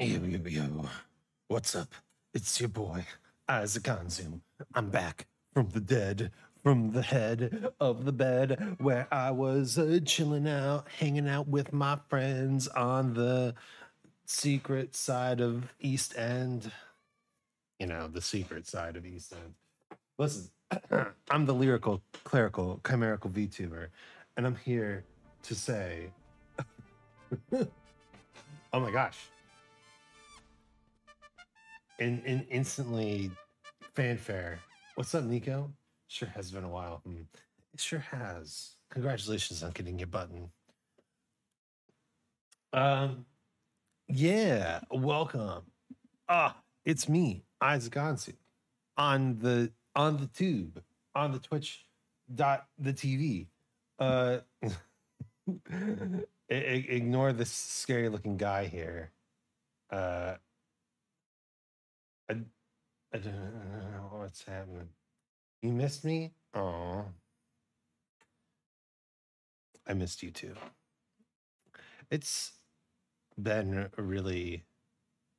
Yo, what's up? It's your boy, Isaac Anzu. I'm back from the dead, from the head of the bed, where I was chilling out, hanging out with my friends on the secret side of East End. You know, the secret side of East End. Listen, I'm the lyrical, clerical, chimerical VTuber, and I'm here to say, oh my gosh. And instantly fanfare. What's up, Nico? Sure has been a while. It sure has. Congratulations on getting your button. Yeah, welcome. It's me, Isaac Anzu, on the tube, on the Twitch.tv. Ignore this scary looking guy here. I don't know what's happening. You missed me? Oh, I missed you too. It's been really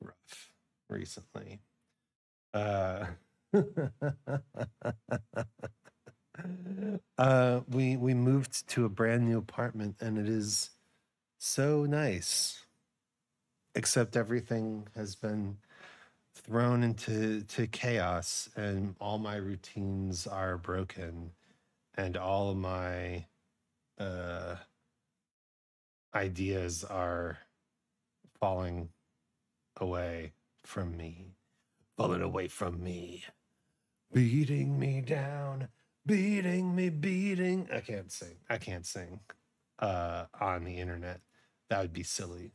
rough recently. We moved to a brand new apartment and it is so nice. Except everything has been thrown into chaos and all my routines are broken and all of my ideas are falling away from me, beating me down, beating. I can't sing on the internet. That would be silly.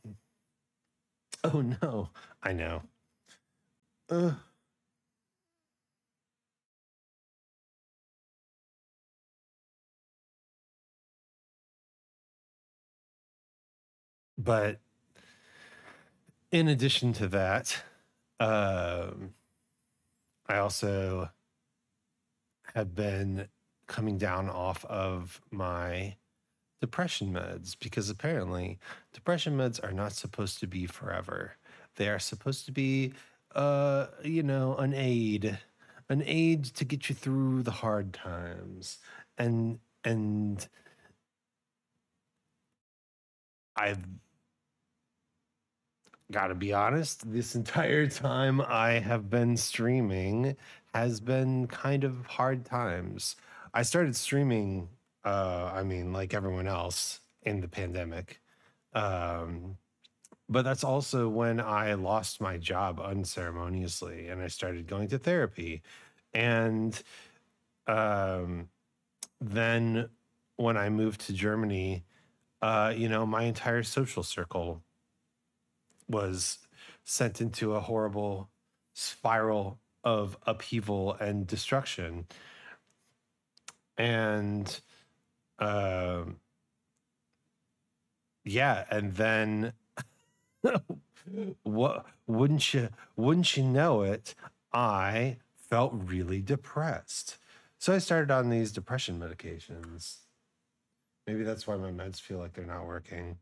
Oh no, I know. But in addition to that, I also have been coming down off of my depression meds, because apparently depression meds are not supposed to be forever. They are supposed to be you know, an aid to get you through the hard times. And I've got to be honest, this entire time I have been streaming has been kind of hard times. I started streaming, I mean, like everyone else in the pandemic, but that's also when I lost my job unceremoniously and I started going to therapy. And then when I moved to Germany, you know, my entire social circle was sent into a horrible spiral of upheaval and destruction. And yeah, and then what, wouldn't you know it, I felt really depressed. So I started on these depression medications. Maybe that's why my meds feel like they're not working.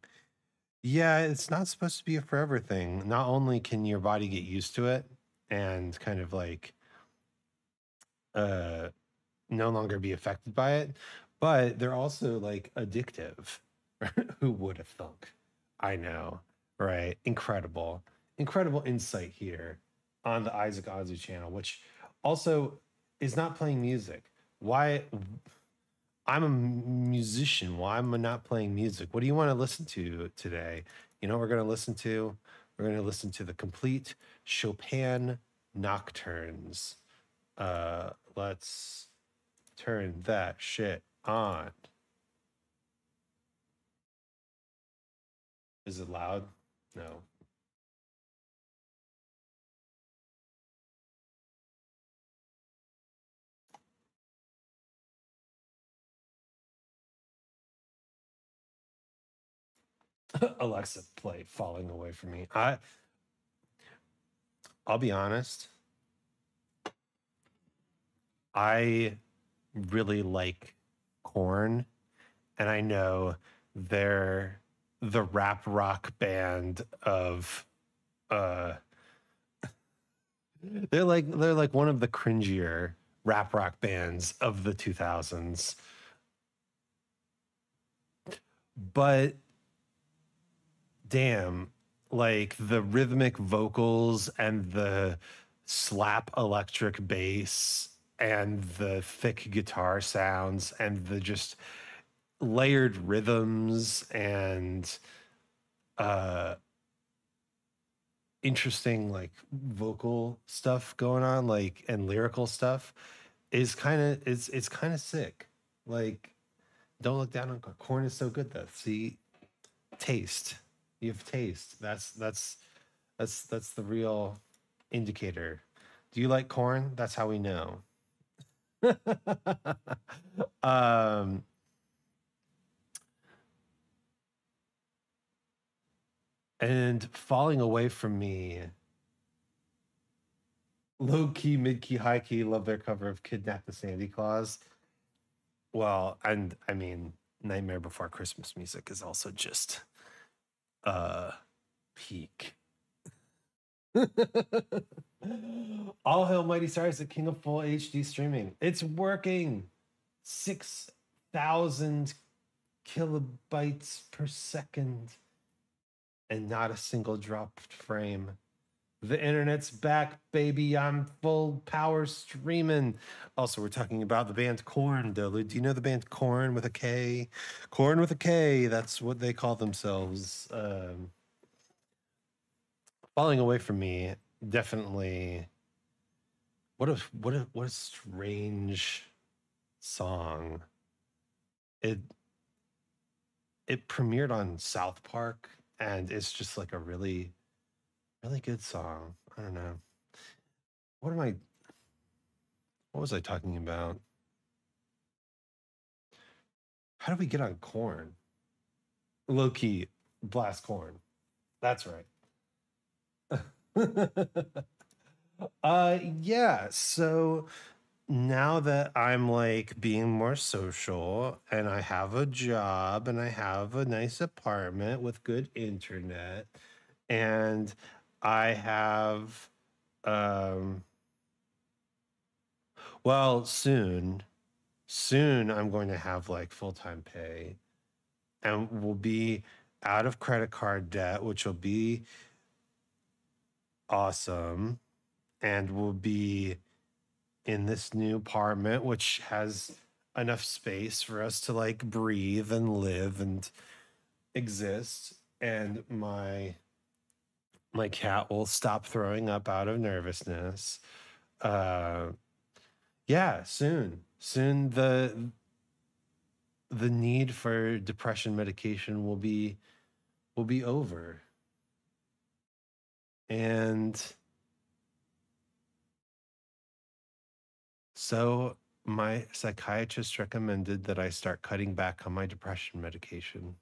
Yeah, it's not supposed to be a forever thing. Not only can your body get used to it and kind of like no longer be affected by it, but they're also like addictive. Who would have thunk? I know. Right. Incredible insight here on the Isaac Anzu channel, which also is not playing music. Why? I'm a musician. Why am I not playing music? What do you want to listen to today? You know what we're going to listen to? We're going to listen to the complete Chopin Nocturnes. Let's turn that shit on. Is it loud? No. Alexa, play Falling Away From Me. I'll be honest. I really like Korn, and I know they're the rap rock band of They're like one of the cringier rap rock bands of the 2000s. But damn, like the rhythmic vocals and the slap electric bass and the thick guitar sounds and the just layered rhythms and interesting like vocal stuff going on, like, and lyrical stuff is kind of, it's kind of sick. Like, don't look down on Korn. Korn is so good though. See, taste. You have taste. That's the real indicator. Do you like Korn? That's how we know. And falling away from me. Low key, mid key, high key. Love their cover of "Kidnap the Sandy Claus." Well, and I mean, Nightmare Before Christmas music is also just peak. All hail mighty stars, the king of full HD streaming. It's working. 6,000 kilobytes per second and not a single dropped frame. The internet's back, baby. I'm full power streaming. Also, we're talking about the band Korn, though. Do you know the band Korn with a K? Korn with a K, that's what they call themselves. Falling away from me, definitely. What a strange song. It premiered on South Park, and it's just like a really good song. I don't know. What was I talking about? How do we get on Korn? Low key, blast Korn. That's right. Yeah, so now that I'm like being more social and I have a job and I have a nice apartment with good internet and I have, well, soon I'm going to have like full-time pay and we'll be out of credit card debt, which will be awesome. And we'll be in this new apartment, which has enough space for us to like breathe and live and exist. And my cat will stop throwing up out of nervousness. Yeah, soon the need for depression medication will be over. And so my psychiatrist recommended that I start cutting back on my depression medication.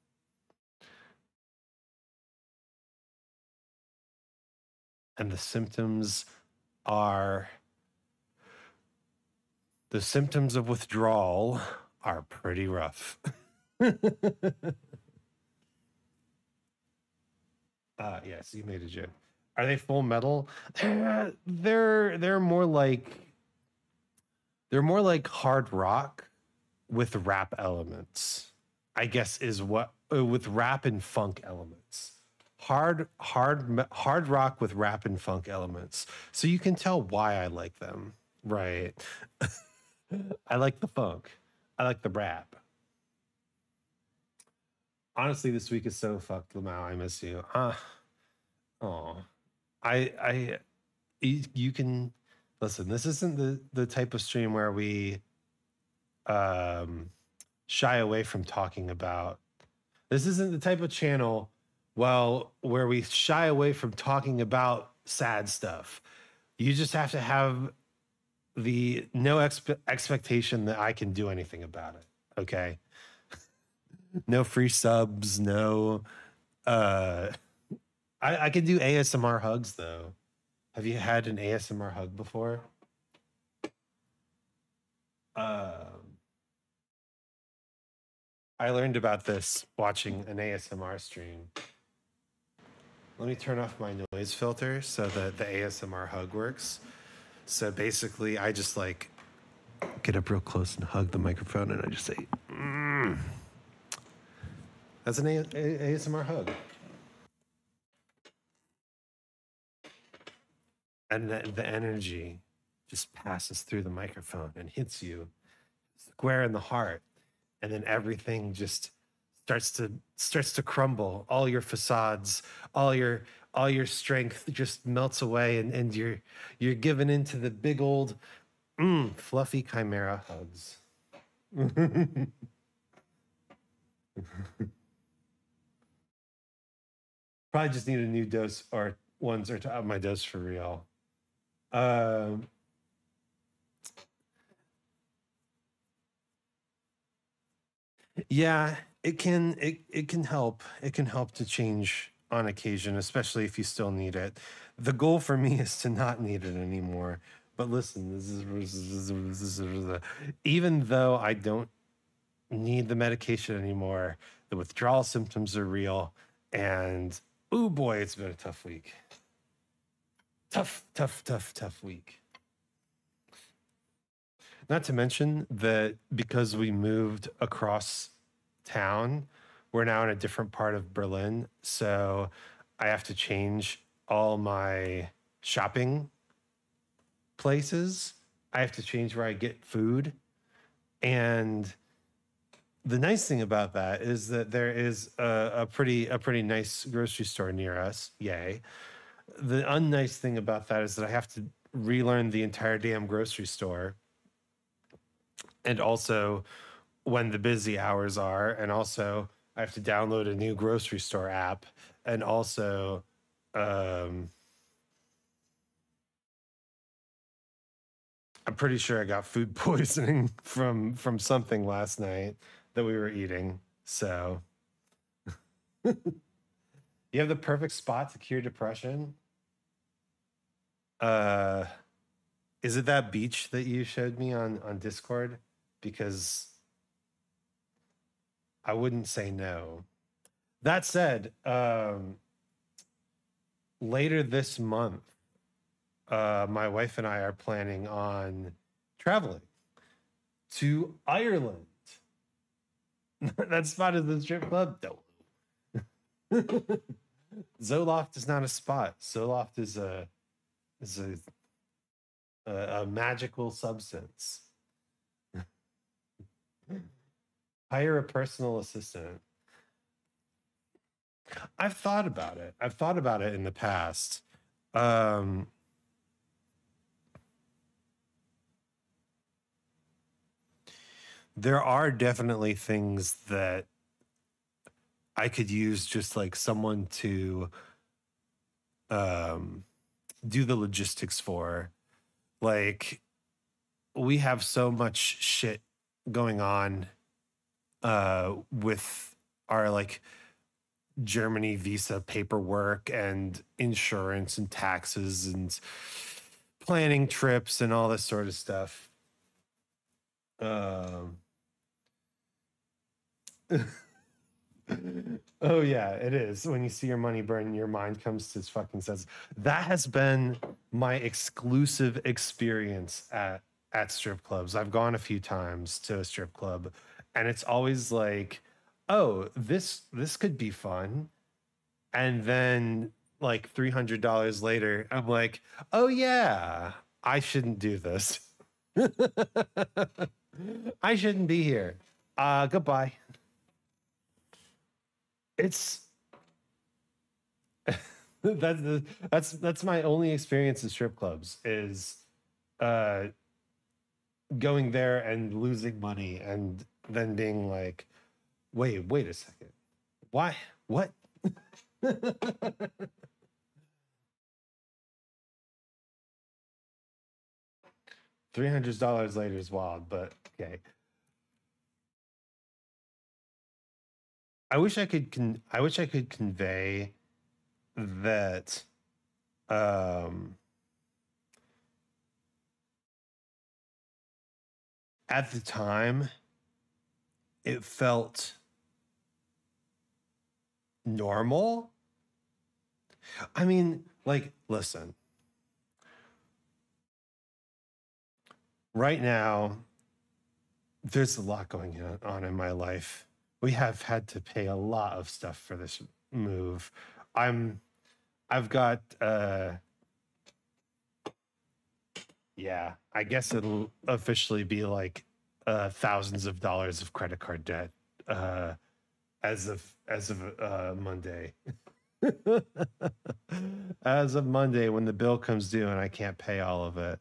And the symptoms of withdrawal are pretty rough. Yes, you made a joke. Are they Full Metal? They're more like hard rock with rap elements, I guess, is what, with rap and funk elements. Hard rock with rap and funk elements. So you can tell why I like them, right? I like the funk. I like the rap. Honestly, this week is so fucked, Lamau. I miss you. You can listen. This isn't the type of stream where we shy away from talking about. This isn't the type of channel. Well, where we shy away from talking about sad stuff. You just have to have the no expectation that I can do anything about it, okay? No free subs, no... I can do ASMR hugs, though. Have you had an ASMR hug before? I learned about this watching an ASMR stream. Let me turn off my noise filter so that the ASMR hug works. So basically, I just like get up real close and hug the microphone, and I just say, mm. That's an ASMR hug. And the energy just passes through the microphone and hits you square in the heart. And then everything just starts to crumble. All your facades, all your strength just melts away, and you're given into the big old fluffy chimera hugs. Probably just need a new dose or ones or to up my dose for real. Yeah, it can help to change on occasion, especially if you still need it. The goal for me is to not need it anymore. But listen, this is even though I don't need the medication anymore, the withdrawal symptoms are real, and oh boy, it's been a tough week. Tough week. Not to mention that because we moved across town, we're now in a different part of Berlin. So I have to change all my shopping places. I have to change where I get food. And the nice thing about that is that there is a pretty nice grocery store near us. Yay. The unnice thing about that is that I have to relearn the entire damn grocery store. And also when the busy hours are, and also I have to download a new grocery store app, and also I'm pretty sure I got food poisoning from something last night that we were eating. So you have the perfect spot to cure depression. Is it that beach that you showed me on Discord? Because I wouldn't say no. That said, later this month, my wife and I are planning on traveling to Ireland. That spot is the strip club? No. Zoloft is not a spot. Zoloft is a magical substance. Hire a personal assistant. I've thought about it. I've thought about it in the past. There are definitely things that I could use just like someone to do the logistics for. Like, we have so much shit going on with our like Germany visa paperwork and insurance and taxes and planning trips and all this sort of stuff. Oh yeah, it is. When you see your money burn, your mind comes to its fucking senses. That has been my exclusive experience at strip clubs. I've gone a few times to a strip club. And it's always like, oh, this could be fun. And then like $300 later, I'm like, oh yeah, I shouldn't do this. I shouldn't be here. Goodbye. It's that's my only experience in strip clubs is going there and losing money and then being like, wait a second. Why? What? $300 later is wild, but okay. I wish I could convey that at the time it felt normal, I mean, like, listen. Right now, there's a lot going on in my life. We have had to pay a lot of stuff for this move. I've got, yeah, I guess it'll officially be like thousands of dollars of credit card debt as of Monday. As of Monday, when the bill comes due and I can't pay all of it.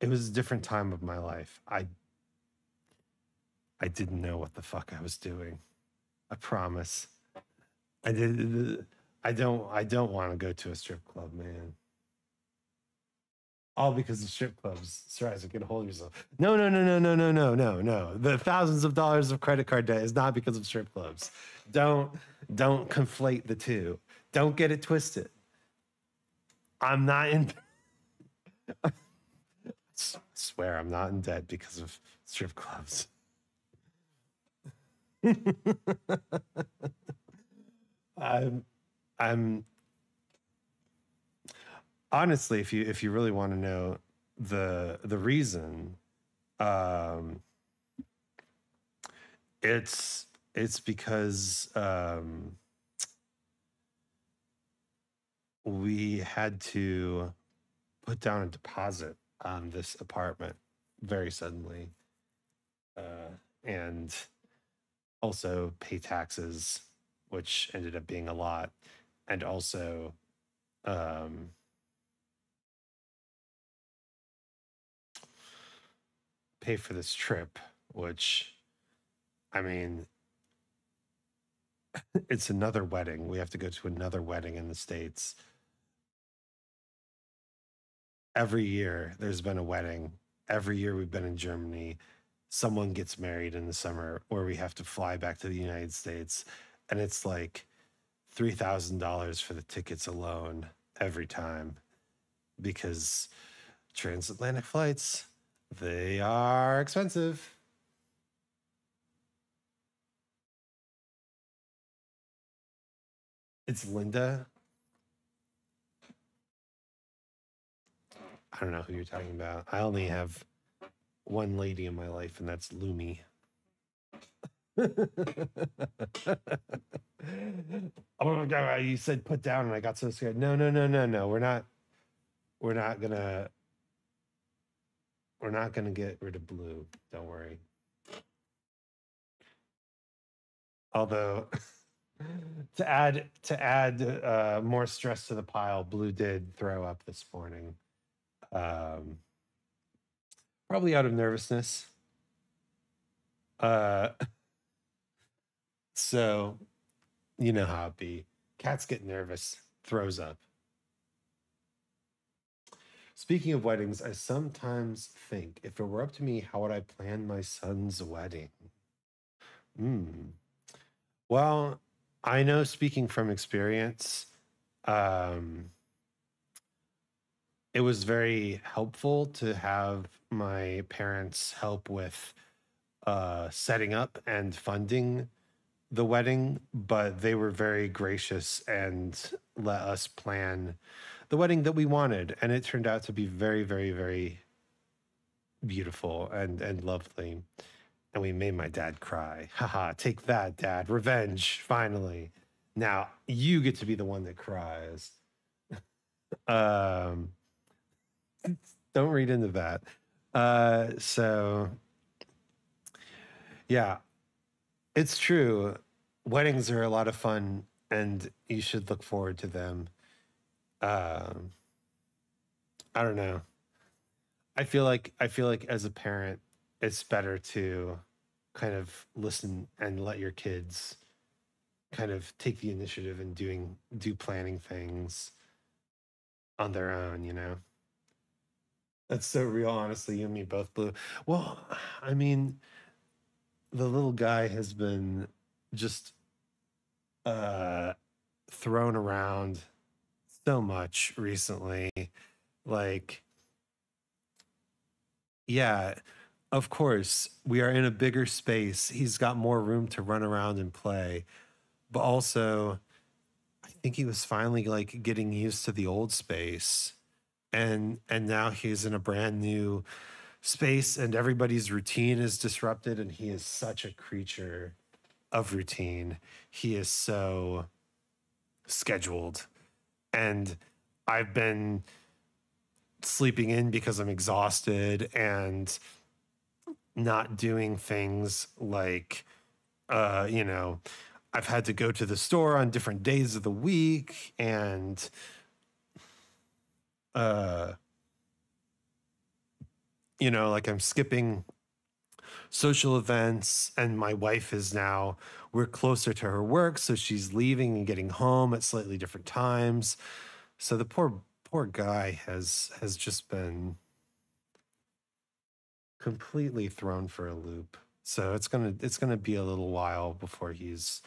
It was a different time of my life. I didn't know what the fuck I was doing. I promise. I don't want to go to a strip club, man. All because of strip clubs. Sir Isaac, get a hold of yourself. No. The thousands of dollars of credit card debt is not because of strip clubs. Don't conflate the two. Don't get it twisted. I'm not in. I swear I'm not in debt because of strip clubs. I'm honestly, if you really want to know the reason, it's because we had to put down a deposit on this apartment very suddenly, and also pay taxes, which ended up being a lot. And also, pay for this trip, which, I mean, it's another wedding. We have to go to another wedding in the States. Every year there's been a wedding. Every year we've been in Germany. Someone gets married in the summer, or we have to fly back to the United States. And it's like $3,000 for the tickets alone every time, because transatlantic flights, they are expensive. It's Linda. I don't know who you're talking about. I only have one lady in my life, and that's Lumi. Oh God, you said put down and I got so scared. No, we're not gonna get rid of Blue, don't worry. Although to add more stress to the pile, Blue did throw up this morning, probably out of nervousness. So, you know how it be. Cats get nervous, throws up. Speaking of weddings, I sometimes think, if it were up to me, how would I plan my son's wedding? Well, I know, speaking from experience, it was very helpful to have my parents help with setting up and funding the wedding, but they were very gracious and let us plan the wedding that we wanted, and it turned out to be very, very, very beautiful and lovely. And we made my dad cry. Haha, take that, Dad. Revenge, finally. Now you get to be the one that cries. Don't read into that. So yeah, it's true. Weddings are a lot of fun, and you should look forward to them. I don't know. I feel like as a parent, it's better to kind of listen and let your kids kind of take the initiative in do planning things on their own, you know? That's so real, honestly. You and me both, Blue. Well, I mean, the little guy has been just thrown around so much recently. Like, yeah, Of course, we are in a bigger space. He's got more room to run around and play. But also, I think he was finally like getting used to the old space. And now he's in a brand new space and everybody's routine is disrupted, and he is such a creature of routine. He is so scheduled. And I've been sleeping in because I'm exhausted and not doing things like, you know, I've had to go to the store on different days of the week, and you know, like I'm skipping social events, and my wife is now, we're closer to her work, so she's leaving and getting home at slightly different times. So the poor guy has just been completely thrown for a loop. So it's gonna be a little while before he's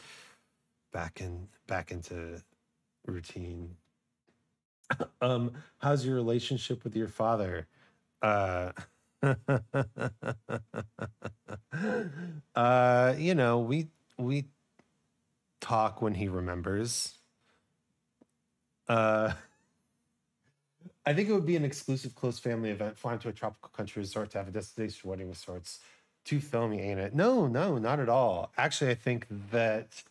back into routine. How's your relationship with your father? You know, we talk when he remembers. I think it would be an exclusive close family event. Flying to a tropical country resort to have a destination wedding of sorts. Too filmy, ain't it? No, not at all. Actually, I think that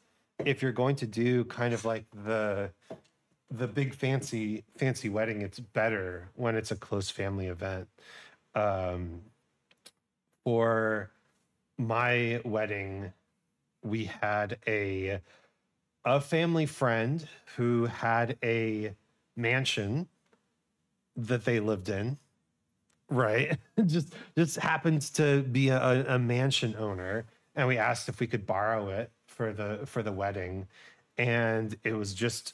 if you're going to do kind of like the big fancy wedding, it's better when it's a close family event. For my wedding, we had a family friend who had a mansion that they lived in. Right. Just happens to be a mansion owner, and we asked if we could borrow it for the wedding, and it was just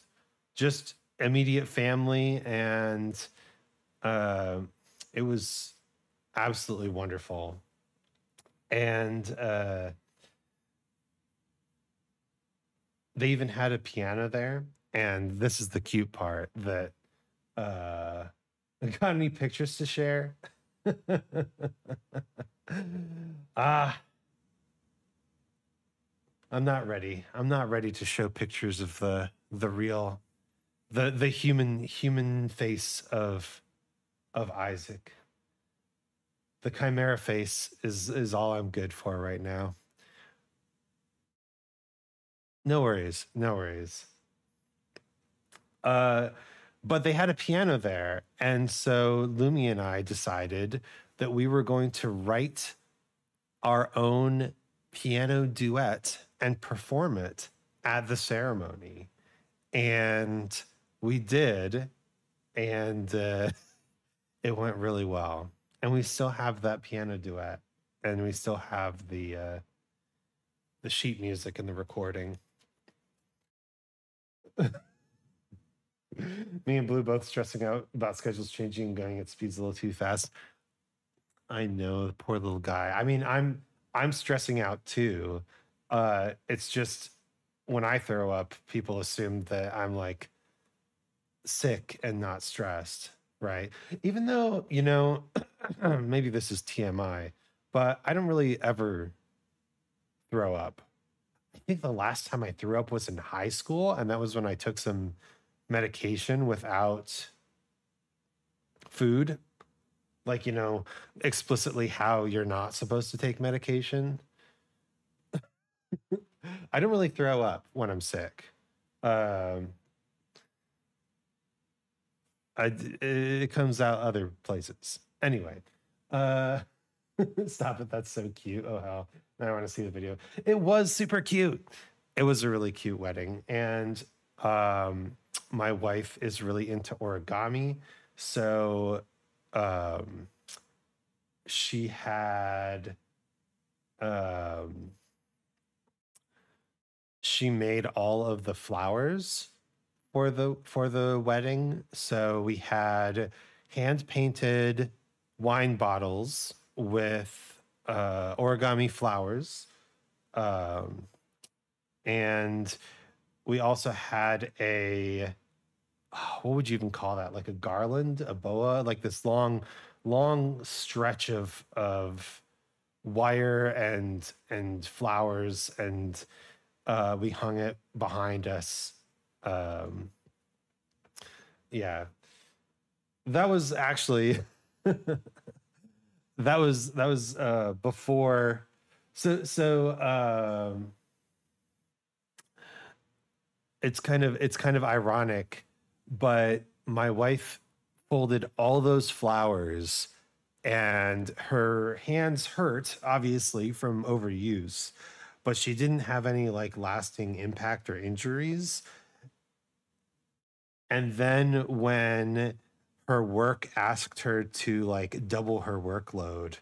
immediate family, and it was absolutely wonderful. And they even had a piano there, and this is the cute part that got any pictures to share? I'm not ready. I'm not ready to show pictures of the real, the human face of Isaac. The chimera face is all I'm good for right now. No worries. No worries. But they had a piano there, and so Lumi and I decided that we were going to write our own piano duet and perform it at the ceremony. And we did, and it went really well. And we still have that piano duet, and we still have the sheet music and the recording. Me and Blue both stressing out about schedules changing and going at speeds a little too fast. I know, the poor little guy. I mean, I'm stressing out too. It's just when I throw up, people assume that I'm like sick and not stressed, right? Even though, you know, maybe this is TMI, but I don't really ever throw up. I think the last time I threw up was in high school, and that was when I took some medication without food, like, you know, explicitly how you're not supposed to take medication. I don't really throw up when I'm sick. It comes out other places. Anyway, stop it. That's so cute. Oh, hell. I want to see the video. It was super cute. It was a really cute wedding. And my wife is really into origami, so she had she made all of the flowers for the wedding. So we had hand painted wine bottles with origami flowers, and we also had a, what would you even call that? Like a garland, a boa, like this long stretch of wire and flowers, and we hung it behind us. Yeah, that was actually that was before. So it's kind of ironic, but my wife folded all those flowers, and her hands hurt obviously from overuse, but she didn't have any like lasting impact or injuries. And then when her work asked her to like double her workload,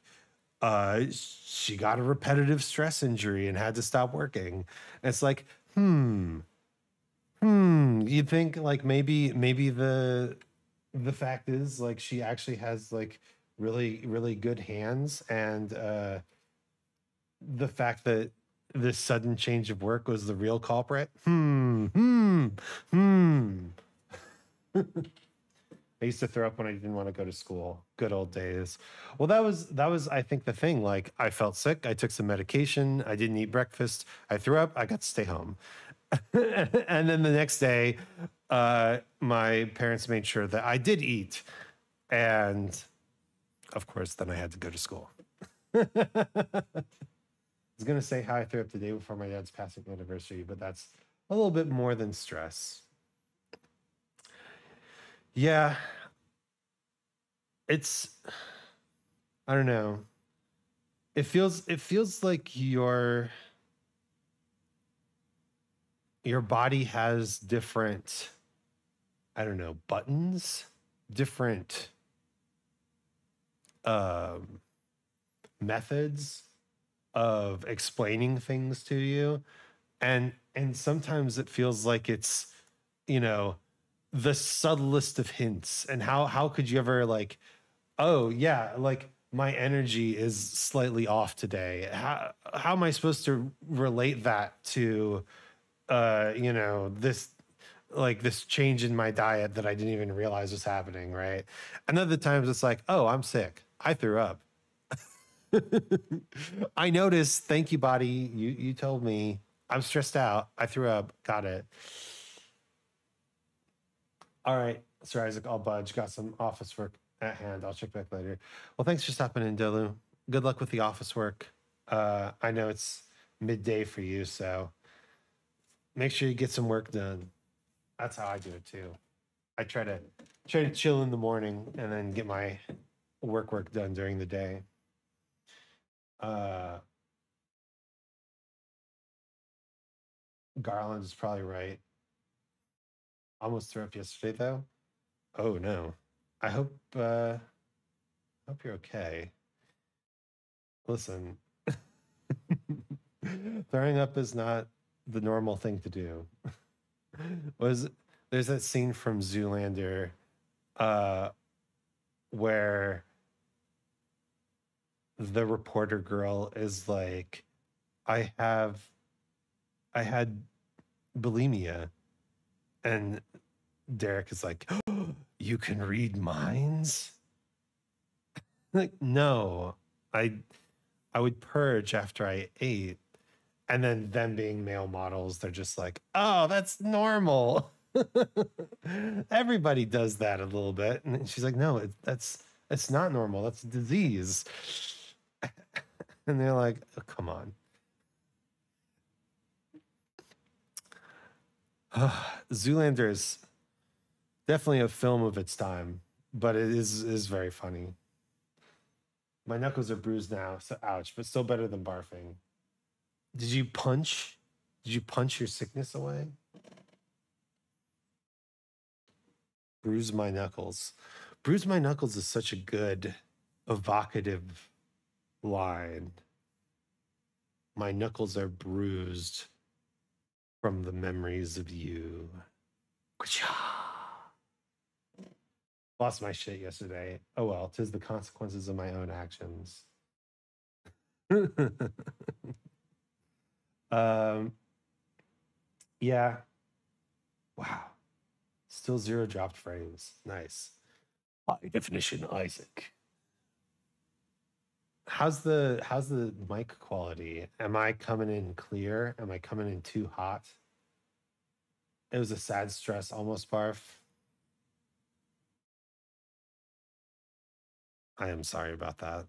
she got a repetitive stress injury and had to stop working. And it's like, you'd think like maybe the fact is like she actually has like really good hands, and the fact that this sudden change of work was the real culprit. I used to throw up when I didn't want to go to school. Good old days. Well, that was I think the thing. Like, I felt sick, I took some medication, I didn't eat breakfast, I threw up, I got to stay home. And then the next day, my parents made sure that I did eat, and of course, then I had to go to school. I was gonna say how I threw up the day before my dad's passing anniversary, but that's a little bit more than stress. Yeah, I don't know. It feels like your body has different, I don't know, buttons, different methods of explaining things to you, and sometimes it feels like it's, you know, the subtlest of hints. And how could you ever like, oh yeah, like my energy is slightly off today, how am I supposed to relate that to you know, this change in my diet that I didn't even realize was happening, right? And other times it's like, oh, I'm sick, I threw up. I noticed, thank you, body. You told me I'm stressed out, I threw up, got it. All right, Sir Isaac, I'll budge. Got some office work at hand. I'll check back later. Well, thanks for stopping in, Delu. Good luck with the office work. I know it's midday for you, so make sure you get some work done. That's how I do it too. I try to chill in the morning and then get my work done during the day. Garland is probably right. Almost threw up yesterday though. Oh no. I hope you're okay. Listen, throwing up is not the normal thing to do. There's that scene from Zoolander where the reporter girl is like, I had bulimia, and Derek is like, oh, you can read minds? Like, no, I would purge after I ate. And then them being male models, they're just like, oh, that's normal. Everybody does that a little bit. And she's like, no, it's not normal, that's a disease. And they're like, oh, come on. Zoolander is definitely a film of its time, but it is very funny. My knuckles are bruised now, so ouch, but still better than barfing. Did you punch your sickness away? Bruise my knuckles. Bruise my knuckles is such a good, evocative line. My knuckles are bruised from the memories of you. Lost my shit yesterday. Oh well, 'tis the consequences of my own actions. Yeah. Wow. Still 0 dropped frames. Nice. High definition Isaac. How's the mic quality? Am I coming in clear? Am I coming in too hot? It was a sad stress, almost barf. I am sorry about that.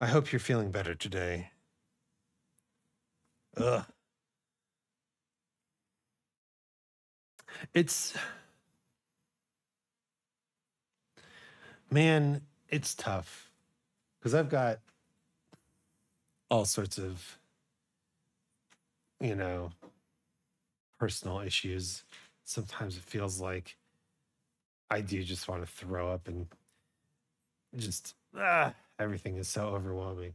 I hope you're feeling better today. Ugh. Man, it's tough because I've got all sorts of, you know, personal issues. Sometimes it feels like I do just want to throw up and just, everything is so overwhelming.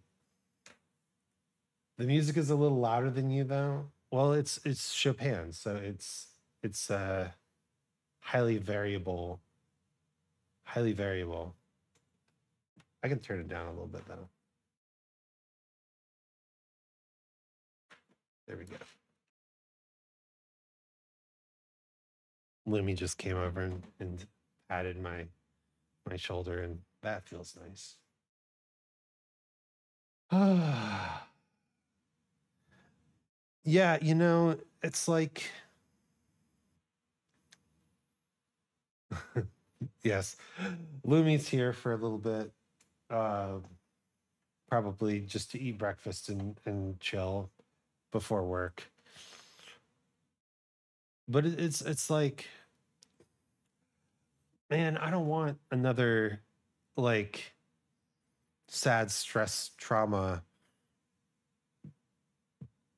The music is a little louder than you, though. Well, it's Chopin, so it's highly variable. Highly variable. I can turn it down a little bit, though. There we go. Lumi just came over and patted my shoulder, and that feels nice. Yeah, you know, it's like... Yes, Lumi's here for a little bit, probably just to eat breakfast and chill before work. But it's like, man, I don't want another like sad stress trauma.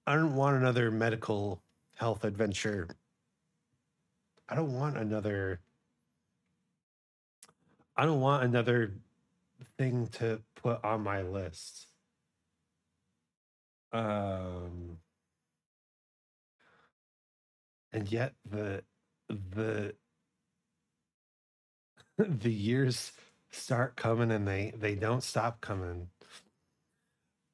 I don't want another medical health adventure. I don't want another. I don't want another thing to put on my list. And yet the years start coming and they don't stop coming.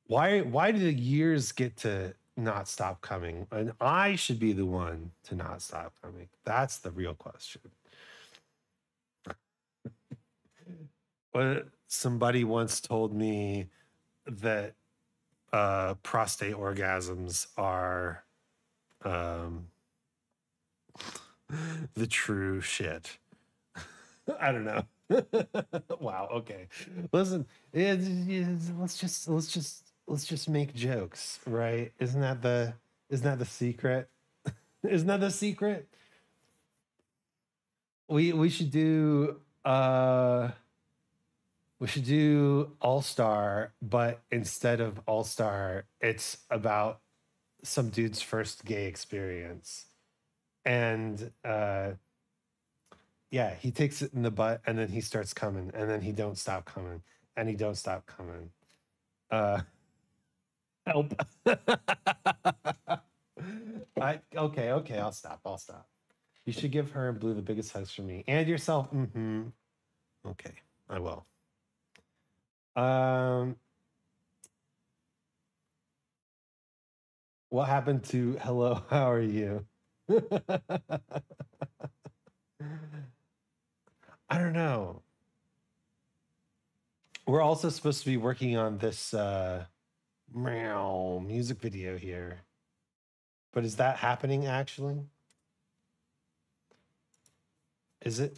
Why do the years get to not stop coming? And I should be the one to not stop coming. That's the real question. But somebody once told me that prostate orgasms are the true shit. I don't know. Wow. Okay. Listen, let's just make jokes, right? Isn't that the secret? Isn't that the secret? We should do. We should do All-Star, but instead of All-Star, it's about some dude's first gay experience. And yeah, he takes it in the butt and then he starts coming and then he don't stop coming and he don't stop coming. Help. Okay, I'll stop. You should give her and Blue the biggest hugs from me and yourself. Mm-hmm. Okay, I will. What happened to hello, how are you? I don't know. We're also supposed to be working on this music video here. But is that happening actually? Is it?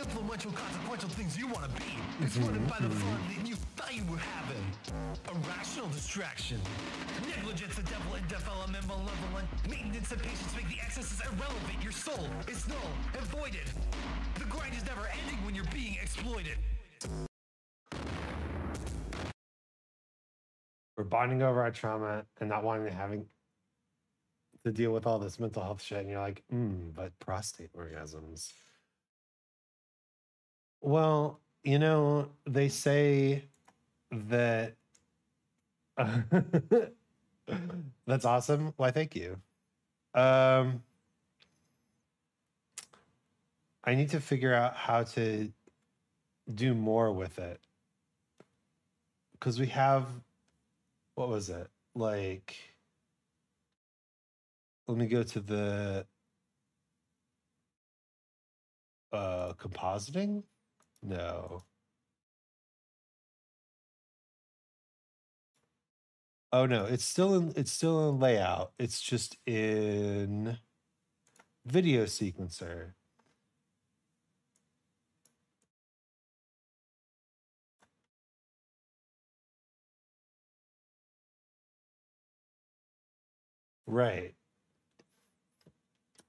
Influential, consequential things you want to be. It's supported by the fun that you thought you were having. Irrational distraction. Negligence, the devil in development, malevolent. Maintenance and patience make the excesses irrelevant. Your soul is null and voided. The grind is never ending when you're being exploited. We're bonding over our trauma and not wanting to deal with all this mental health shit. And you're like, but prostate orgasms. Well, you know, they say that that's awesome. Why, thank you. I need to figure out how to do more with it. Because we have, what was it? Like, let me go to the compositing? No. Oh no, it's still in layout. It's just in video sequencer. Right.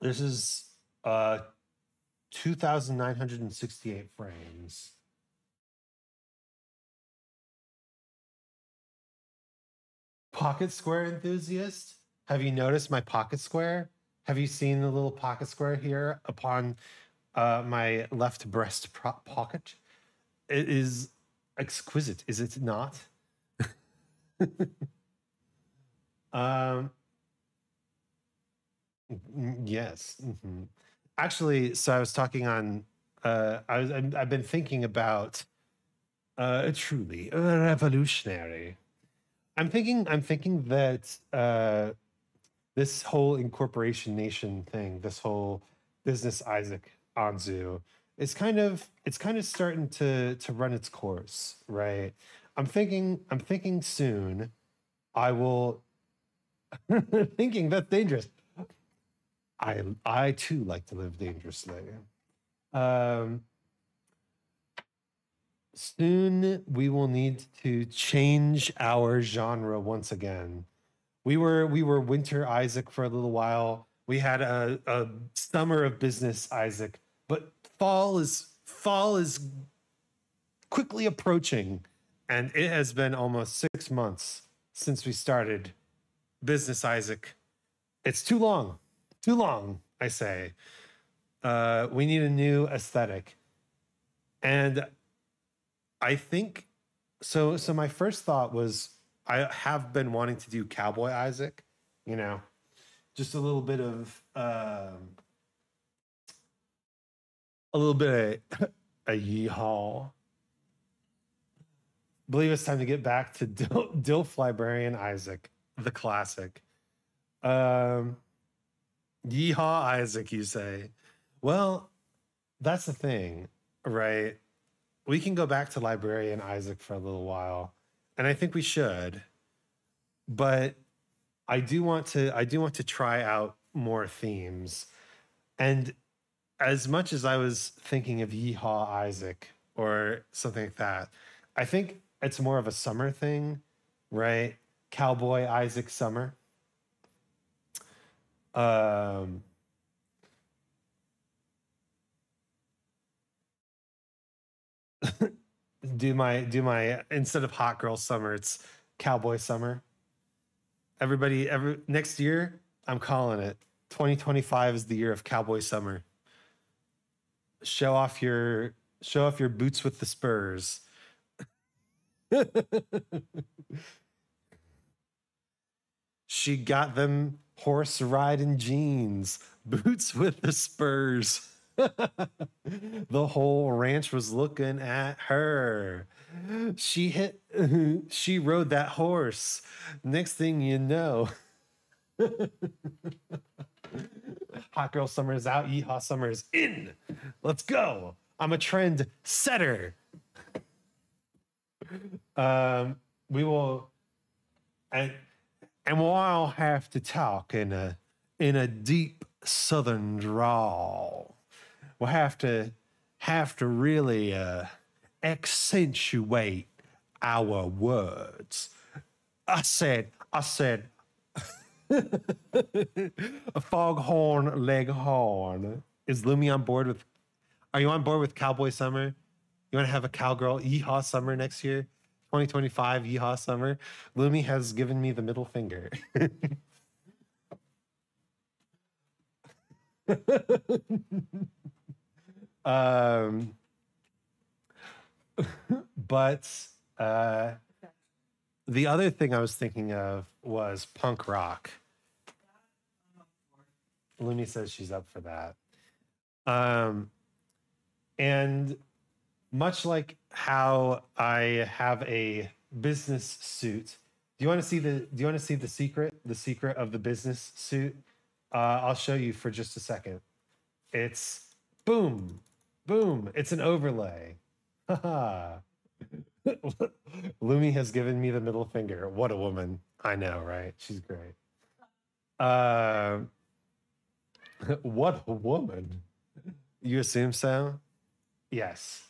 This is 2,968 frames. Pocket square enthusiast? Have you noticed my pocket square? Have you seen the little pocket square here upon my left breast pocket? It is exquisite, is it not? Yes. Mm-hmm. Actually, so I was talking on, I've been thinking about truly revolutionary. I'm thinking that this whole incorporation nation thing, this whole business Isaac Anzu, it's kind of starting to run its course, right? I'm thinking soon I will thinking that's dangerous. I too like to live dangerously. Soon we will need to change our genre once again. We were Winter Isaac for a little while. We had a summer of business Isaac, but fall is quickly approaching, and it has been almost 6 months since we started business Isaac. It's too long. Too long, I say. We need a new aesthetic. And I think, so my first thought was, I have been wanting to do Cowboy Isaac, you know, just a little bit of a yeehaw. I believe it's time to get back to Dilf Librarian Isaac, the classic. Yeehaw, Isaac, you say. Well, that's the thing, right? We can go back to Librarian Isaac for a little while, and I think we should. But I do want to try out more themes. And as much as I was thinking of Yeehaw, Isaac or something like that, I think it's more of a summer thing, right? Cowboy Isaac summer. do my instead of hot girl summer, it's cowboy summer. Everybody, next year, I'm calling it 2025 is the year of cowboy summer. Show off your boots with the spurs. She got them horse riding jeans, boots with the spurs. The whole ranch was looking at her. She rode that horse. Next thing you know, hot girl summer is out. Yeehaw summer is in. Let's go. I'm a trend setter. We will. And we'll all have to talk in a deep southern drawl. We'll have to really accentuate our words. I said a foghorn leghorn. Is Lumi on board with? Are you on board with Cowboy Summer? You want to have a cowgirl yeehaw summer next year? 2025 yeehaw summer. Lumi has given me the middle finger. But the other thing I was thinking of was punk rock. Lumi says she's up for that. And much like how I have a business suit, do you want to see the secret? The secret of the business suit? I'll show you for just a second. It's boom, boom. It's an overlay. Haha. Lumi has given me the middle finger. What a woman. I know, right? She's great. What a woman. You assume so? Yes.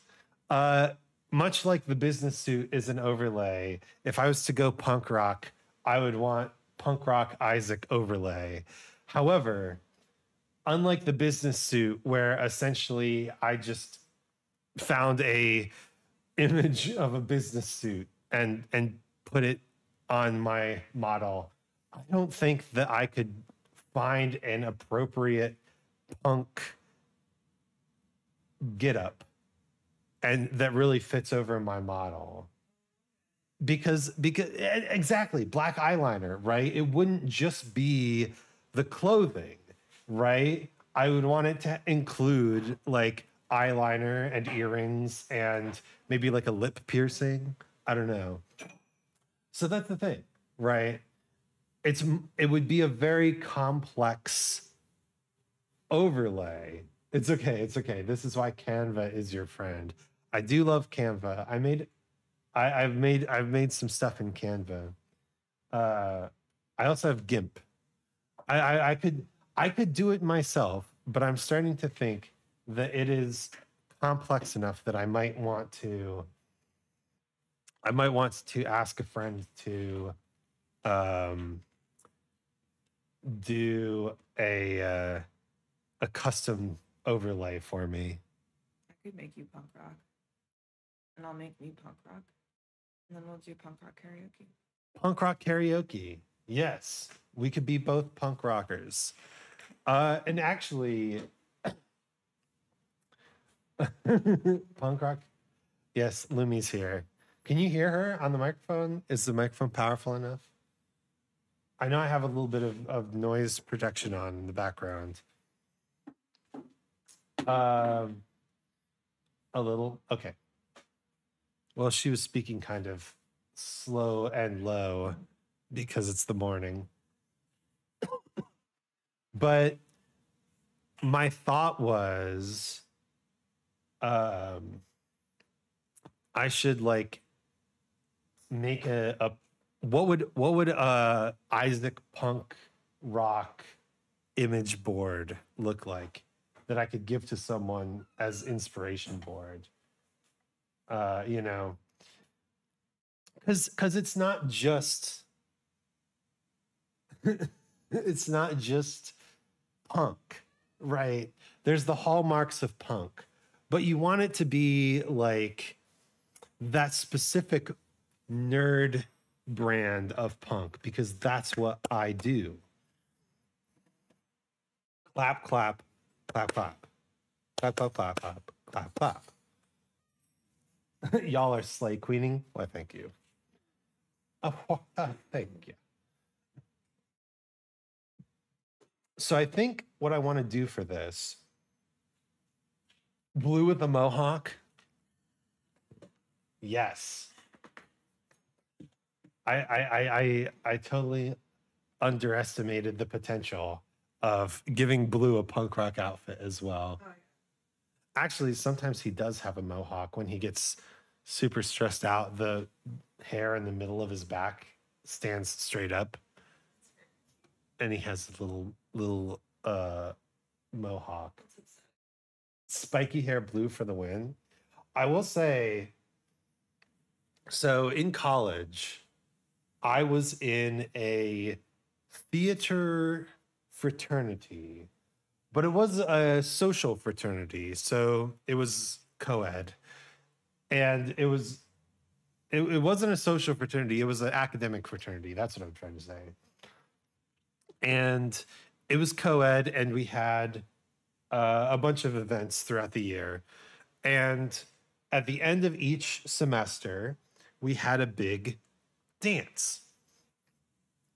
Much like the business suit is an overlay, if I was to go punk rock, I would want punk rock Isaac overlay. However, unlike the business suit, where essentially I just found a image of a business suit and put it on my model, I don't think that I could find an appropriate punk get up and that really fits over my model, because exactly, black eyeliner, right? It wouldn't just be the clothing, right? I would want it to include like eyeliner and earrings and maybe like a lip piercing. I don't know. So that's the thing, right? It would be a very complex overlay. It's okay. It's okay. This is why Canva is your friend. I do love Canva. I've made some stuff in Canva. I also have GIMP. I could do it myself, but I'm starting to think that it is complex enough that I might want to ask a friend to do a custom overlay for me. I could make you punk rock, and I'll make me punk rock, and then we'll do punk rock karaoke. Punk rock karaoke. Yes, we could be both punk rockers. And actually, punk rock. Yes, Lumi's here. Can you hear her on the microphone? Is the microphone powerful enough? I know I have a little bit of noise protection on in the background. A little? Okay. Well, she was speaking kind of slow and low because it's the morning. But my thought was, I should like make a what would Isaac punk rock image board look like that I could give to someone as inspiration board, you know, because it's not just punk, right? There's the hallmarks of punk, but you want it to be like that specific nerd brand of punk, because that's what I do. Clap, clap, clap, clap, clap, clap, clap, clap, clap, clap. Y'all are slay queening? Why, thank you. Oh, thank you. So I think what I want to do for this, Blue with the mohawk. Yes. I totally underestimated the potential of giving Blue a punk rock outfit as well. Actually, sometimes he does have a mohawk when he gets super stressed out. The hair in the middle of his back stands straight up, and he has a little mohawk. Spiky hair, Blue for the win. I will say, so in college, I was in a theater fraternity, but it was a social fraternity. So it was co-ed, and it wasn't a social fraternity. It was an academic fraternity. That's what I'm trying to say. And it was co-ed, and we had a bunch of events throughout the year. And at the end of each semester, we had a big dance.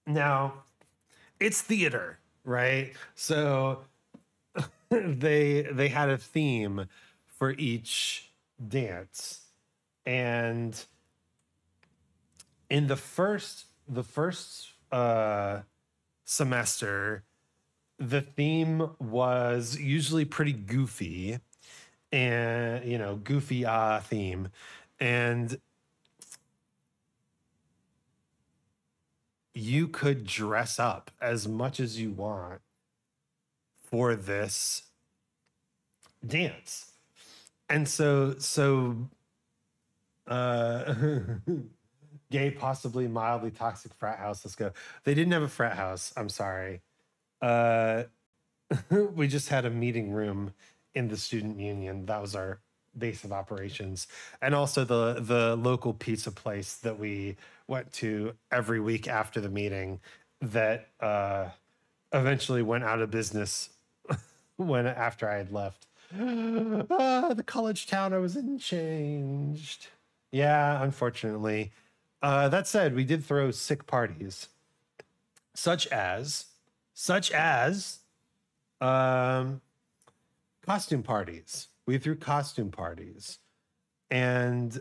Now, it's theater, right? So they had a theme for each dance, and in the first semester, the theme was usually pretty goofy, and you know, goofy theme, and you could dress up as much as you want for this dance. And so gay, possibly mildly toxic frat house, let's go. They didn't have a frat house, I'm sorry. We just had a meeting room in the student union. That was our base of operations, and also the local pizza place that we went to every week after the meeting that eventually went out of business after I had left. The college town I was in changed. Yeah, unfortunately. That said, we did throw sick parties, such as costume parties. We threw costume parties, and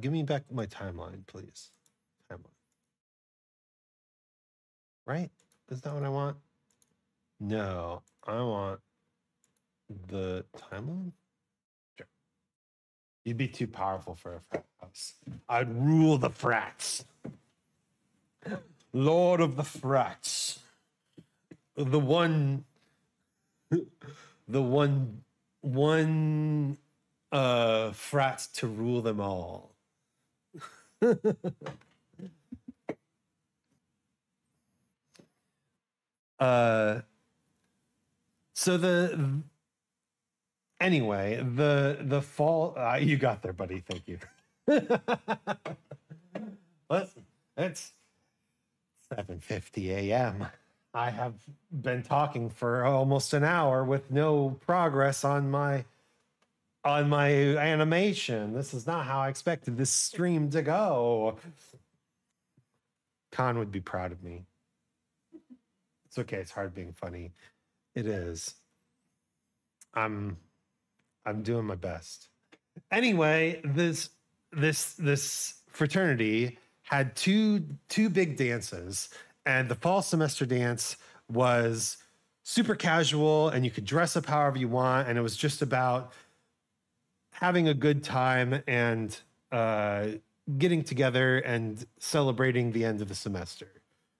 give me back my timeline, please. Timeline. Right? Is that what I want? No, I want the timeline. Sure. You'd be too powerful for a frat house. I'd rule the frats. Lord of the frats. The one frat to rule them all. Anyway, the fall, you got there, buddy. Thank you. Listen, it's 7:50 a.m. I have been talking for almost an hour with no progress on my animation. This is not how I expected this stream to go. Khan would be proud of me. It's okay. It's hard being funny. It is. I'm doing my best. Anyway, this fraternity had two big dances. And the fall semester dance was super casual, and you could dress up however you want. And it was just about having a good time and getting together and celebrating the end of the semester,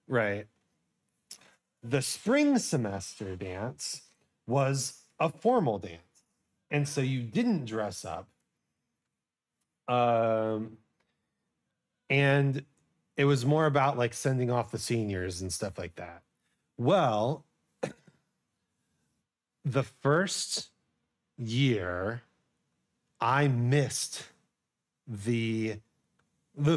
right? The spring semester dance was a formal dance. And so you didn't dress up. And it was more about like sending off the seniors and stuff like that. Well, the first year I missed the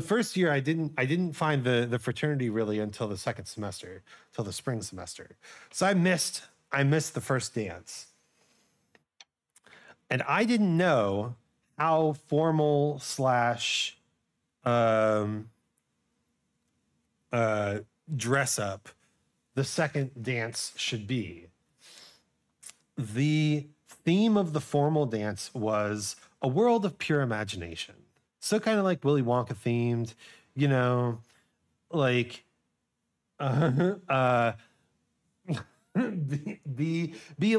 first year I didn't find the fraternity really until the second semester, till the spring semester. So I missed the first dance. And I didn't know how formal / dress up the second dance should be. The theme of the formal dance was a world of pure imagination. So kind of like Willy Wonka themed, you know, like be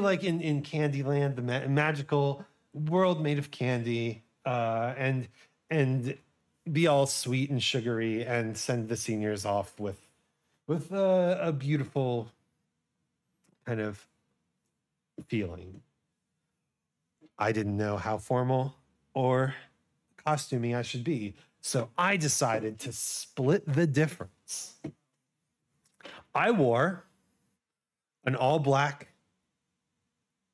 like in Candyland, the magical world made of candy, and be all sweet and sugary and send the seniors off with a beautiful kind of feeling. I didn't know how formal or costumey I should be, so I decided to split the difference. I wore an all-black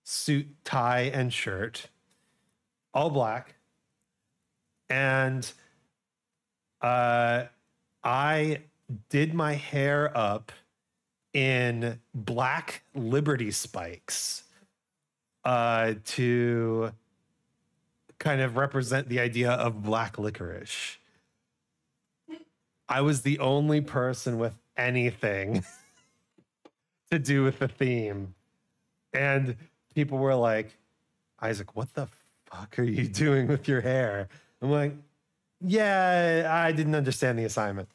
suit, tie, and shirt, all black, and I did my hair up in black Liberty spikes to kind of represent the idea of black licorice. I was the only person with anything to do with the theme. And people were like, Isaac, what the fuck are you doing with your hair? I'm like, yeah, I didn't understand the assignment.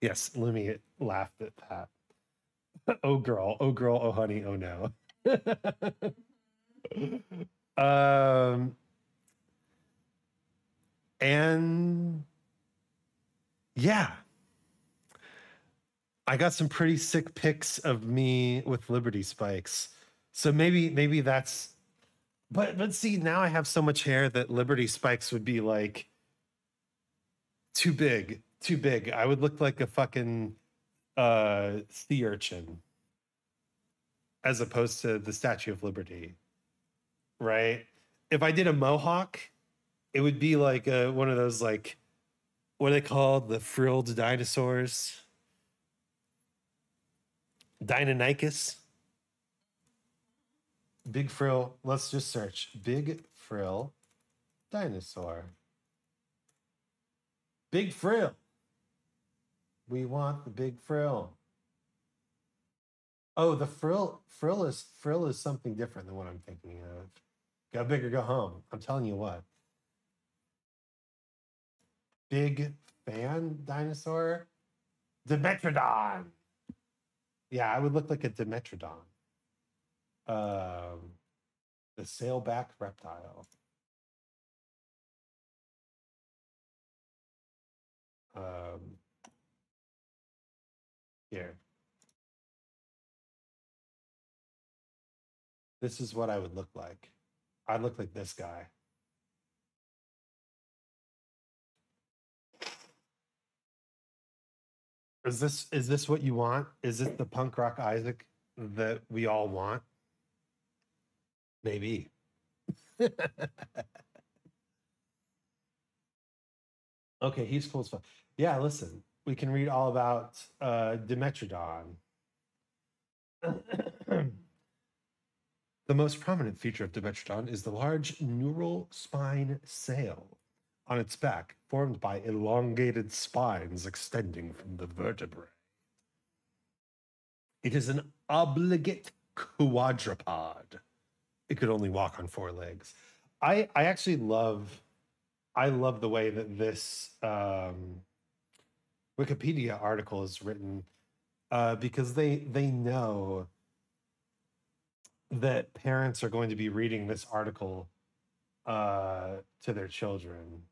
Yes, Lumi laughed at that. Oh girl, oh girl, oh honey, oh no. And yeah, I got some pretty sick pics of me with Liberty Spikes. So maybe that's, but see, now I have so much hair that Liberty Spikes would be like too big, too big. I would look like a fucking sea urchin as opposed to the Statue of Liberty, right? If I did a mohawk, it would be like one of those, like, what are they called? The frilled dinosaurs? Deinonychus? Big frill. Let's just search. Big frill dinosaur. Big frill. We want the big frill. Oh, the frill is something different than what I'm thinking of. Go big or go home. I'm telling you what. Big fan dinosaur? Dimetrodon. Yeah, I would look like a Dimetrodon. The sailback reptile. Here. This is what I would look like. I'd look like this guy. Is this what you want? Is it the punk rock Isaac that we all want? Maybe. Okay, he's cool as fuck. Yeah, listen, we can read all about Dimetrodon. The most prominent feature of Dimetrodon is the large neural spine sail on its back, formed by elongated spines extending from the vertebrae. It is an obligate quadruped. It could only walk on four legs. I actually love the way that this Wikipedia article is written, because they know that parents are going to be reading this article to their children.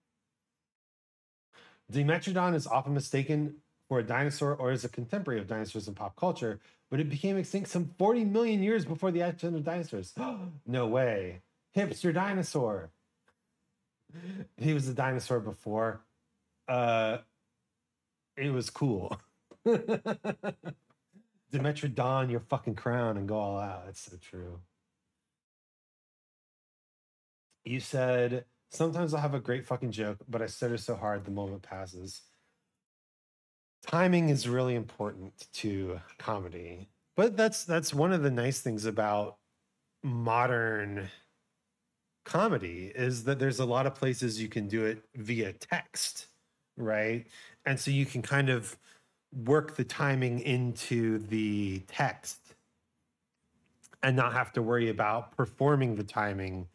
Dimetrodon is often mistaken for a dinosaur or as a contemporary of dinosaurs in pop culture, but it became extinct some 40 million years before the advent of dinosaurs. No way. Hipster dinosaur. He was a dinosaur before. It was cool. Dimetrodon your fucking crown and go all out. It's so true. You said, sometimes I'll have a great fucking joke, but I stutter so hard the moment passes. Timing is really important to comedy. But that's one of the nice things about modern comedy, is that there's a lot of places you can do it via text, right? And so you can kind of work the timing into the text and not have to worry about performing the timing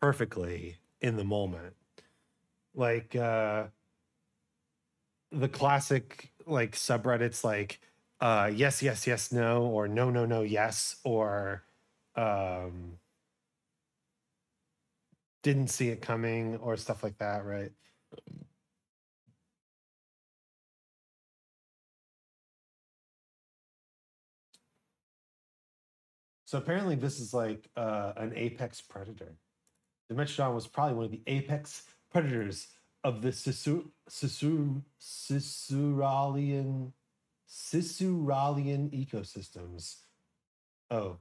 perfectly in the moment. Like the classic like subreddits, like yes, yes, yes, no, or no, no, no, yes, or didn't see it coming, or stuff like that, right? So apparently this is like an apex predator. Dimetrodon was probably one of the apex predators of the Sisuralian ecosystems. Oh,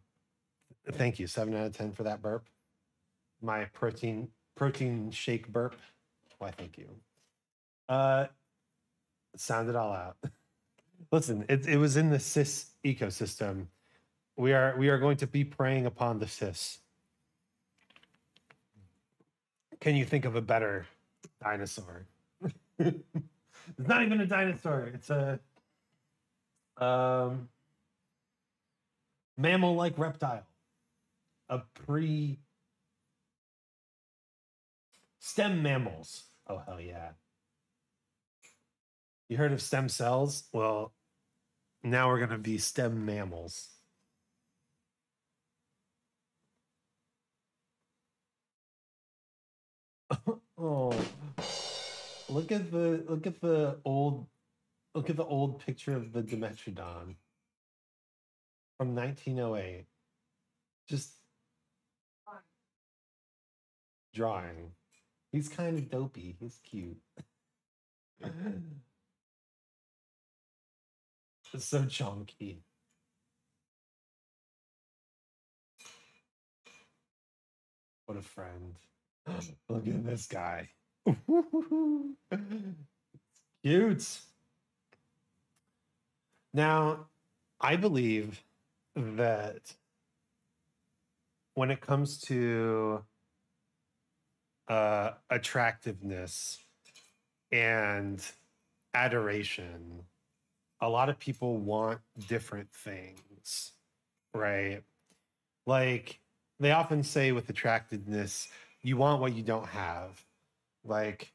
thank you. 7 out of 10 for that burp. My protein shake burp. Why, thank you. Sound it all out. Listen, it was in the cis ecosystem. We are going to be preying upon the cis. Can you think of a better dinosaur? It's not even a dinosaur. It's a mammal-like reptile. A pre-stem mammals. Oh, hell yeah. You heard of stem cells? Well, now we're going to be stem mammals. Oh, look at the old picture of the Dimetrodon from 1908. Just drawing. He's kind of dopey. He's cute. It's so chonky. What a friend. Look at this guy. Cute. Now, I believe that when it comes to attractiveness and adoration, a lot of people want different things, right? Like, they often say with attractiveness, you want what you don't have. Like,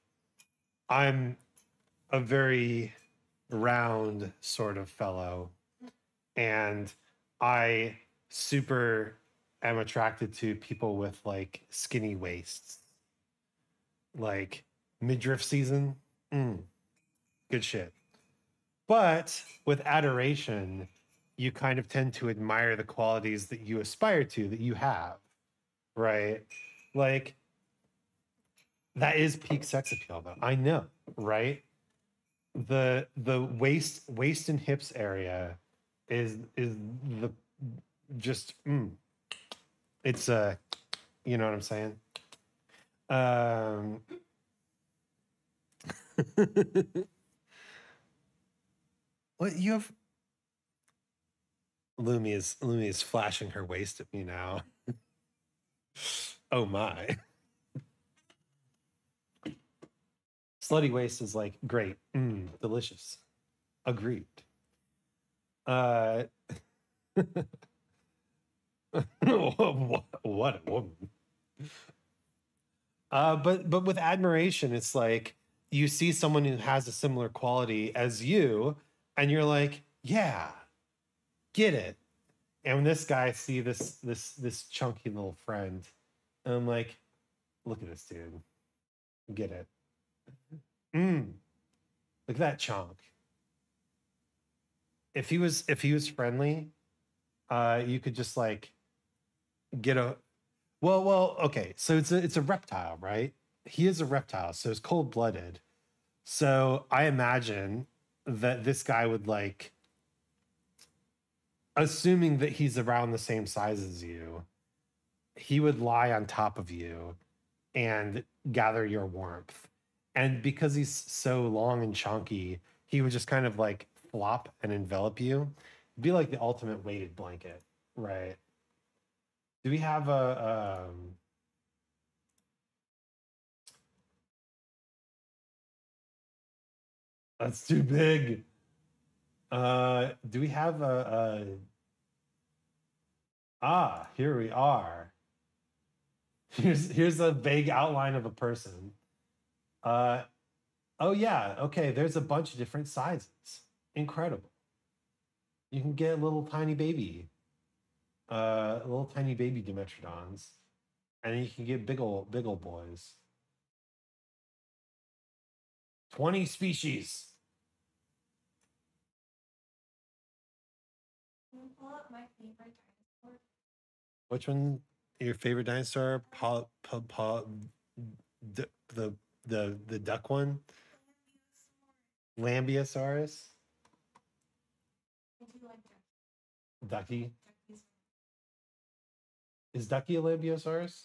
I'm a very round sort of fellow, and I super am attracted to people with like skinny waists. Like midriff season, good shit. But with adoration, you kind of tend to admire the qualities that you aspire to, that you have, right? Like, that is peak sex appeal, though. I know, right? The waist and hips area is just it's a, you know what I'm saying? What you have? Lumi is flashing her waist at me now. Oh my. Slutty waste is like, great, delicious, agreed. What a woman. But with admiration, it's like, you see someone who has a similar quality as you, and you're like, yeah, get it. And when this guy see this chunky little friend, and I'm like, look at this dude, get it. Look at that chonk. If he was friendly, you could just like get a well, okay. So it's a reptile, right? He is a reptile, so it's cold-blooded. So I imagine that this guy would like, assuming that he's around the same size as you, he would lie on top of you and gather your warmth. And because he's so long and chonky, he would just kind of like flop and envelop you. It'd be like the ultimate weighted blanket, right? Do we have a that's too big. Do we have a here we are. Here's a vague outline of a person. Oh yeah, okay, there's a bunch of different sizes. Incredible. You can get little tiny baby Dimetrodons, and you can get big ol' boys. 20 species. Can you pull up my favorite dinosaur? Which one? Your favorite dinosaur? The duck one? Lambeosaurus? I do like Ducky? Ducky's... Is Ducky a Lambeosaurus?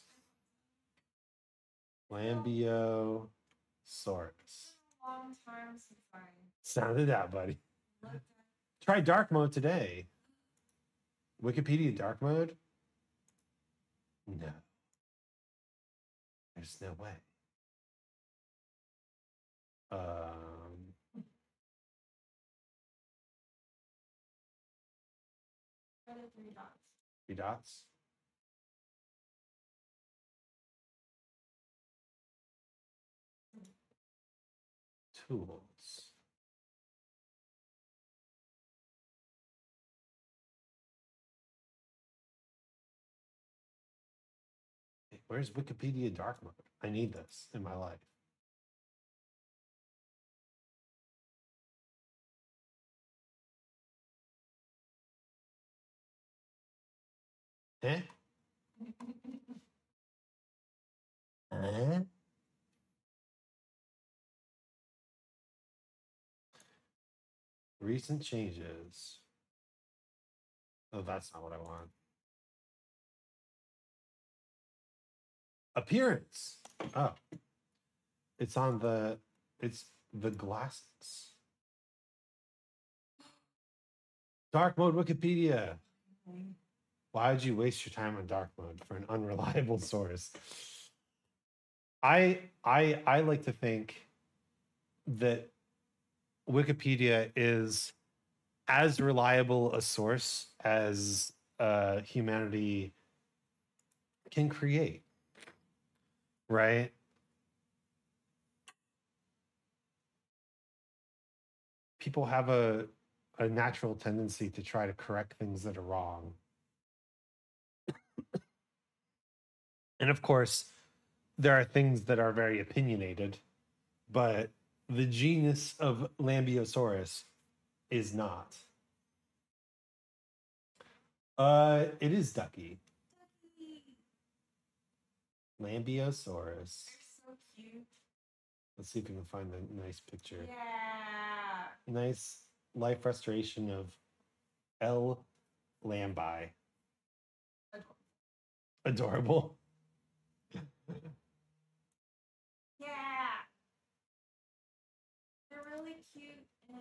Lambeosaurus. Long time since I... Sounded out, buddy. Try dark mode today. Wikipedia dark mode? No. There's no way. Are there three dots? Three dots. Tools. Where's Wikipedia dark mode? I need this in my life. Eh? Recent changes. Oh, that's not what I want. Appearance. Oh, it's on the, it's the glasses. Dark mode Wikipedia. Why would you waste your time on dark mode for an unreliable source? I like to think that Wikipedia is as reliable a source as humanity can create. Right? People have a natural tendency to try to correct things that are wrong. And of course, there are things that are very opinionated, but the genius of Lambeosaurus is not. It is Ducky. Lambeosaurus. They're so cute. Let's see if we can find a nice picture. Yeah. Nice life restoration of L. Lambi. Adorable. Yeah. They're really cute in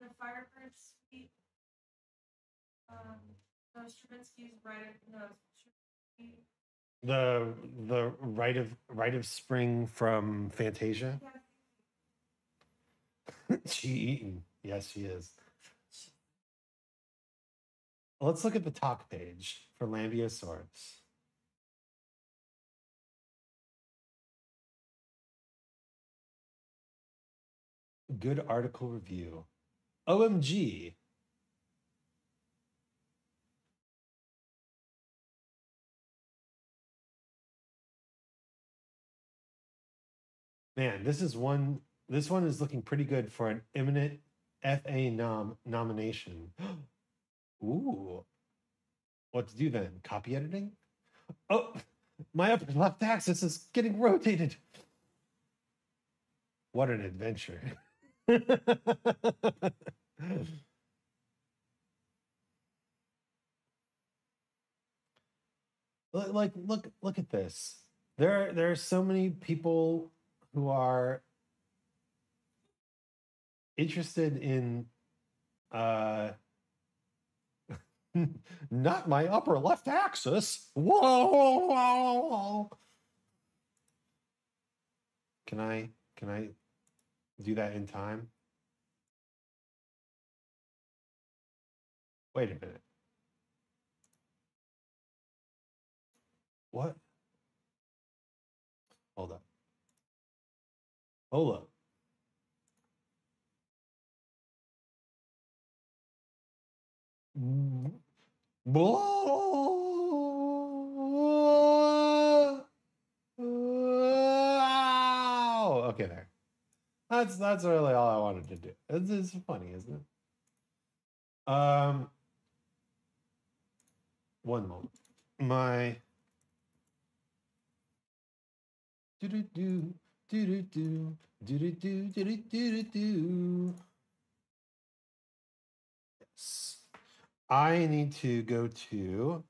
the Firebird suite. Stravinsky's The rite of spring from Fantasia. Yeah. She eaten. Yes, she is. Let's look at the talk page for Lambeosaurus. Good article review. OMG. Man, this one is looking pretty good for an imminent FA nomination. Ooh. What to do then? Copy editing? Oh, my upper left axis is getting rotated. What an adventure. Like, look at this. There are so many people who are interested in not my upper left axis. Whoa! Can I do that in time? Wait a minute. What? Hold up. Hola. Okay, there. That's really all I wanted to do. It's funny, isn't it? One moment. My Yes. I need to go to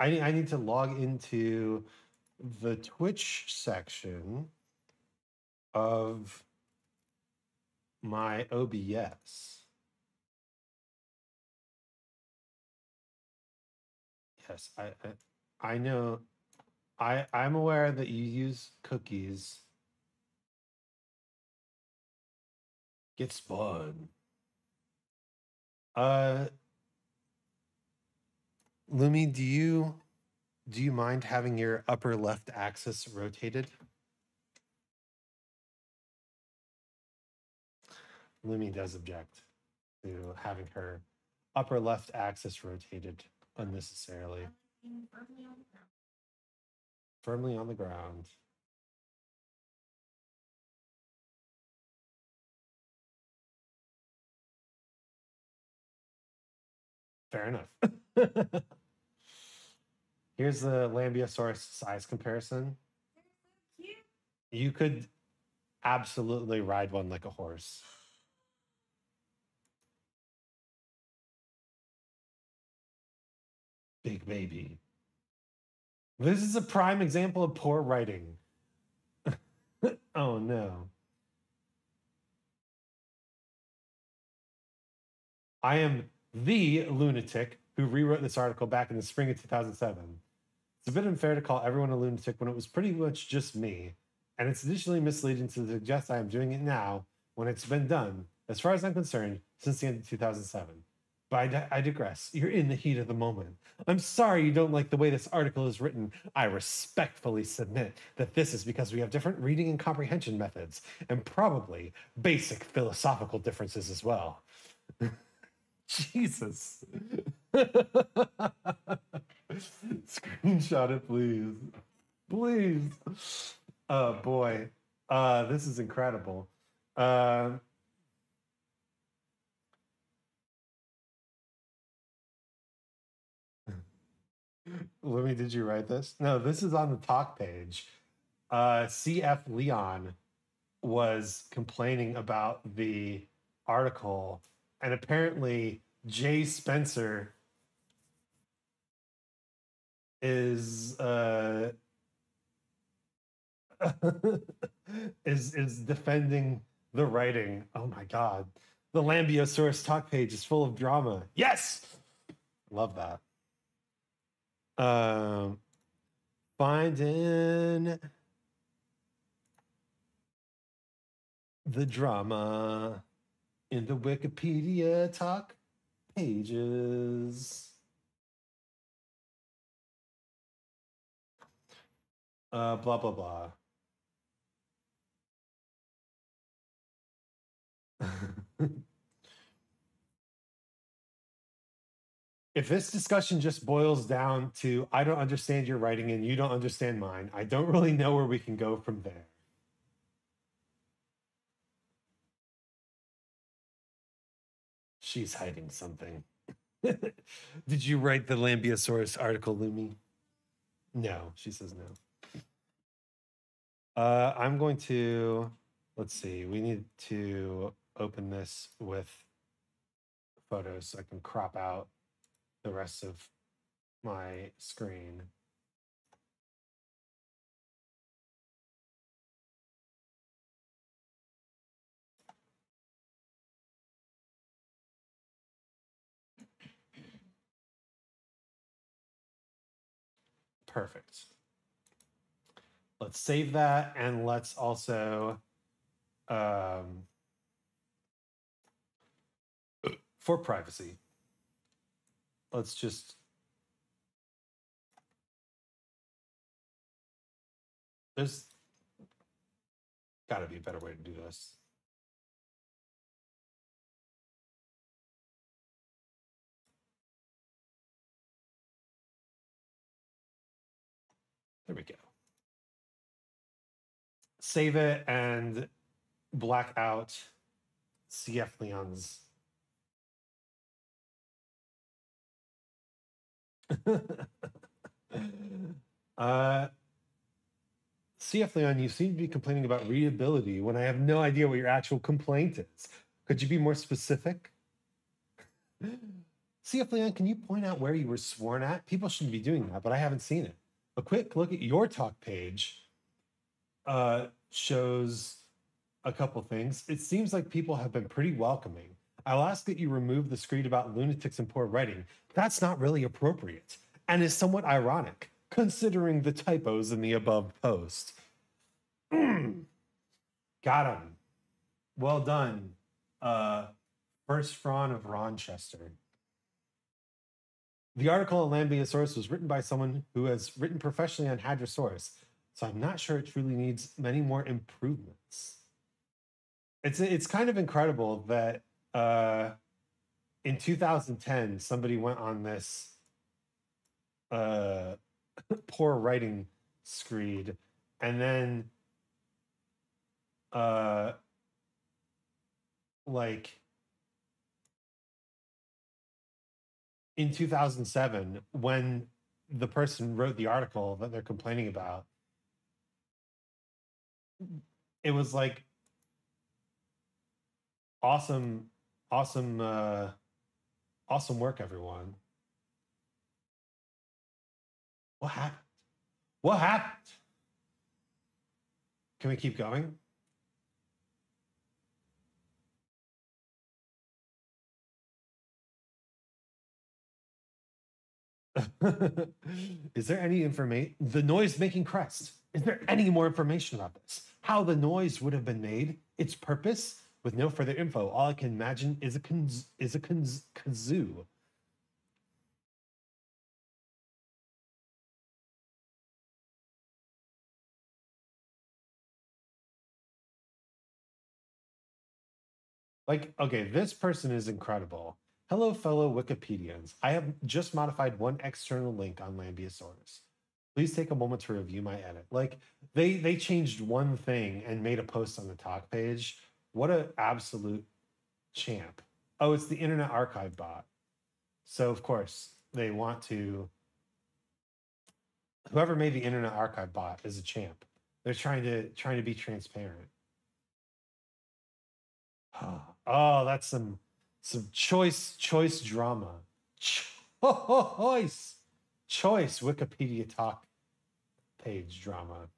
I need to log into the Twitch section of my OBS. Yes, I know I'm aware that you use cookies. Get spawned. Lumi, do you mind having your upper left axis rotated? Lumi does object to having her upper left axis rotated unnecessarily. Firmly on the ground. Fair enough. Here's the Lambeosaurus size comparison. You could absolutely ride one like a horse. Big baby. This is a prime example of poor writing. Oh no. I am the lunatic who rewrote this article back in the spring of 2007. It's a bit unfair to call everyone a lunatic when it was pretty much just me. And it's additionally misleading to suggest I am doing it now when it's been done, as far as I'm concerned, since the end of 2007. But I digress. You're in the heat of the moment. I'm sorry you don't like the way this article is written. I respectfully submit that this is because we have different reading and comprehension methods, and probably basic philosophical differences as well. Jesus. Screenshot it, please. Please. Oh, boy. This is incredible. Lumi, did you write this? No, this is on the talk page. CF Leon was complaining about the article, and apparently Jay Spencer is is defending the writing. Oh my God. The Lambiosaurus talk page is full of drama. Yes! Love that. Finding the drama in the Wikipedia talk pages. Blah, blah, blah. If this discussion just boils down to, I don't understand your writing and you don't understand mine, I don't really know where we can go from there. She's hiding something. Did you write the Lambiosaurus article, Lumi? No, she says no. I'm going to, let's see, we need to open this with photos so I can crop out the rest of my screen. Perfect. Let's save that, and let's also for privacy, let's just, there's got to be a better way to do this. There we go. Save it and black out CF Leon's. CF Leon, you seem to be complaining about readability when I have no idea what your actual complaint is. Could you be more specific? CF Leon, can you point out where you were sworn at? People shouldn't be doing that, but I haven't seen it. A quick look at your talk page shows a couple things. It seems like people have been pretty welcoming. I'll ask that you remove the screed about lunatics and poor writing. That's not really appropriate and is somewhat ironic. considering the typos in the above post. Got him. Well done. First Fraun of Ronchester. The article on Lambeosaurus was written by someone who has written professionally on Hadrosaurus, so I'm not sure it truly needs many more improvements. It's kind of incredible that in 2010 somebody went on this poor writing screed, and then like in 2007, when the person wrote the article that they're complaining about, it was like awesome work, everyone. What happened? What happened? Can we keep going? Is there any information? The noise making crest. Is there any more information about this? How the noise would have been made? Its purpose? With no further info, all I can imagine is a kazoo. Like, okay, this person is incredible. Hello, fellow Wikipedians. I have just modified one external link on Lambeosaurus. Please take a moment to review my edit. Like, they changed one thing and made a post on the talk page. What an absolute champ. Oh, it's the Internet Archive bot. So, of course, they want to... Whoever made the Internet Archive bot is a champ. They're trying to be transparent. Oh, that's some choice drama. Choice Wikipedia talk page drama.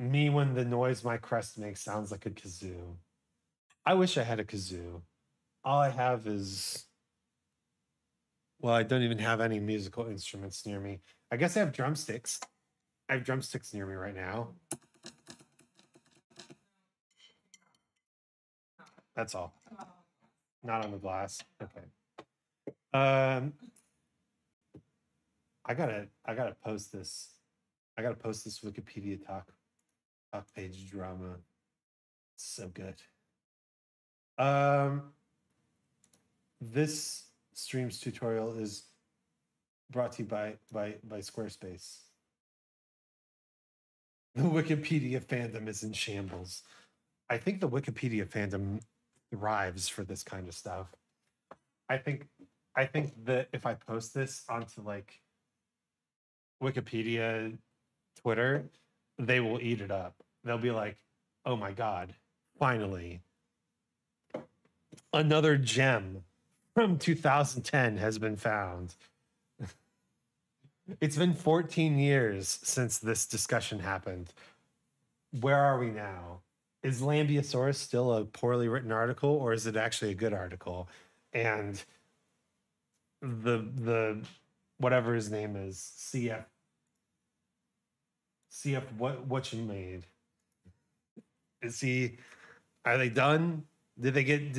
Me when the noise my crest makes sounds like a kazoo. I wish I had a kazoo. All I have is, well, I don't even have any musical instruments near me. I guess I have drumsticks. I have drumsticks near me right now. That's all. Not on the glass. Okay. I gotta post this. I gotta post this Wikipedia talk page drama. It's so good. This stream's tutorial is brought to you by Squarespace. The Wikipedia fandom is in shambles. I think the Wikipedia fandom thrives for this kind of stuff. I think that if I post this onto like Wikipedia, Twitter, they will eat it up. They'll be like, "Oh my god, finally, another gem from 2010 has been found." It's been 14 years since this discussion happened. Where are we now? Is Lambeosaurus still a poorly written article, or is it actually a good article? And the whatever his name is, CF what you made? Is he? Are they done? Did they get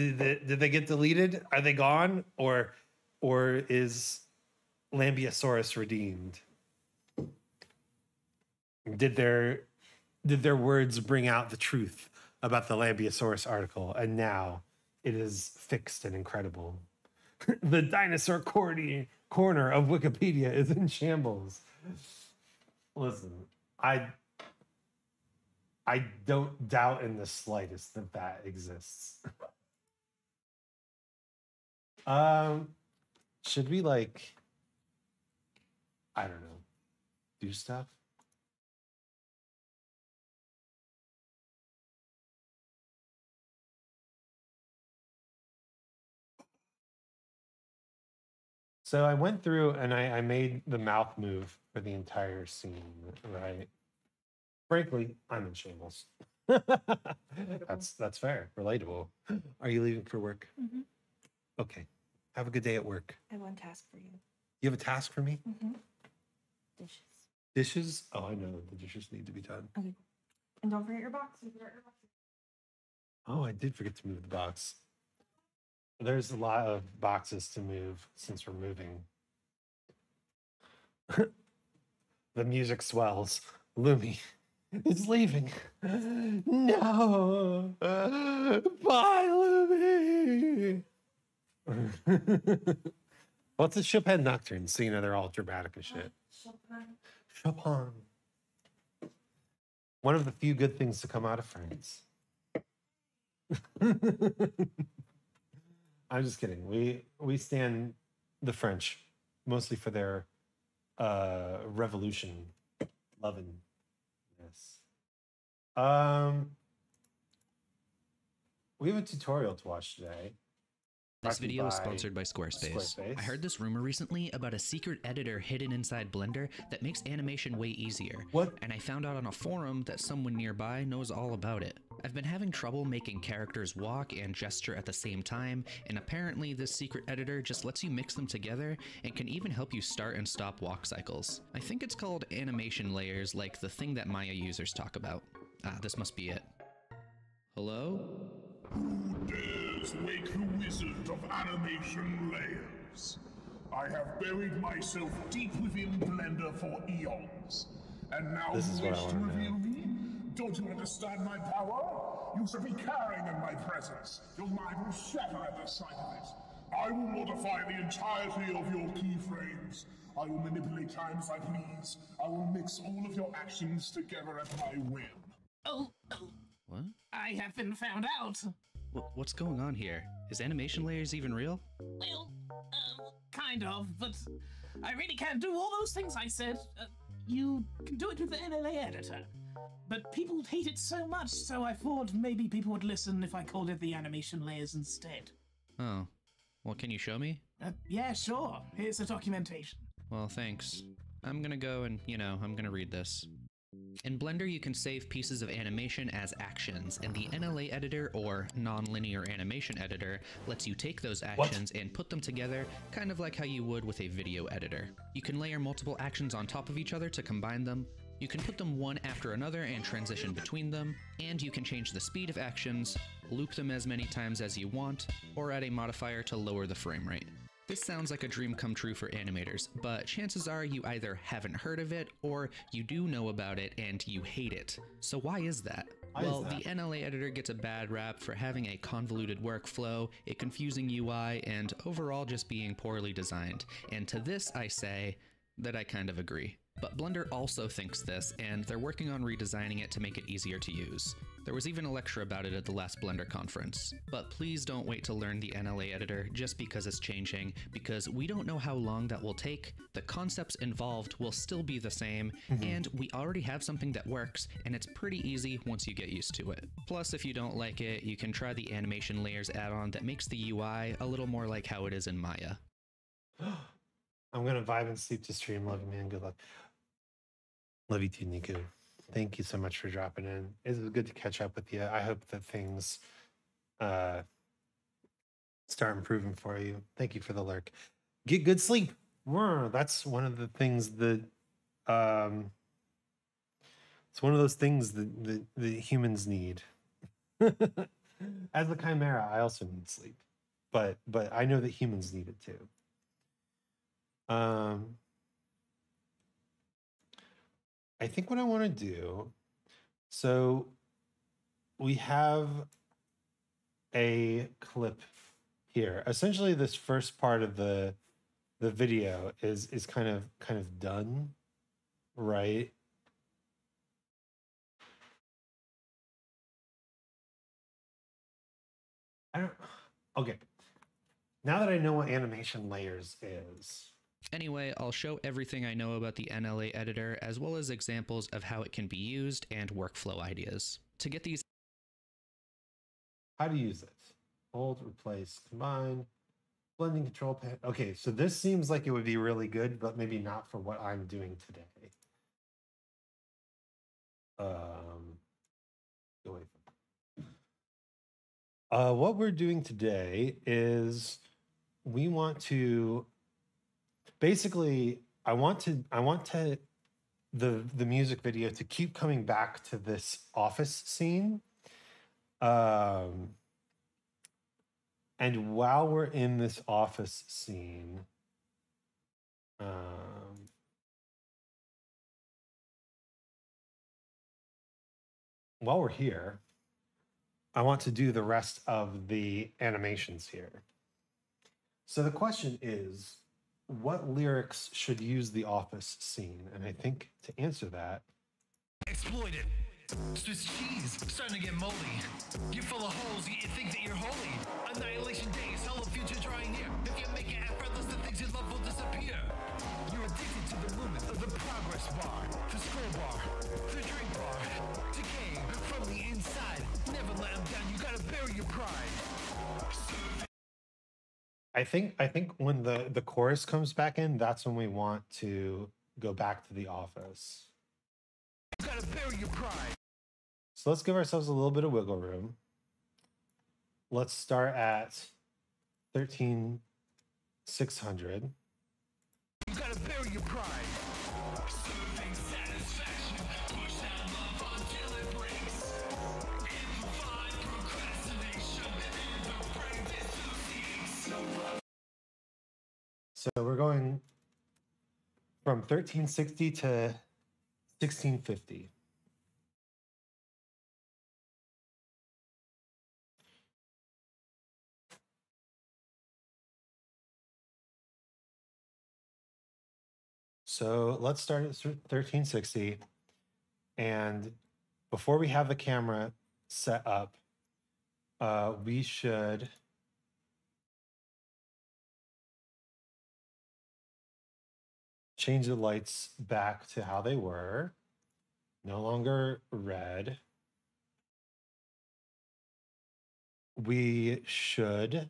deleted? Are they gone? Or is Lambeosaurus redeemed? Did their words bring out the truth about the Lambeosaurus article, and now it is fixed and incredible? The dinosaur corner of Wikipedia is in shambles. Listen, I don't doubt in the slightest that that exists. Should we, like, I don't know, do stuff? So I went through and I made the mouth move for the entire scene, right? Frankly, I'm in shambles. That's fair, relatable. Are you leaving for work? Mm-hmm. Okay, Have a good day at work. I have one task for you. You have a task for me? Mm-hmm. Dishes. Dishes? Oh, I know that the dishes need to be done. Okay. And don't forget your box. Oh, I did forget to move the box. There's a lot of boxes to move since we're moving. The music swells. Lumi is leaving. No! Bye, Lumi! What's a Chopin Nocturne? So you know they're all dramatic and shit. Chopin. One of the few good things to come out of France. I'm just kidding. We stand the French mostly for their revolution loving. Yes. We have a tutorial to watch today. This video is sponsored by Squarespace. I heard this rumor recently about a secret editor hidden inside Blender that makes animation way easier. What? And I found out on a forum that someone nearby knows all about it. I've been having trouble making characters walk and gesture at the same time, and apparently this secret editor just lets you mix them together and can even help you start and stop walk cycles. I think it's called animation layers, like the thing that Maya users talk about. Ah, this must be it. Hello? Who dares wake the wizard of animation layers? I have buried myself deep within Blender for eons, and now you wish to reveal me? Don't you understand my power? You should be cowering in my presence. Your mind will shatter at the sight of it. I will modify the entirety of your keyframes. I will manipulate times I please. I will mix all of your actions together at my whim. Oh. What? I have been found out! What's going on here? Is animation layers even real? Well, kind of, but I really can't do all those things I said. You can do it with the NLA editor. But people hate it so much, so I thought maybe people would listen if I called it the animation layers instead. Oh. Well, can you show me? Yeah, sure. Here's the documentation. Well, thanks. I'm gonna go and, you know, I'm gonna read this. In Blender, you can save pieces of animation as actions, and the NLA editor, or non-linear animation editor, lets you take those actions and put them together, kind of like how you would with a video editor. You can layer multiple actions on top of each other to combine them. You can put them one after another and transition between them, and you can change the speed of actions, loop them as many times as you want, or add a modifier to lower the frame rate. This sounds like a dream come true for animators, but chances are you either haven't heard of it, or you do know about it and you hate it. So why is that? Well, the NLA editor gets a bad rap for having a convoluted workflow, a confusing UI, and overall just being poorly designed. And to this I say that I kind of agree. But Blender also thinks this, and they're working on redesigning it to make it easier to use. There was even a lecture about it at the last Blender conference. But please don't wait to learn the NLA editor just because it's changing, because we don't know how long that will take, the concepts involved will still be the same, and we already have something that works, and it's pretty easy once you get used to it. Plus, if you don't like it, you can try the animation layers add-on that makes the UI a little more like how it is in Maya. I'm gonna vibe and sleep to stream. Love you, man. Good luck. Love you too, Niku. Thank you so much for dropping in. It was good to catch up with you. I hope that things start improving for you. Thank you for the lurk. Get good sleep. That's one of the things that it's one of those things that the humans need. As the chimera, I also need sleep, but I know that humans need it too. I think what I want to do, so we have a clip here. Essentially, this first part of the video is kind of done, right? Okay. Now that I know what animation layers is. Anyway, I'll show everything I know about the NLA editor, as well as examples of how it can be used and workflow ideas. To get these... How to use it. Hold, replace, combine, blending control pan. Okay, so this seems like it would be really good, but maybe not for what I'm doing today. Go away from it. What we're doing today is... we want to basically, I want the music video to keep coming back to this office scene. And while we're in this office scene, while we're here, I want to do the rest of the animations here. So the question is, what lyrics should use the office scene? And I think to answer that... Exploit it. Swiss cheese, starting to get moldy. You're full of holes, you think that you're holy. Annihilation day, hollow future drawing near. If you make an effort, the things you love will disappear. You're addicted to the movement of the progress bar, the scroll bar, the drink bar. Decay from the inside. Never let them down, you gotta bury your pride. I think when the chorus comes back in, that's when we want to go back to the office. You gotta bury your pride. So let's give ourselves a little bit of wiggle room. Let's start at 13,600. You gotta bury your pride. Serving satisfaction. Push down love until it breaks. Amplify procrastination and the brain. So we're going from 1360 to 1650. So let's start at 1360, and before we have the camera set up, we should change the lights back to how they were, no longer red. We should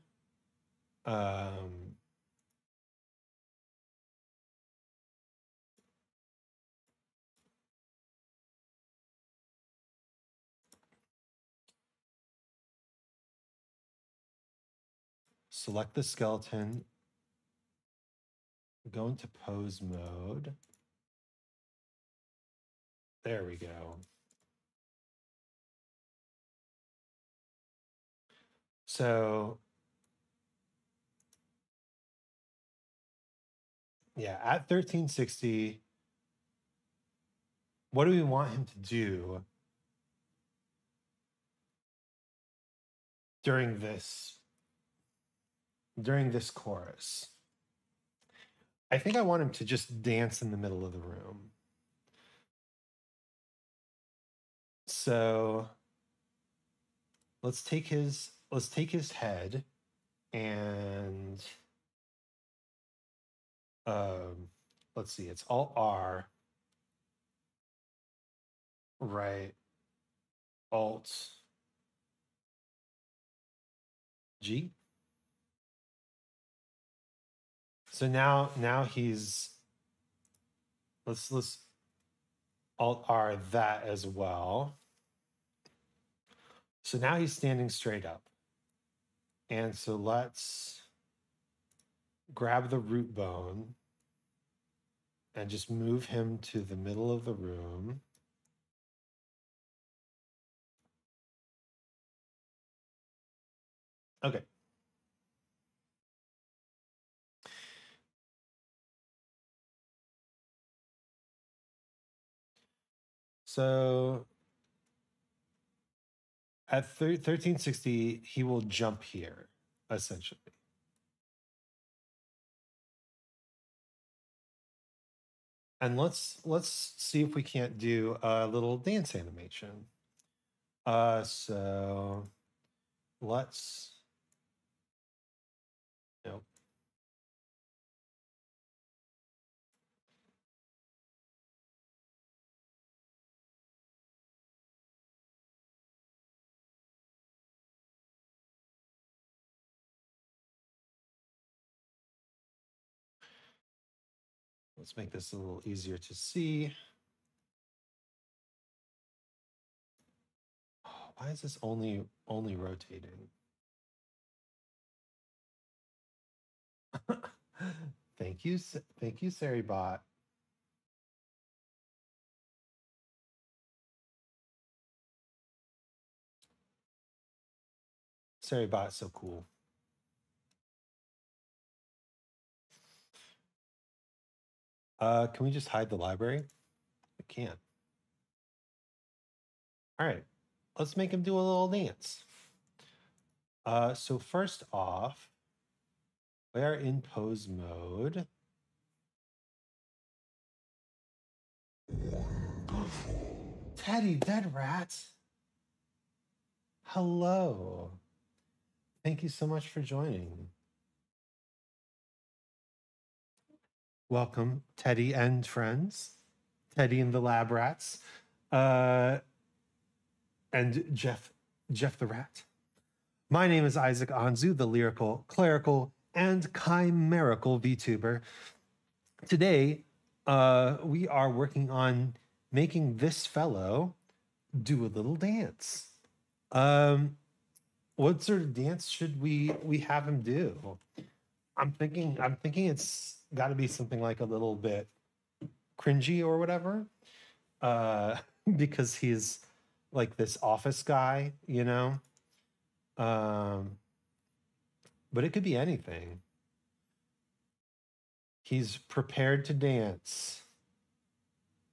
select the skeleton, go into pose mode. There we go. So, yeah, at 1360, what do we want him to do during this chorus? I think I want him to just dance in the middle of the room. So let's take his head and let's see, it's Alt R, right, Alt G. So now he's, let's Alt R that as well. So now he's standing straight up. And so let's grab the root bone and just move him to the middle of the room. Okay. So at 1360, he will jump here, essentially. And let's see if we can't do a little dance animation. So let's... Nope. Let's make this a little easier to see. Oh, why is this only rotating? Thank you, Saribot. Saribot's so cool. Can we just hide the library? We can't. All right, let's make him do a little dance. So first off, we are in pose mode. Wonderful. Teddy, dead rat. Hello. Thank you so much for joining. Welcome, Teddy and friends. Teddy and the lab rats. And Jeff the rat. My name is Isaac Anzu, the lyrical, clerical, and chimerical VTuber. Today, we are working on making this fellow do a little dance. What sort of dance should we have him do? I'm thinking it's got to be something like a little bit cringy or whatever, because he's like this office guy, you know. But it could be anything. He's prepared to dance.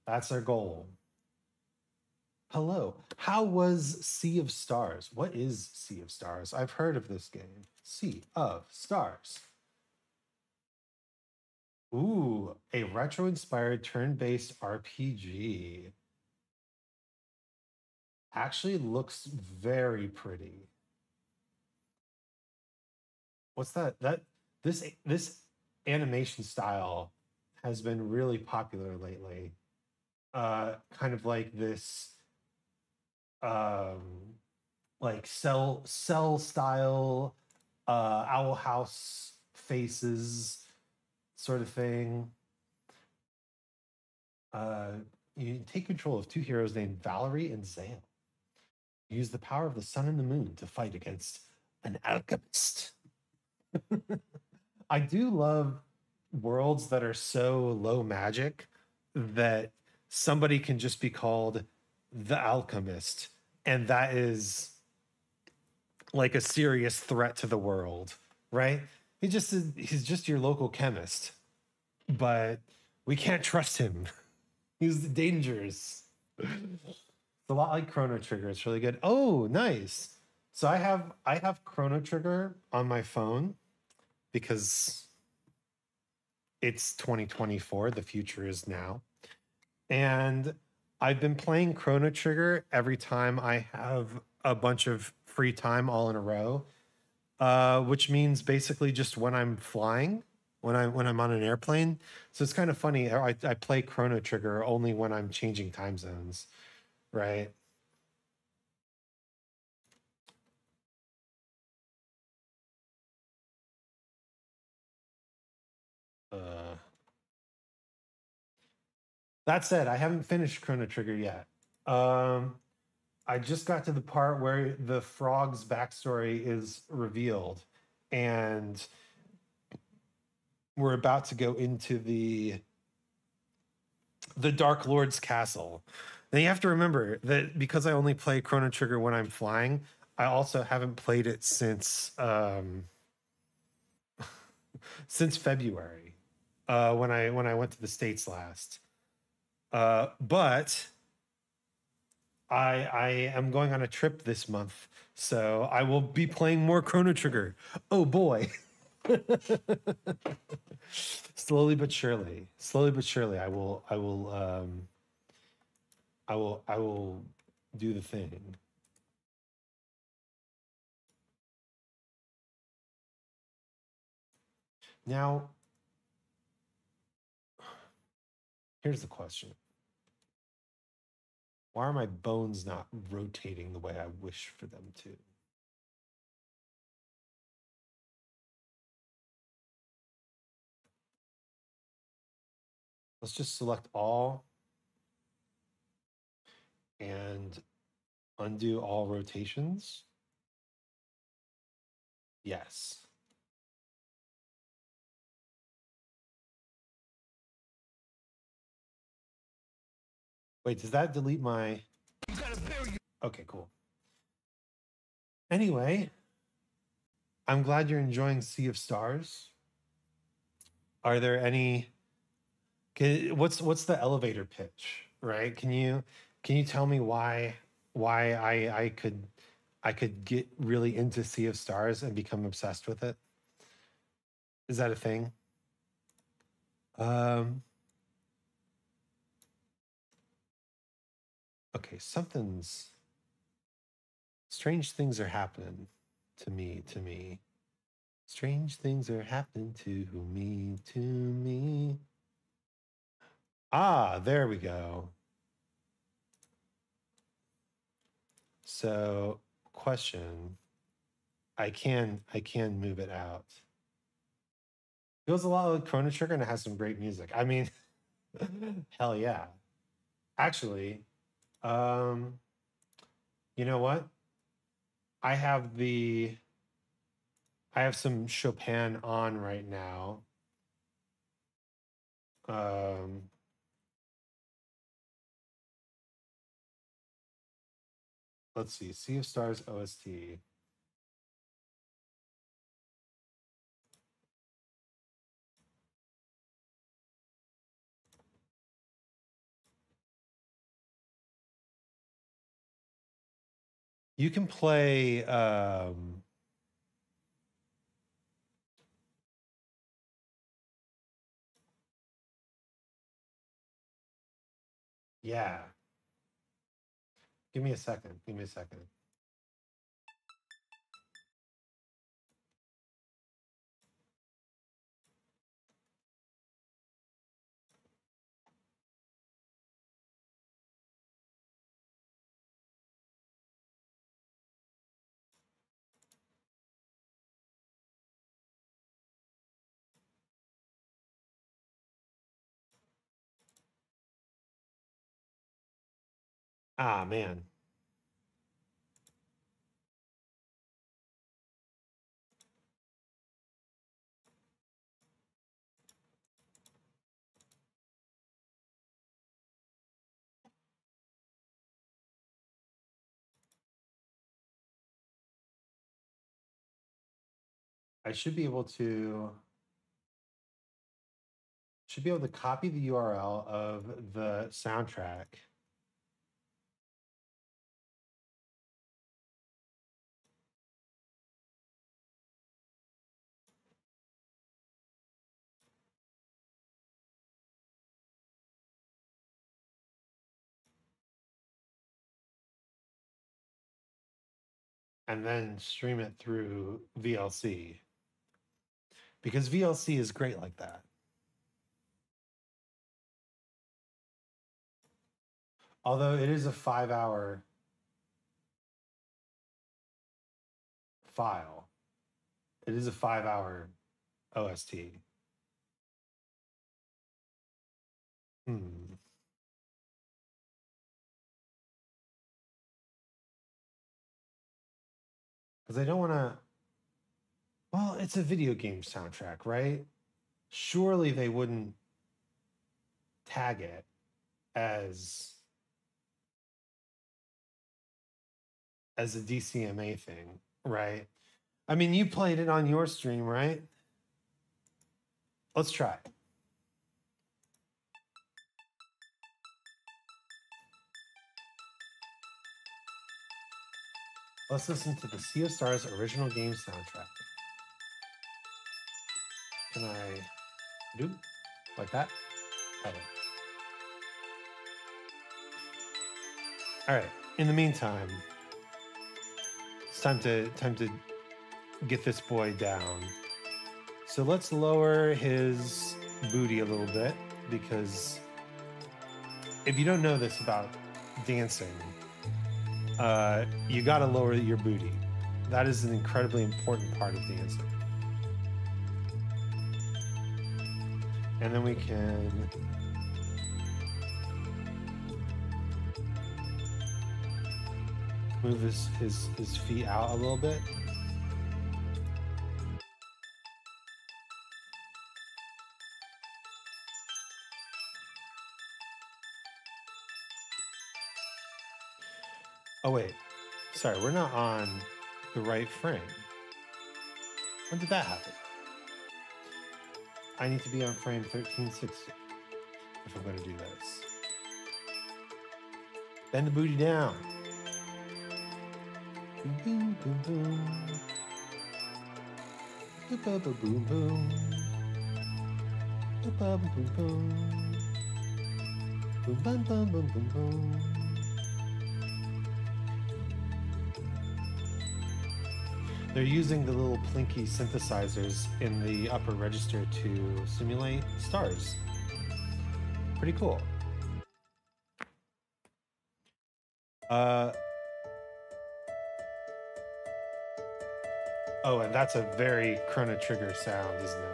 That's our goal. Hello. How was Sea of Stars? What is Sea of Stars? I've heard of this game. Sea of Stars. Ooh, a retro-inspired turn-based RPG. Actually looks very pretty. What's that? This animation style has been really popular lately. Kind of like this like cell style Owl House faces sort of thing. You take control of two heroes named Valerie and Zale. You use the power of the sun and the moon to fight against an alchemist. I do love worlds that are so low magic that somebody can just be called the alchemist, and that is like a serious threat to the world, right? He's just your local chemist, but we can't trust him. He's dangerous. It's a lot like Chrono Trigger. It's really good. Oh, nice. So I have Chrono Trigger on my phone because it's 2024, the future is now. And I've been playing Chrono Trigger every time I have a bunch of free time all in a row, which means basically just when I'm flying, when I'm on an airplane. So it's kind of funny. I play Chrono Trigger only when I'm changing time zones, right? That said, I haven't finished Chrono Trigger yet. I just got to the part where the frog's backstory is revealed, and we're about to go into the Dark Lord's castle. Now you have to remember that because I only play Chrono Trigger when I'm flying, I also haven't played it since February, when I went to the States last. But I am going on a trip this month, so I will be playing more Chrono Trigger. Oh boy. Slowly but surely I will do the thing. Now here's the question. Why are my bones not rotating the way I wish for them to? Let's just select all and undo all rotations. Yes. Wait, does that delete my... Okay, cool. Anyway, I'm glad you're enjoying Sea of Stars. Are there any... What's the elevator pitch, right? Can you tell me why I could get really into Sea of Stars and become obsessed with it? Is that a thing? Okay, something's... Strange things are happening to me, Strange things are happening to me, Ah, there we go. So, question. I can move it out. Feels a lot like Chrono Trigger and it has some great music. I mean, hell yeah. Actually, you know what? I have some Chopin on right now. Let's see, Sea of Stars OST. You can play yeah. Give me a second. Ah, man. I should be able to copy the URL of the soundtrack. And then stream it through VLC. Because VLC is great like that. Although it is a 5-hour file. It is a 5-hour OST. Because I don't want to... Well, it's a video game soundtrack, right? Surely they wouldn't tag it as a DCMA thing, right? I mean, you played it on your stream, right? Let's try it. Let's listen to the Sea of Stars original game soundtrack. Can I do like that? Okay. All right. In the meantime, it's time to get this boy down. So let's lower his booty a little bit, because if you don't know this about dancing, you gotta lower your booty. That is an incredibly important part of dancing. And then we can... move his feet out a little bit. Oh, wait. Sorry, we're not on the right frame. When did that happen? I need to be on frame 1360 if I'm going to do this. Bend the booty down. Boom, boom, boom, boom. Boop, boop, boop, boom, boom. Boop, boop, boop, boom. Boop, boop, boop, boop, boop, boop. They're using the little plinky synthesizers in the upper register to simulate stars. Pretty cool. Oh, and that's a very Chrono Trigger sound, isn't it?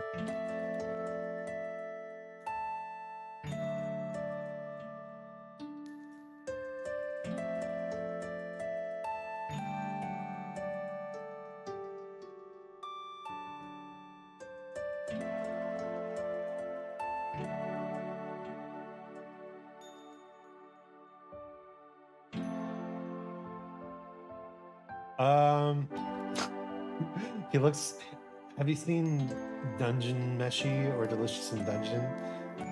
He looks, have you seen Dungeon Meshi or Delicious in Dungeon?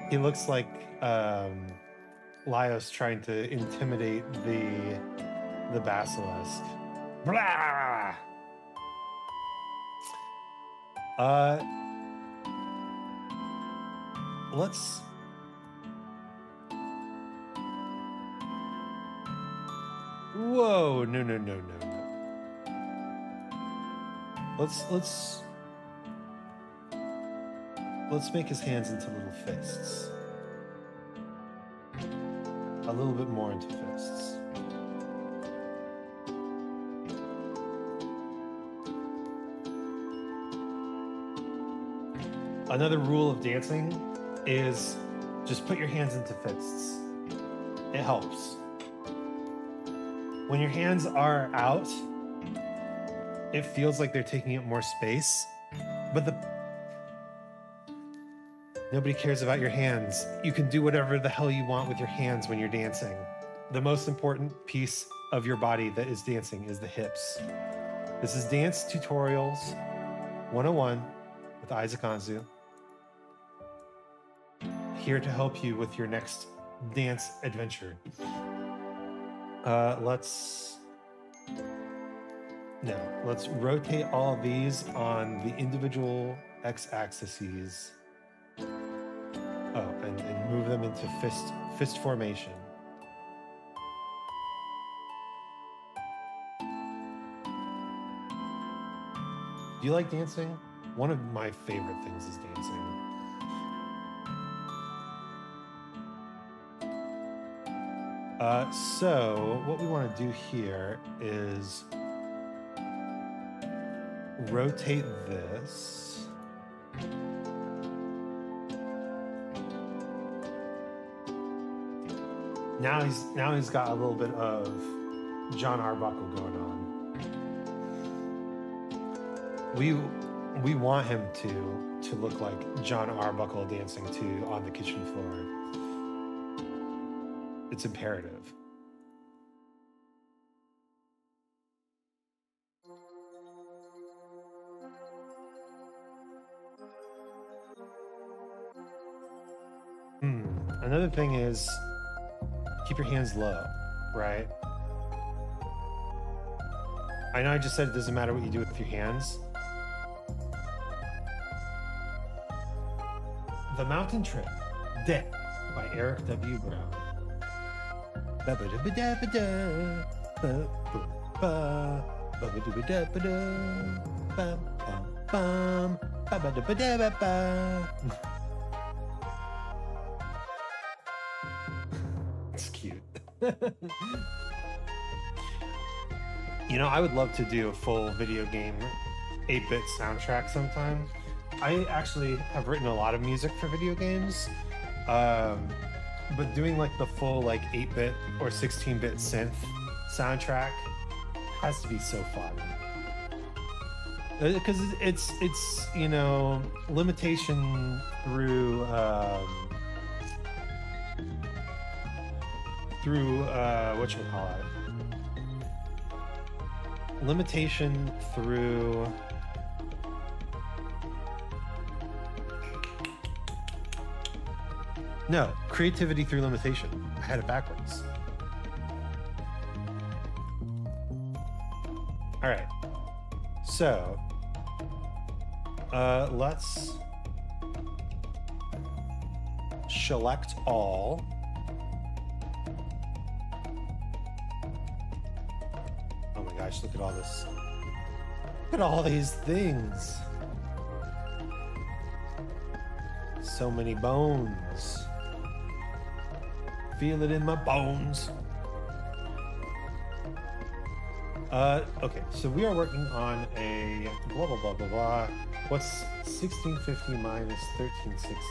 He looks like Laios trying to intimidate the basilisk. Blah! Let's... Whoa, no, no, no, no. Let's make his hands into little fists. A little bit more into fists. Another rule of dancing is just put your hands into fists. It helps. When your hands are out, it feels like they're taking up more space, but nobody cares about your hands. You can do whatever the hell you want with your hands when you're dancing. The most important piece of your body that is dancing is the hips. This is Dance Tutorials 101 with Isaac Anzu. Here to help you with your next dance adventure. Let's rotate all these on the individual x-axes. Oh, and move them into fist formation. Do you like dancing? One of my favorite things is dancing. So what we want to do here is rotate this. Now he's got a little bit of John Arbuckle going on. We want him to look like John Arbuckle dancing to On the Kitchen Floor. It's imperative. Another thing is keep your hands low, right? I know I just said it doesn't matter what you do with your hands. The Mountain Trip, Dead by Eric W. Brown. You know, I would love to do a full video game 8-bit soundtrack sometime. I actually have written a lot of music for video games, but doing like the full like 8-bit or 16-bit synth soundtrack has to be so fun, because it's you know, limitation through through whatchamacallit, limitation through no creativity through limitation. I had it backwards. All right, so let's select all. Oh my gosh, look at all this. Look at all these things. So many bones. Feel it in my bones. Okay, so we are working on a blah, blah, blah, blah, blah. What's 1650 minus 1360?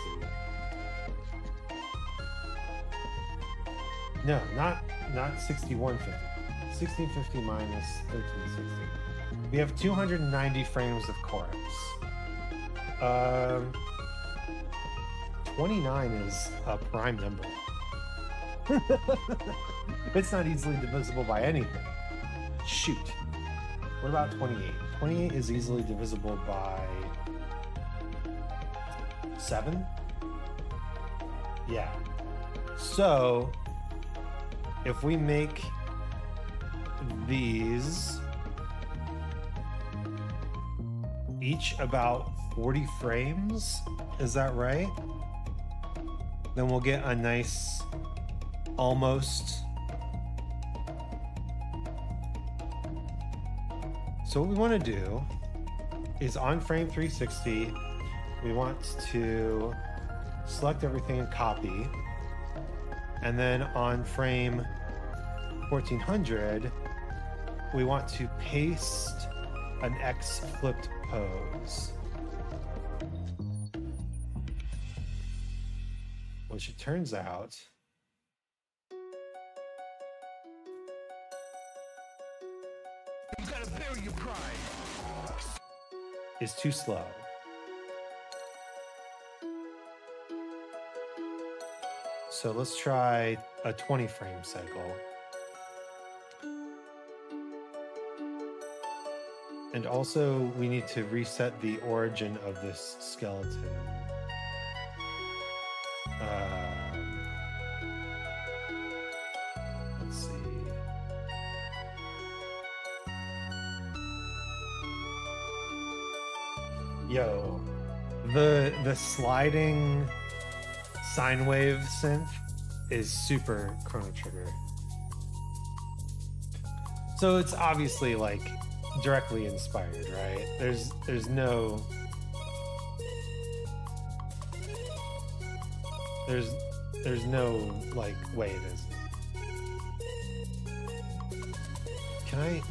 No, not 6150. 1650 minus 1360. We have 290 frames of corpse. 29 is a prime number. It's not easily divisible by anything. Shoot. What about 28? 28 is easily divisible by 7? Yeah. So, if we make these each about 40 frames, is that right? Then we'll get a nice almost. So what we want to do is on frame 360, we want to select everything and copy. And then on frame 1400, we want to paste an X flipped pose. Which it turns out is too slow. So let's try a 20 frame cycle. And also we need to reset the origin of this skeleton. Let's see. Yo, the sliding sine wave synth is super Chrono Trigger. So it's obviously like directly inspired, right? There's no like way it isn't. Can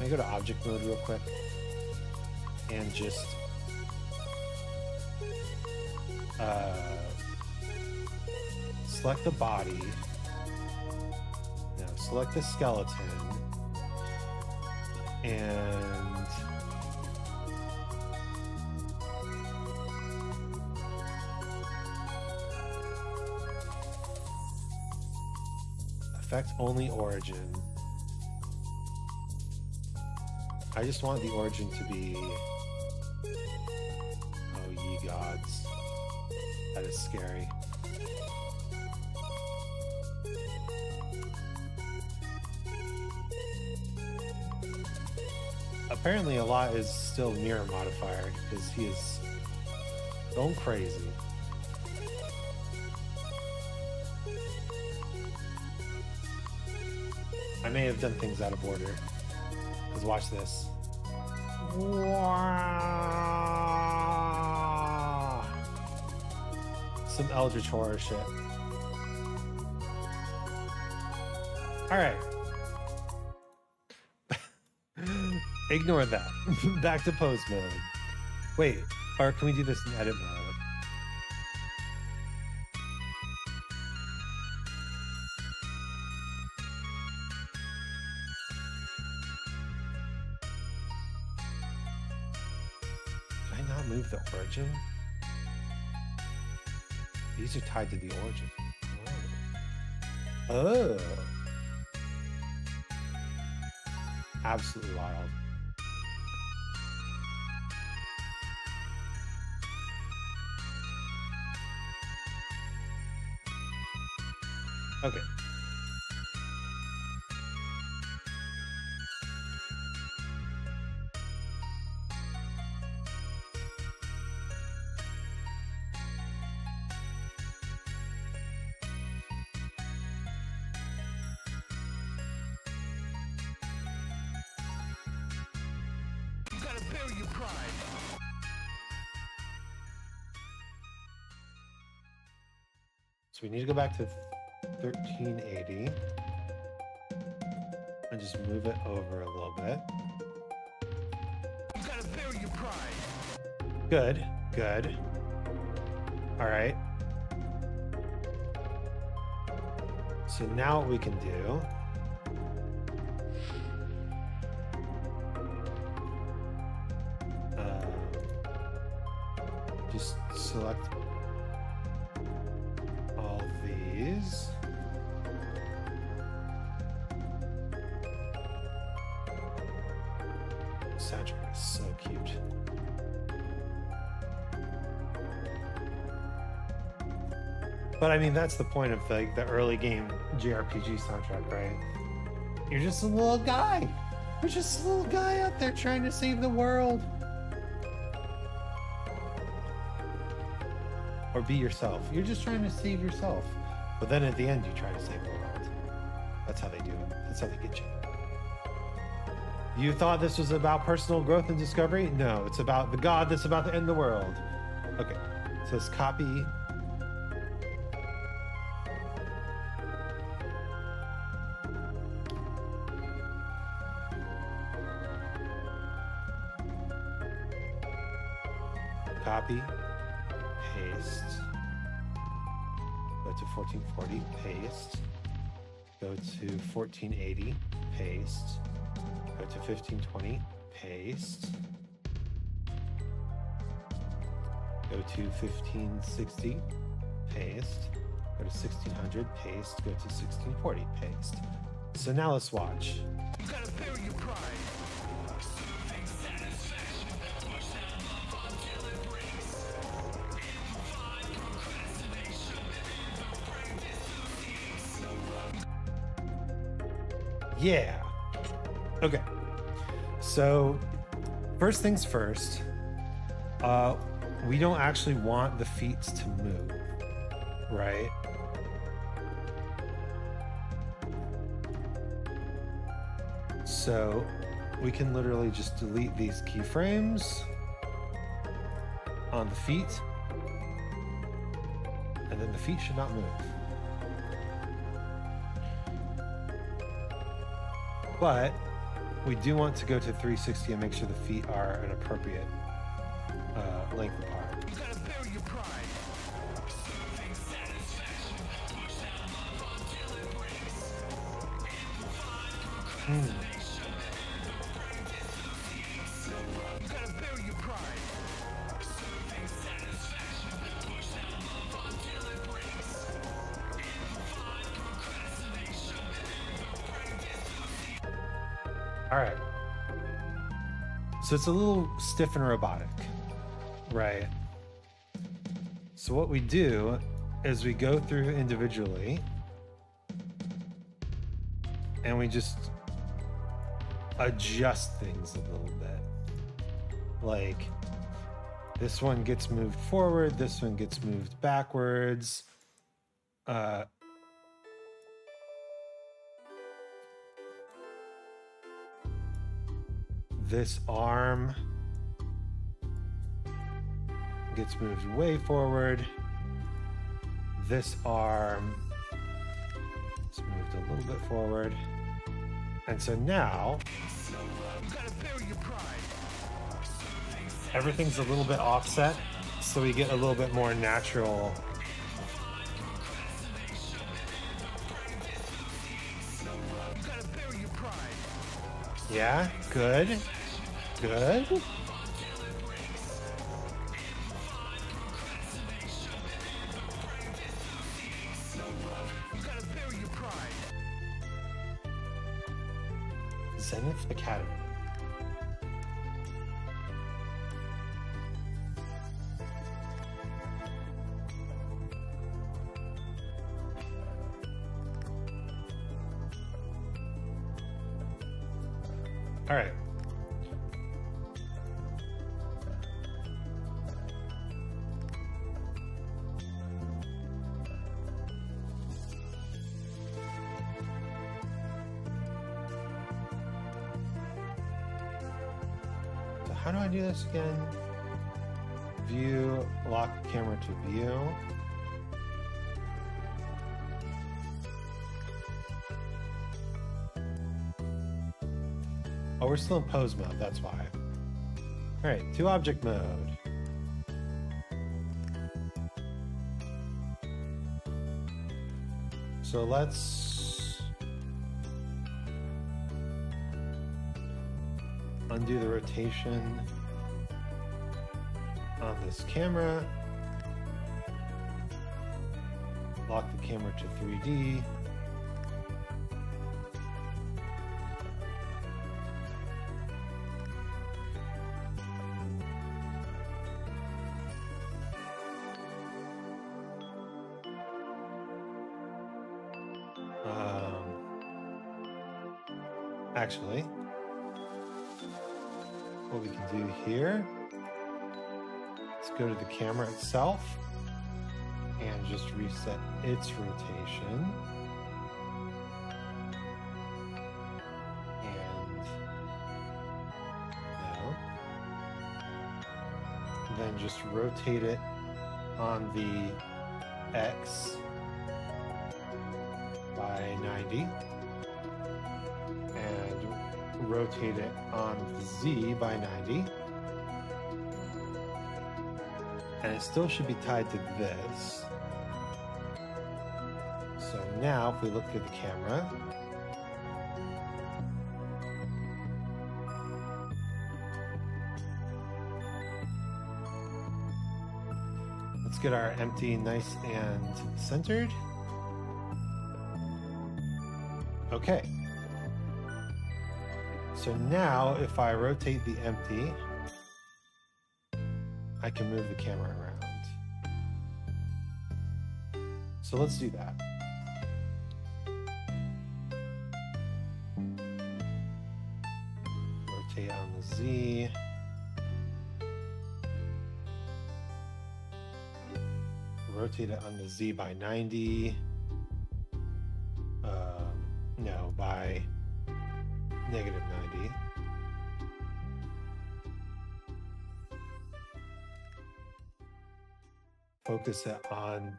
I go to object mode real quick and just select the body. No, select the skeleton and affect only origin. I just want the origin to be, oh ye gods. That is scary. Apparently a lot is still mirror modifier because he is going crazy. I may have done things out of order. Because watch this. Some eldritch horror shit. All right. Ignore that. Back to pose mode. Wait, or can we do this in edit mode? Did I not move the origin? These are tied to the origin. Oh. absolutely wild. Okay. So we need to go back to 1380 and just move it over a little bit. You gotta bury your pride. Good, good. All right. So now what we can do. Just select all these. Saturn is so cute. But I mean, that's the point of like the early game JRPG soundtrack, right? You're just a little guy. You're just a little guy out there trying to save the world. Or be yourself. You're just trying to save yourself. But then at the end, you try to save the world. That's how they do it. That's how they get you. You thought this was about personal growth and discovery? No, it's about the god that's about to end the world. Okay, so let's copy. Copy. 1440, paste, go to 1480, paste, go to 1520, paste, go to 1560, paste, go to 1600, paste, go to 1640, paste. So now let's watch. You gotta bury your pride. Yeah. Okay. So first things first, we don't actually want the feet to move, right? So we can literally just delete these keyframes on the feet, and then the feet should not move. But we do want to go to 360 and make sure the feet are an appropriate length apart. You gotta bury your pride. You gotta bury your pride. All right, so it's a little stiff and robotic, right? So what we do is we go through individually and we just adjust things a little bit. Like this one gets moved forward, this one gets moved backwards. This arm gets moved way forward. This arm is moved a little bit forward. And so now everything's a little bit offset, so we get a little bit more natural . Yeah, good, good. Zenith Academy. All right. How do I do this again? View, lock camera to view. Oh, we're still in pose mode, that's why. All right, to object mode. So let's undo the rotation on this camera. Lock the camera to 3D. Actually, what we can do here, let's go to the camera itself and just reset its rotation. And no. Then just rotate it on the X by 90. Rotate it on Z by 90. And it still should be tied to this. So now if we look through the camera, let's get our empty nice and centered. Okay. So now, if I rotate the empty, I can move the camera around. So let's do that. Rotate on the Z. Rotate it on the Z by 90. No, by negative 90. Focus it on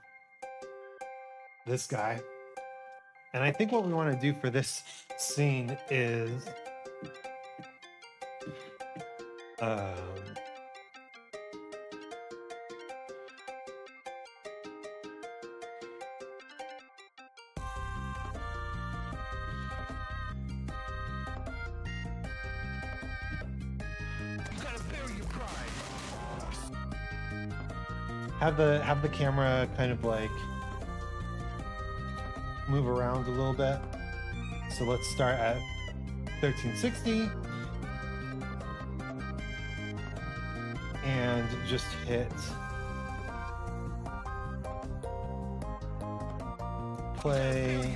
this guy. And I think what we want to do for this scene is have the camera kind of like move around a little bit. So let's start at 1360 and just hit play.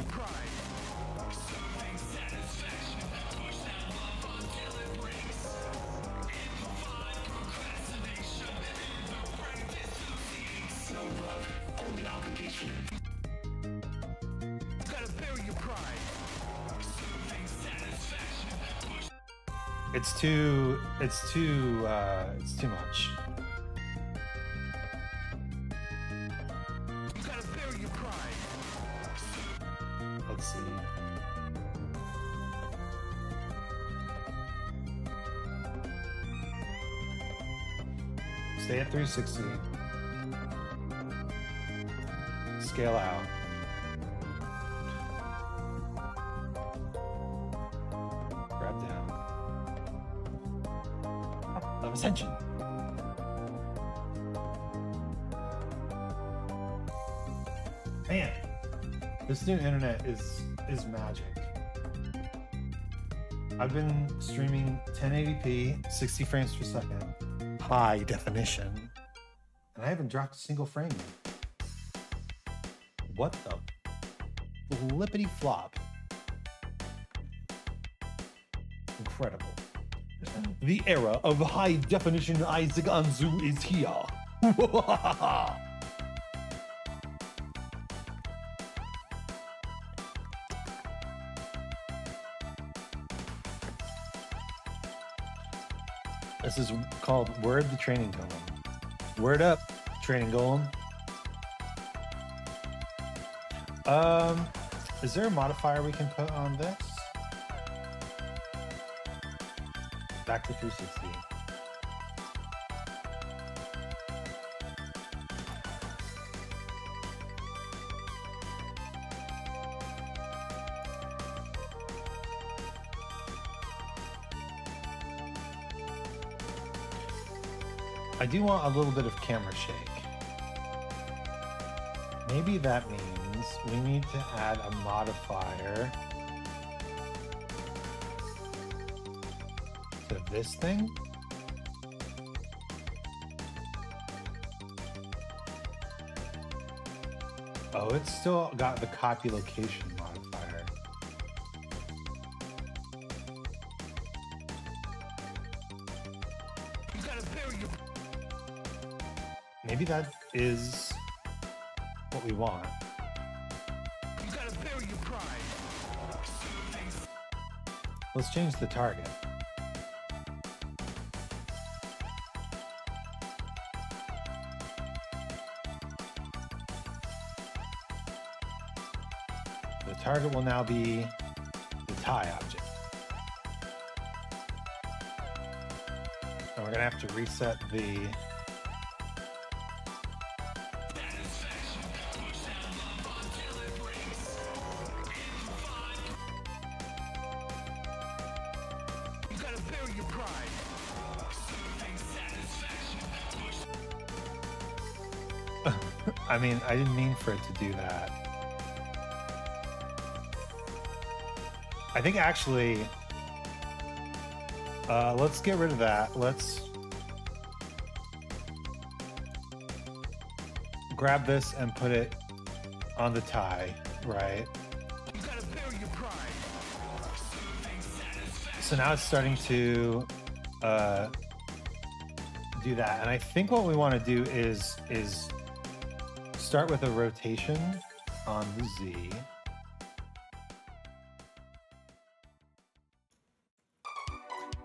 It's too much. You gotta bury your pride. Let's see. Stay at 360. Scale out. Attention. Man, this new internet is magic. I've been streaming 1080p, 60 frames per second, high definition, and I haven't dropped a single frame yet. What the flippity flop. Incredible. The era of high definition Isaac Anzu is here. This is called Word the Training Golem. Word up, Training Golem. Is there a modifier we can put on this? Back to 360. I do want a little bit of camera shake. Maybe that means we need to add a modifier to this thing. Oh, it's still got the copy location modifier. You gotta bury your... Maybe that is what we want. You gotta bury your pride. Let's change the target. The target will now be the tie object. And we're gonna have to reset the I mean, I didn't mean for it to do that. I think actually, let's get rid of that. Let's grab this and put it on the tie, right? You gotta bury your pride. So now it's starting to do that. And I think what we want to do is start with a rotation on the Z.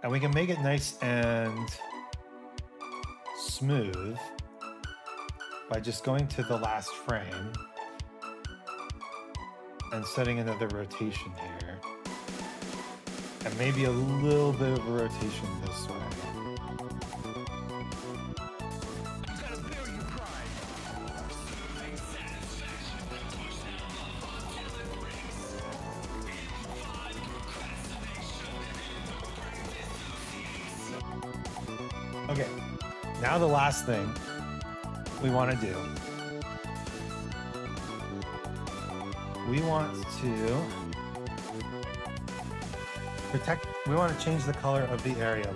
And we can make it nice and smooth by just going to the last frame and setting another rotation here. And maybe a little bit of a rotation this way. Now the last thing we want to do, we want to change the color of the area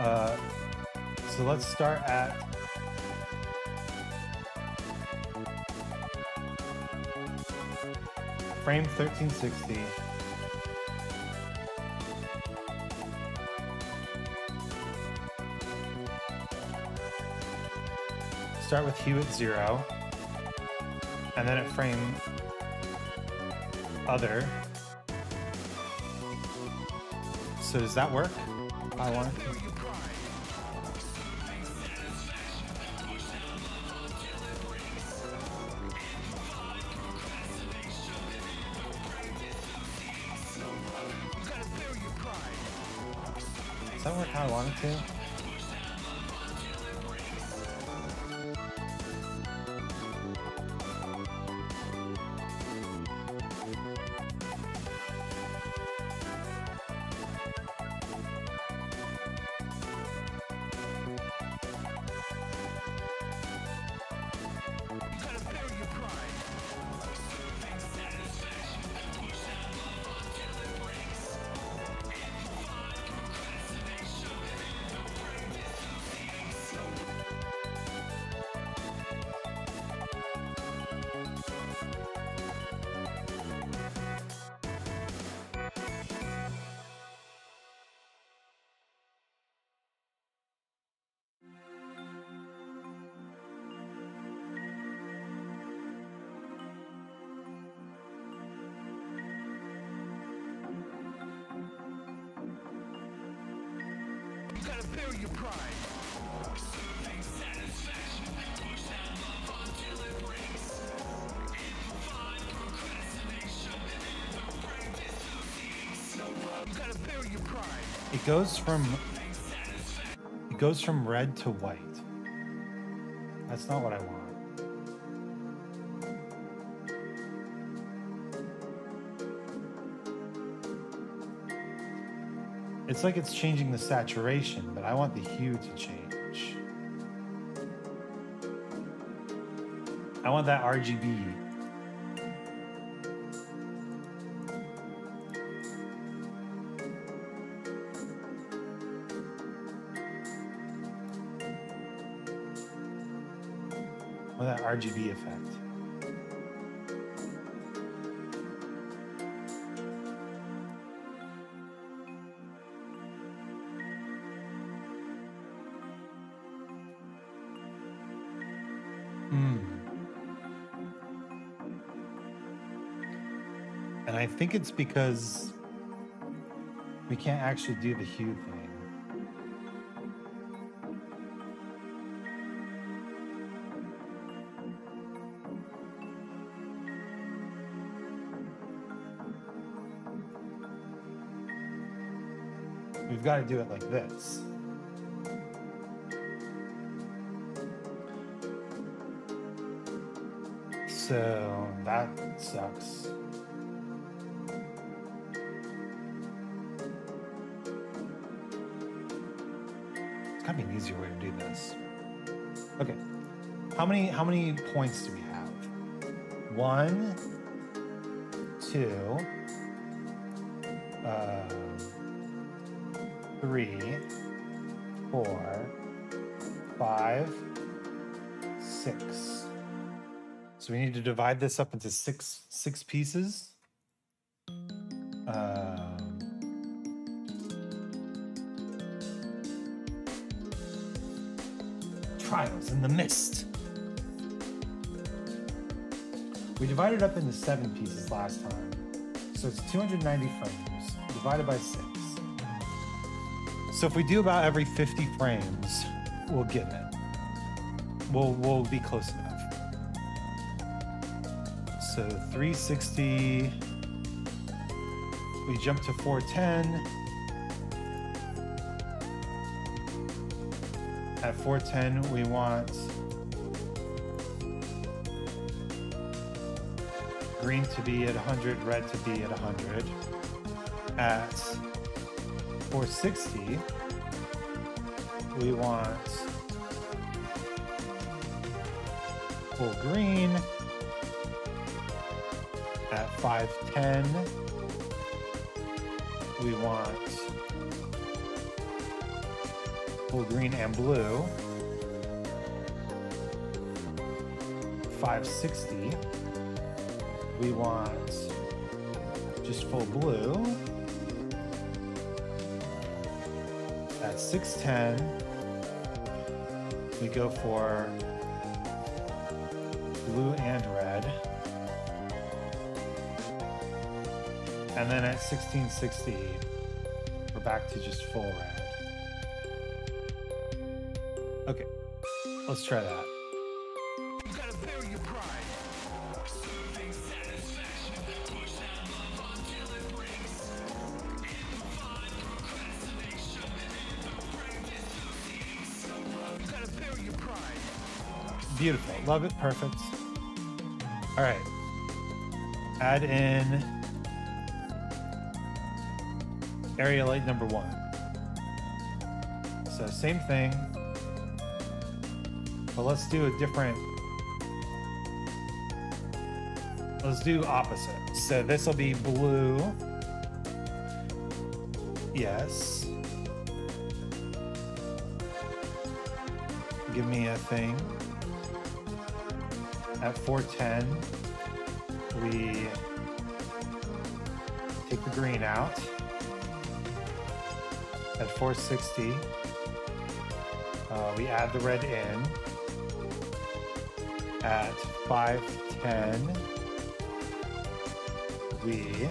lights. So let's start at frame 1360. Start with hue at 0, and then at frame other. So does that work? I want it to. Does that work how I want it to? They're your pride. Serving satisfaction. Push that love until it breaks. Infine procrastination. In the practice of eating. No love. You gotta bury your pride. It goes from red to white. That's not what I want. It's like it's changing the saturation, but I want the hue to change. I want that RGB. I want that RGB effect. I think it's because we can't actually do the hue thing. We've got to do it like this. So that sucks. Gotta be an easier way to do this. Okay, how many points do we have? 1, 2, 3, 4, 5, 6. So we need to divide this up into six pieces. Trials in the Mist. We divided up into 7 pieces last time, so it's 290 frames divided by 6. So if we do about every 50 frames, we'll get it. We'll be close enough. So 360. We jump to 410. At 410, we want green to be at 100, red to be at 100. At 460, we want full green. At 510, we want green and blue. 560, we want just full blue. At 610, we go for blue and red. And then at 1660, we're back to just full red. Let's try that. You gotta bury your pride. Serving satisfaction. Push that love until it breaks. Infine procrastination. In the practice of eating. You gotta bury your pride. Beautiful. Love it. Perfect. All right. Add in area light #1. So same thing. But let's do a different. Let's do opposite. So this will be blue. Yes. Give me a thing. At 410, we take the green out. At 460, we add the red in. At 510, we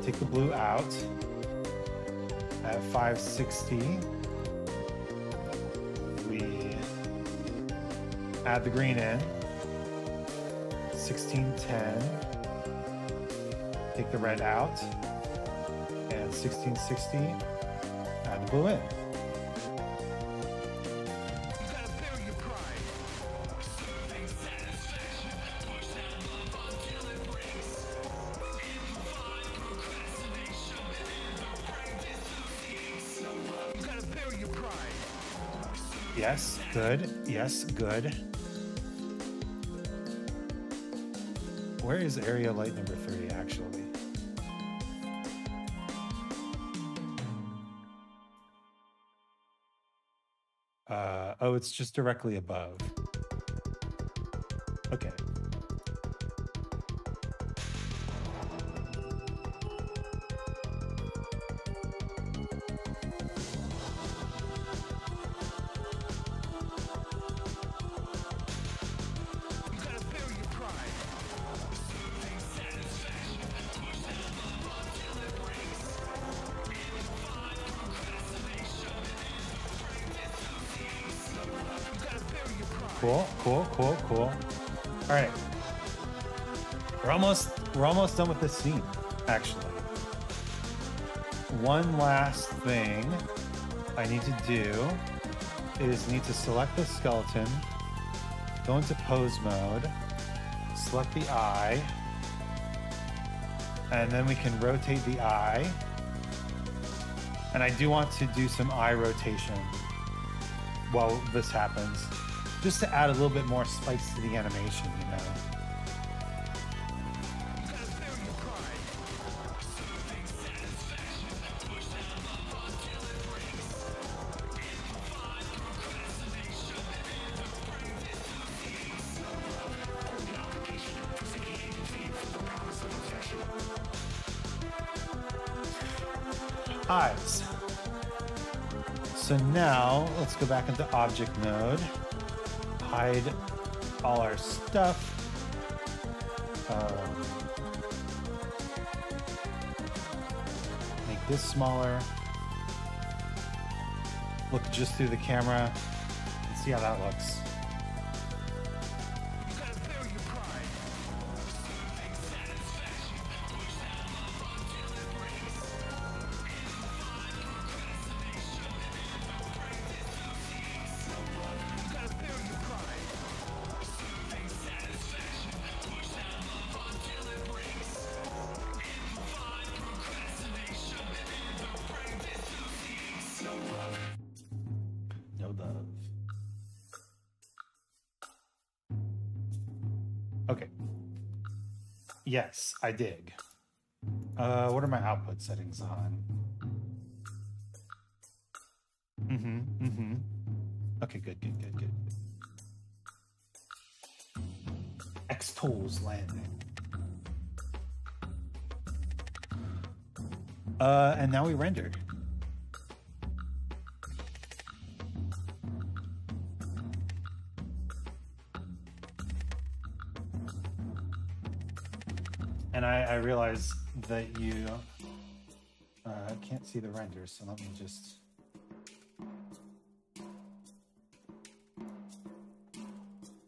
take the blue out. at 560. We add the green in. 1610. Take the red out. And 1660. Add the blue in. Yes, good. Yes, good. Where is area light number 3 actually? Oh, it's just directly above. Okay. Cool. All right, we're almost done with this scene. Actually, one last thing I need to do is need to select the skeleton, go into pose mode, select the eye, and then we can rotate the eye. And I do want to do some eye rotation while this happens, just to add a little bit more spice to the animation, you know. Eyes. So now let's go back into object mode. Hide all our stuff. Make this smaller. Look just through the camera and see how that looks. Yes, I dig. What are my output settings on? Okay, good. X-Tools landing. And now we rendered. And I realize that you can't see the render, so let me just...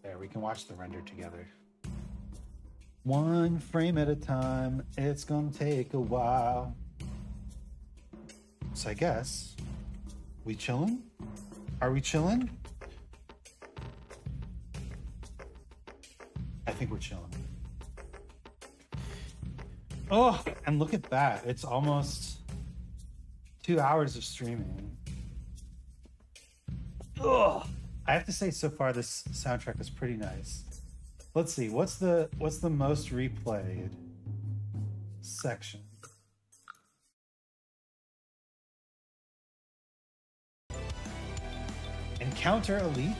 There, we can watch the render together. One frame at a time, it's gonna take a while. So I guess, we chillin'? Are we chillin'? I think we're chillin'. Oh, and look at that. It's almost 2 hours of streaming. Oh, I have to say so far this soundtrack is pretty nice. Let's see, what's the most replayed section? Encounter Elite?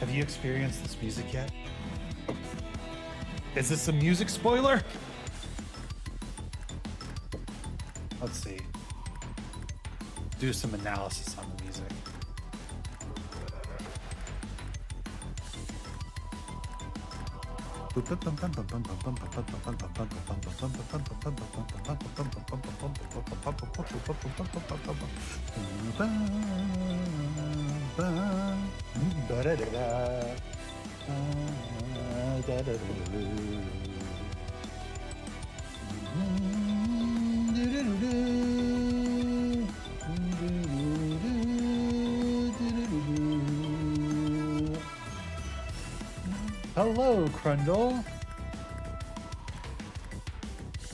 Have you experienced this music yet? Is this a music spoiler? Let's see. do some analysis on the music. Hello, Crundle.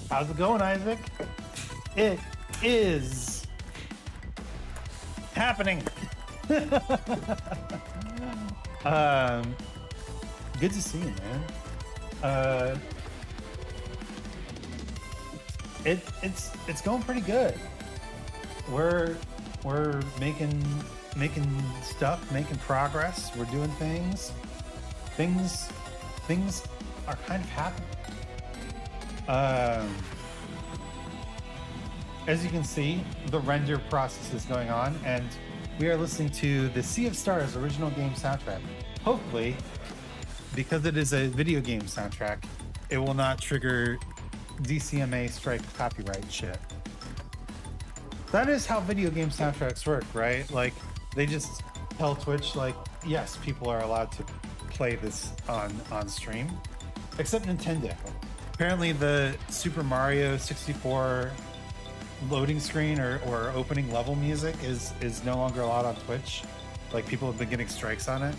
How's it going, Isaac? It is happening. Good to see you, man. It's going pretty good. We're making stuff, making progress. We're doing things. Things are kind of happening. As you can see, the render process is going on, and we are listening to the Sea of Stars original game soundtrack. Hopefully, because it is a video game soundtrack, it will not trigger DCMA strike copyright shit. That is how video game soundtracks work, right? Like, they just tell Twitch, like, yes, people are allowed to play this on stream, except Nintendo. Apparently the Super Mario 64 loading screen or opening level music is no longer allowed on Twitch. Like, people have been getting strikes on it.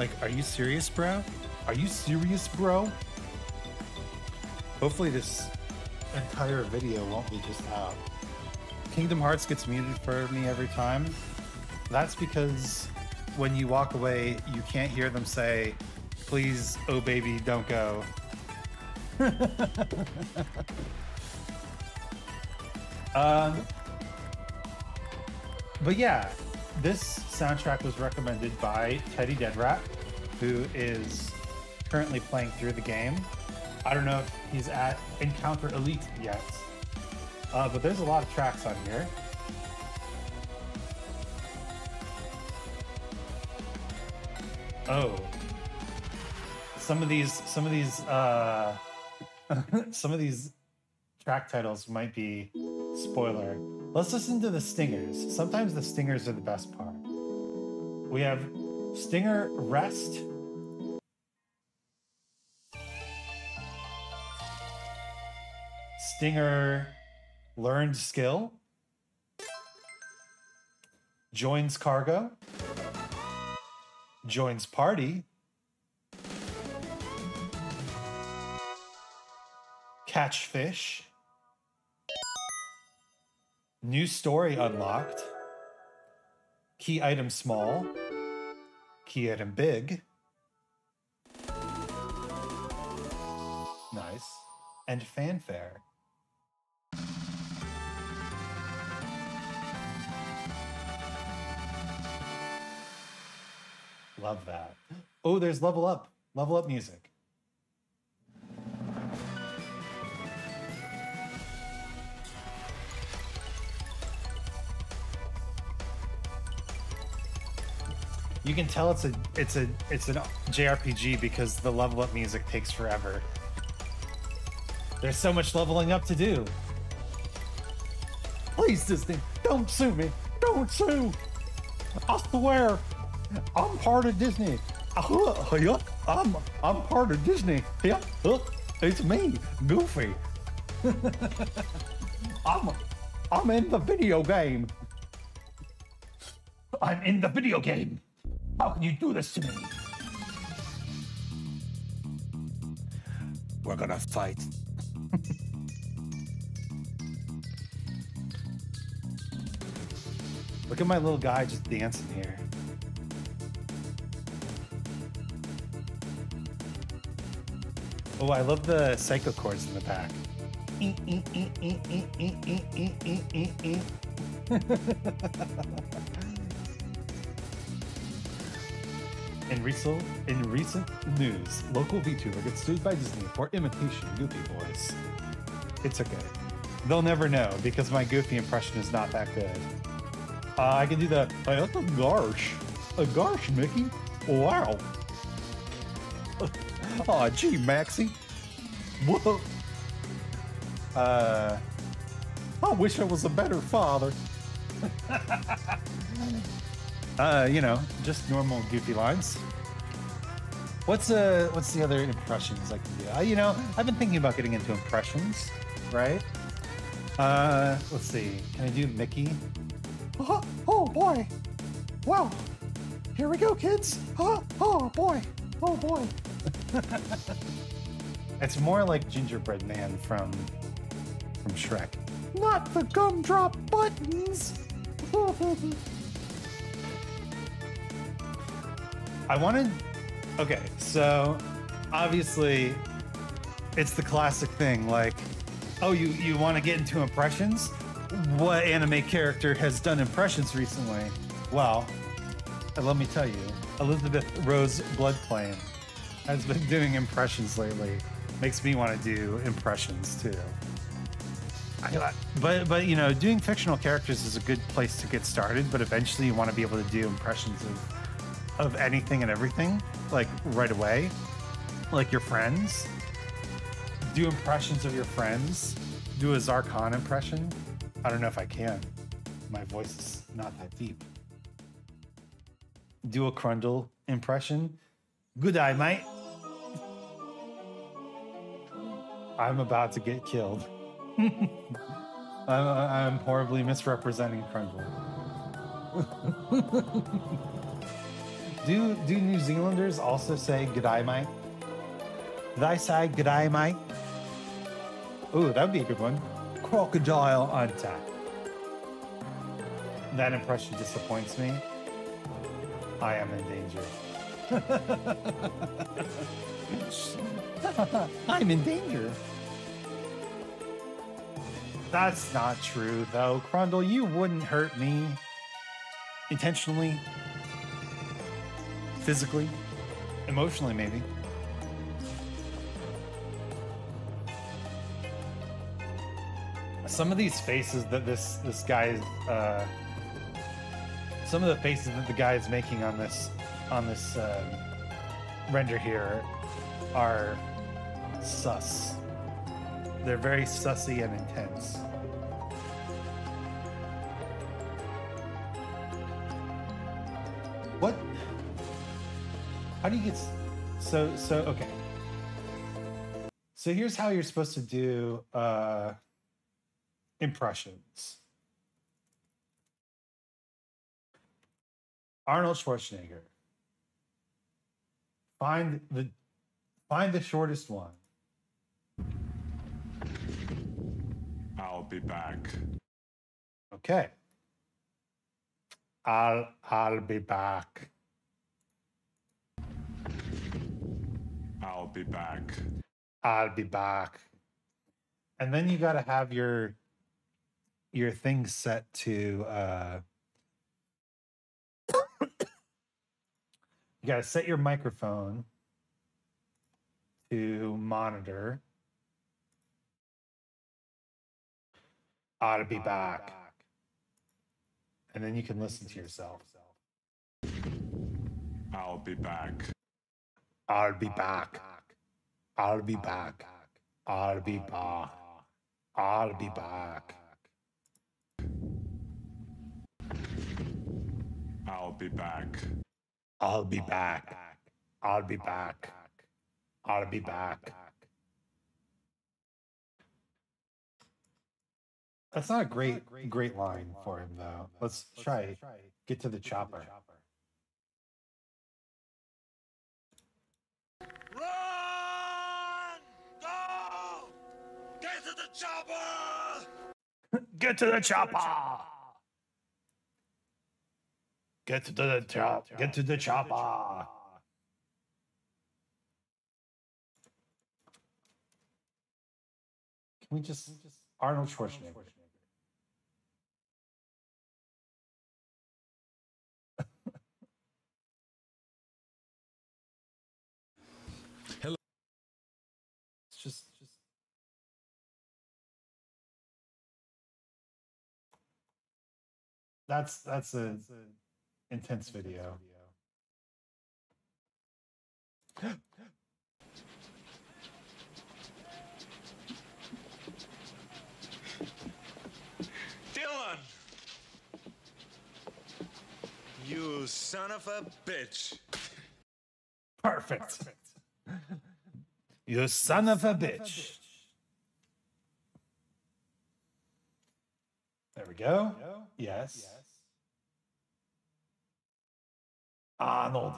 Like, are you serious, bro? Are you serious, bro? Hopefully this entire video won't be just out. Kingdom Hearts gets muted for me every time. That's because when you walk away, you can't hear them say, please, oh baby, don't go. But yeah, this soundtrack was recommended by Teddy Deadrat, who is currently playing through the game. I don't know if he's at Encounter Elite yet, but there's a lot of tracks on here. Oh, some of these track titles might be spoiler. Let's listen to the stingers. Sometimes the stingers are the best part. We have Stinger Rest. Stinger Learned Skill. Joins Cargo. Joins Party. Catch Fish. New Story Unlocked. Key Item Small. Key Item Big. Nice. And Fanfare. Love that. Oh, there's Level Up. Level Up music. You can tell it's an JRPG because the level up music takes forever. There's so much leveling up to do. Please, Disney, don't sue me. Don't sue. I swear, I'm part of Disney. I'm part of Disney. It's me, Goofy. I'm in the video game. I'm in the video game. How can you do this to me? We're gonna fight. Look at my little guy just dancing here. Oh, I love the psycho chords in the pack. In recent news, local VTuber gets sued by Disney for imitation Goofy voice. It's okay. They'll never know because my goofy impression is not that good. I can do that. Hey, that's a gosh, Mickey. Wow. Oh, gee, Maxie. Whoa. I wish I was a better father. You know, just normal goofy lines. What's the other impressions I can do? You know, I've been thinking about getting into impressions, right? Let's see. Can I do Mickey? Oh, oh boy! Wow! Here we go, kids! Oh, oh boy! Oh boy! It's more like Gingerbread Man from Shrek. Not the gumdrop buttons! I wanted... Okay, so obviously it's the classic thing like, oh, you want to get into impressions? What anime character has done impressions recently? Well, let me tell you, Elizabeth Rose Bloodplane has been doing impressions lately. Makes me want to do impressions too. But you know, doing fictional characters is a good place to get started, but eventually you want to be able to do impressions of anything and everything, like right away. Like your friends. Do impressions of your friends. Do a Zarkon impression. I don't know if I can. My voice is not that deep. Do a Crundle impression. Good eye, mate. I'm about to get killed. I'm horribly misrepresenting Crundle. do New Zealanders also say g'day mate? They say g'day mate. Ooh, that would be a good one. Crocodile hunter. That impression disappoints me. I am in danger. I'm in danger. That's not true, though. Crundle, you wouldn't hurt me. Intentionally. Physically. Emotionally, maybe. Some of these faces that this guy's... some of the faces that the guy is making on this render here are sus. They're very sussy and intense. What? How do you get so okay. So here's how you're supposed to do impressions. Arnold Schwarzenegger. Find the shortest one. I'll be back. Okay. I'll be back. I'll be back. I'll be back. And then you gotta have your thing set to you gotta set your microphone to monitor. I'll be back. And then you can listen to yourself. I'll be back. I'll be back. I'll be back. I'll be back. I'll be back. I'll be back. I'll be back. I'll be back. I'll be back. That's not a great line for him, though. Let's try get to the chopper. Run! Go! Get to the chopper! Get to the chopper! Get to the chopper! Get to the chopper! Can we just... Arnold Schwarzenegger. Hello. It's just That's an intense video. Dylan! You son of a bitch. Perfect. You son of a bitch. There we go. Yes. Arnold.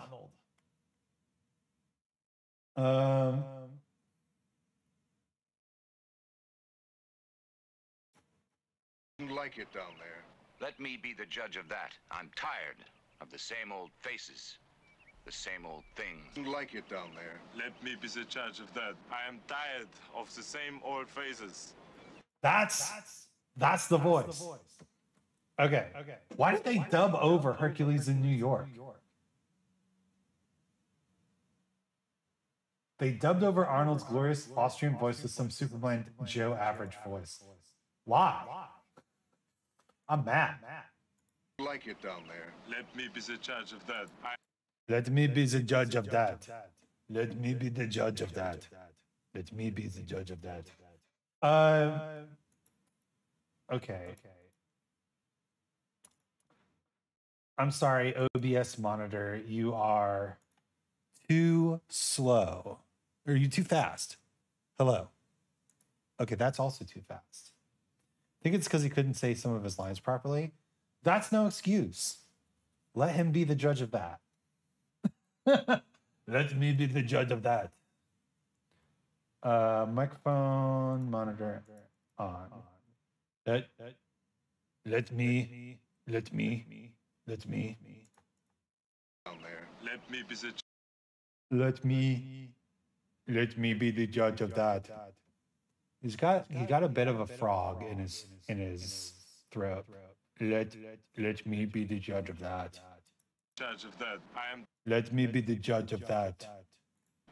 Didn't like it down there. Let me be the judge of that. I'm tired of the same old faces, the same old things. Didn't like it down there. Let me be the judge of that. I am tired of the same old faces. That's the voice. Okay. Why did they dub over Hercules in New York? They dubbed over Arnold's glorious Austrian voice with some super bland Joe average voice. Why? I'm mad. Like it down there. Let me be the judge of that. Let me be the judge of that. Let me be the judge of that. Let me be the judge of that. Okay. I'm sorry, OBS monitor. You are too slow. Or are you too fast? Hello. Okay, that's also too fast. I think it's because he couldn't say some of his lines properly. That's no excuse. Let him be the judge of that. Let me be the judge of that. Microphone monitor on. Let me down there. Let me be the judge of that. He's got a bit of a frog in his throat. Let me be the judge of that. Let me be the judge of that.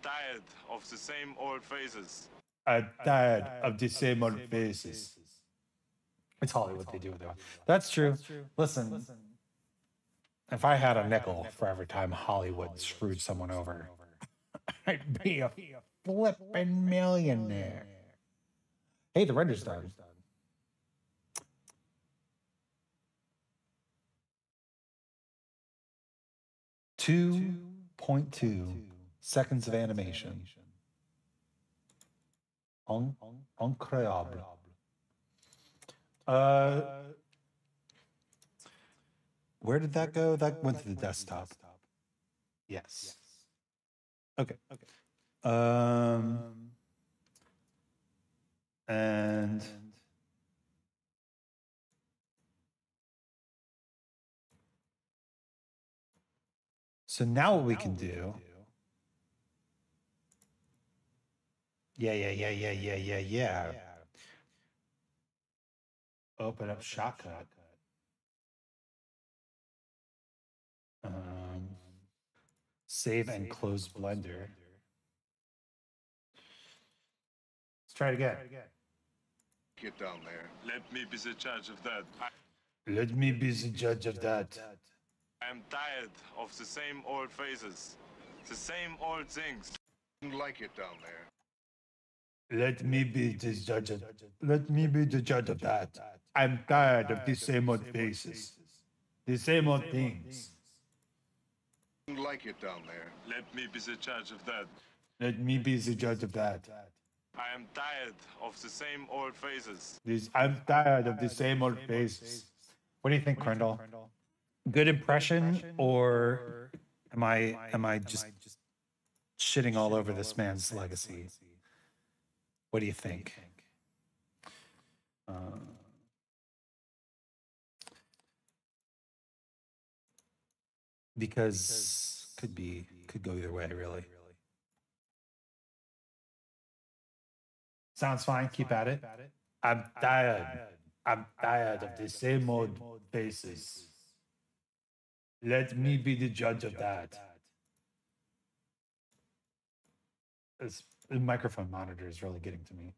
Tired of the same old faces. I'm tired of the same old faces. It's Hollywood, they do what they want. That's true. Listen, if I had a nickel for every time Hollywood screwed someone over, I'd be a flippin' millionaire. Hey, the render's done. Two point two seconds of animation. Incredible. Where did that go? That went to the desktop. Yes. Okay. And so now what we can do? Yeah. Open up shortcut. Save and close Blender. Let's try it again. Get down there. Let me be the judge of that. Let me be the judge of that. I'm tired of the same old faces, the same old things. Like it down there. Let me be the judge of that. I'm tired of the same old faces, the same old things. Like it down there. Let me be the judge of that. Let me be the judge of that. I am tired of the same old faces. I'm tired of the same old faces. What do you think, Krendel? Good impression, or am I just shitting all over this man's legacy? What do you think? Because could go either way, really. Sounds fine. Keep at it. I'm tired. I'm tired of the same old faces. Let me be the judge of that. The microphone monitor is really getting to me.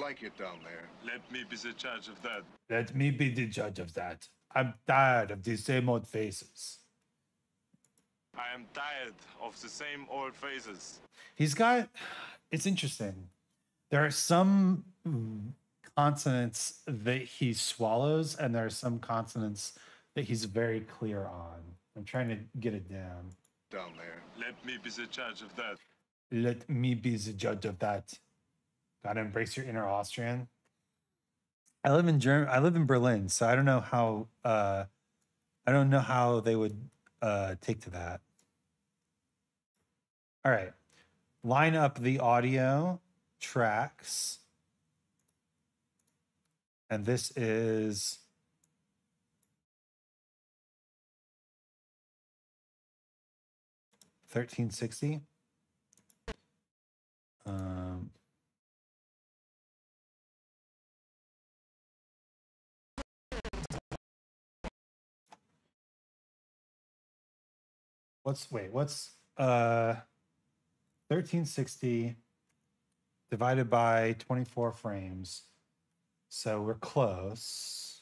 Like it down there. Let me be the judge of that. Let me be the judge of that. I'm tired of these same old faces. I am tired of the same old faces. He's got, it's interesting. There are some consonants that he swallows and there are some consonants that he's very clear on. I'm trying to get it down. Down there. Let me be the judge of that. Let me be the judge of that. Gotta embrace your inner Austrian. I live in Germany. I live in Berlin, so I don't know how. I don't know how they would take to that. All right, line up the audio tracks, and this is $13.60. What's 1360 divided by 24 frames? So we're close.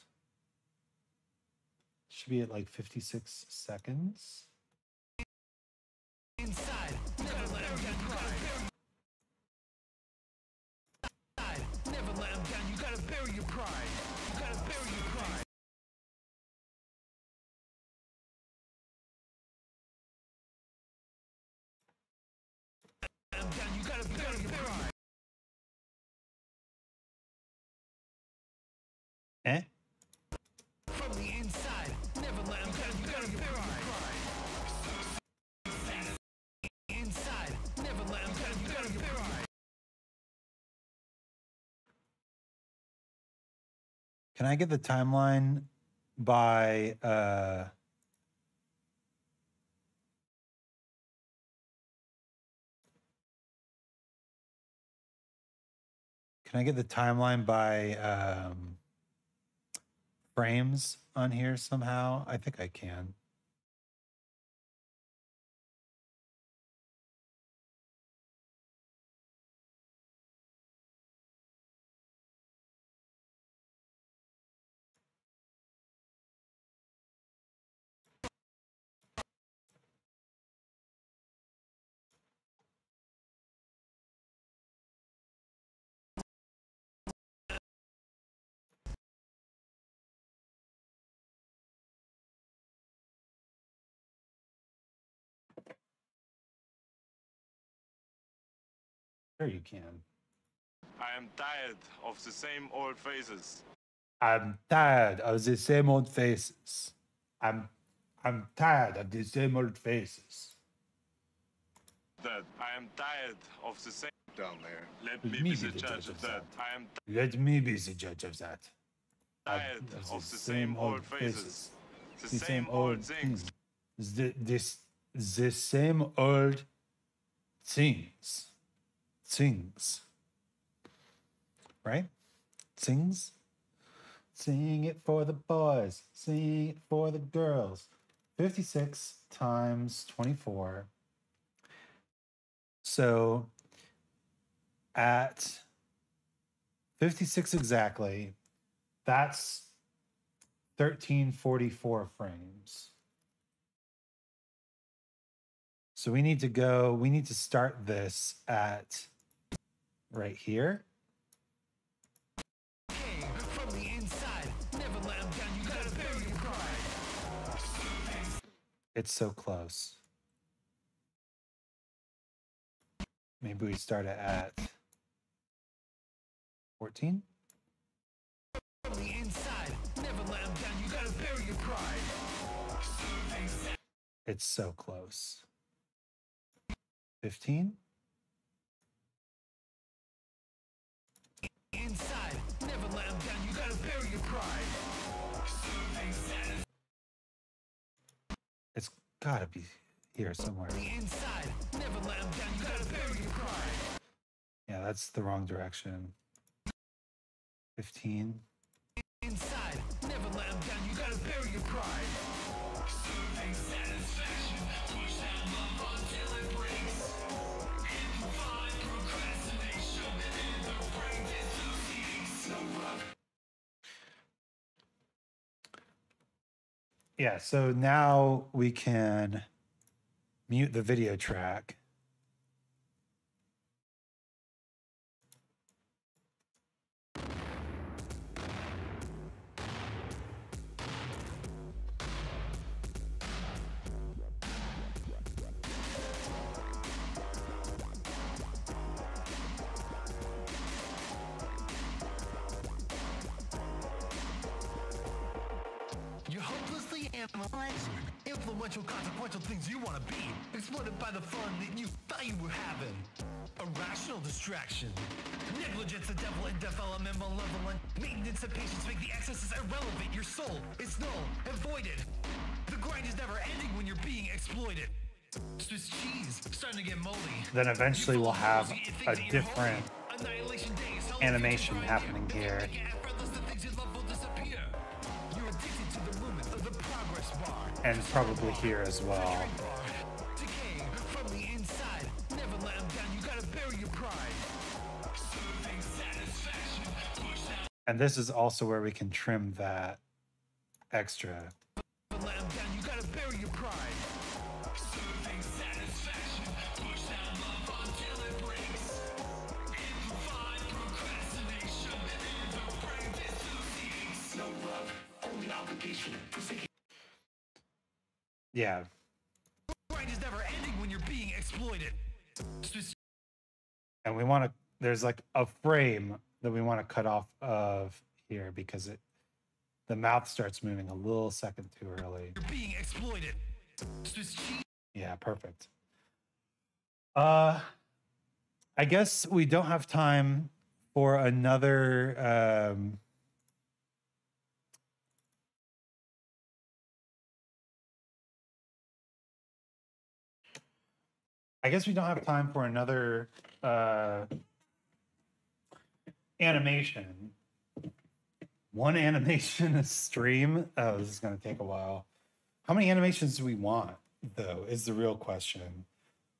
Should be at like 56 seconds. Inside. Never let him down. Never let him down. You gotta bury your pride. You gotta bury your pride. Eh? From the inside, never let him down. You gotta bury your inside, never let him down. You gotta bury. Can I get the timeline by Can I get the timeline by frames on here somehow? I think I can. Sure you can. I am tired of the same old faces. I'm tired of the same old faces. I'm tired of the same old faces. That I am tired of the same down there. Let me be the judge of that. Tired of the same old faces. The same old things. The same old things. Sings, right? Sings. Sing it for the boys. Sing it for the girls. 56 times 24. So at 56 exactly, that's 1344 frames. So we need to go, we need to start this at right here. From the inside, never let him down. You gotta bury your pride. It's so close. Maybe we start it at 14. From the inside, never let him down. You gotta bury your pride. It's so close. 15. Inside, never let him down. You gotta bury your pride. It's gotta be here somewhere. Inside, never let him down. You gotta bury your pride. Yeah, that's the wrong direction. 15. Inside, never let him down. You gotta bury your pride. Yeah, so now we can mute the video track. Influential, consequential things you want to be, exploited by the fun that you thought you were having. Irrational distraction, negligence, the devil in development, malevolent maintenance and patience make the excesses irrelevant. Your soul is null and voided. The grind is never ending when you're being exploited. Swiss cheese starting to get moldy. Then eventually we'll have a different animation happening here. And probably here as well. Decay from the inside. Never let them down. You gotta bury your pride. And this is also where we can trim that extra. Never let them down. You gotta bury your pride. Serving satisfaction. Push down love until it breaks. Amplify procrastination. And the brain dissociates. No love, only obligation. Yeah. Grind is never ending when you're being exploited. And we want to, there's like a frame that we want to cut off of here because it, the mouth starts moving a little second too early. You're being exploited. Yeah, perfect. I guess we don't have time for another, animation. One animation a stream? Oh, this is going to take a while. How many animations do we want, though, is the real question.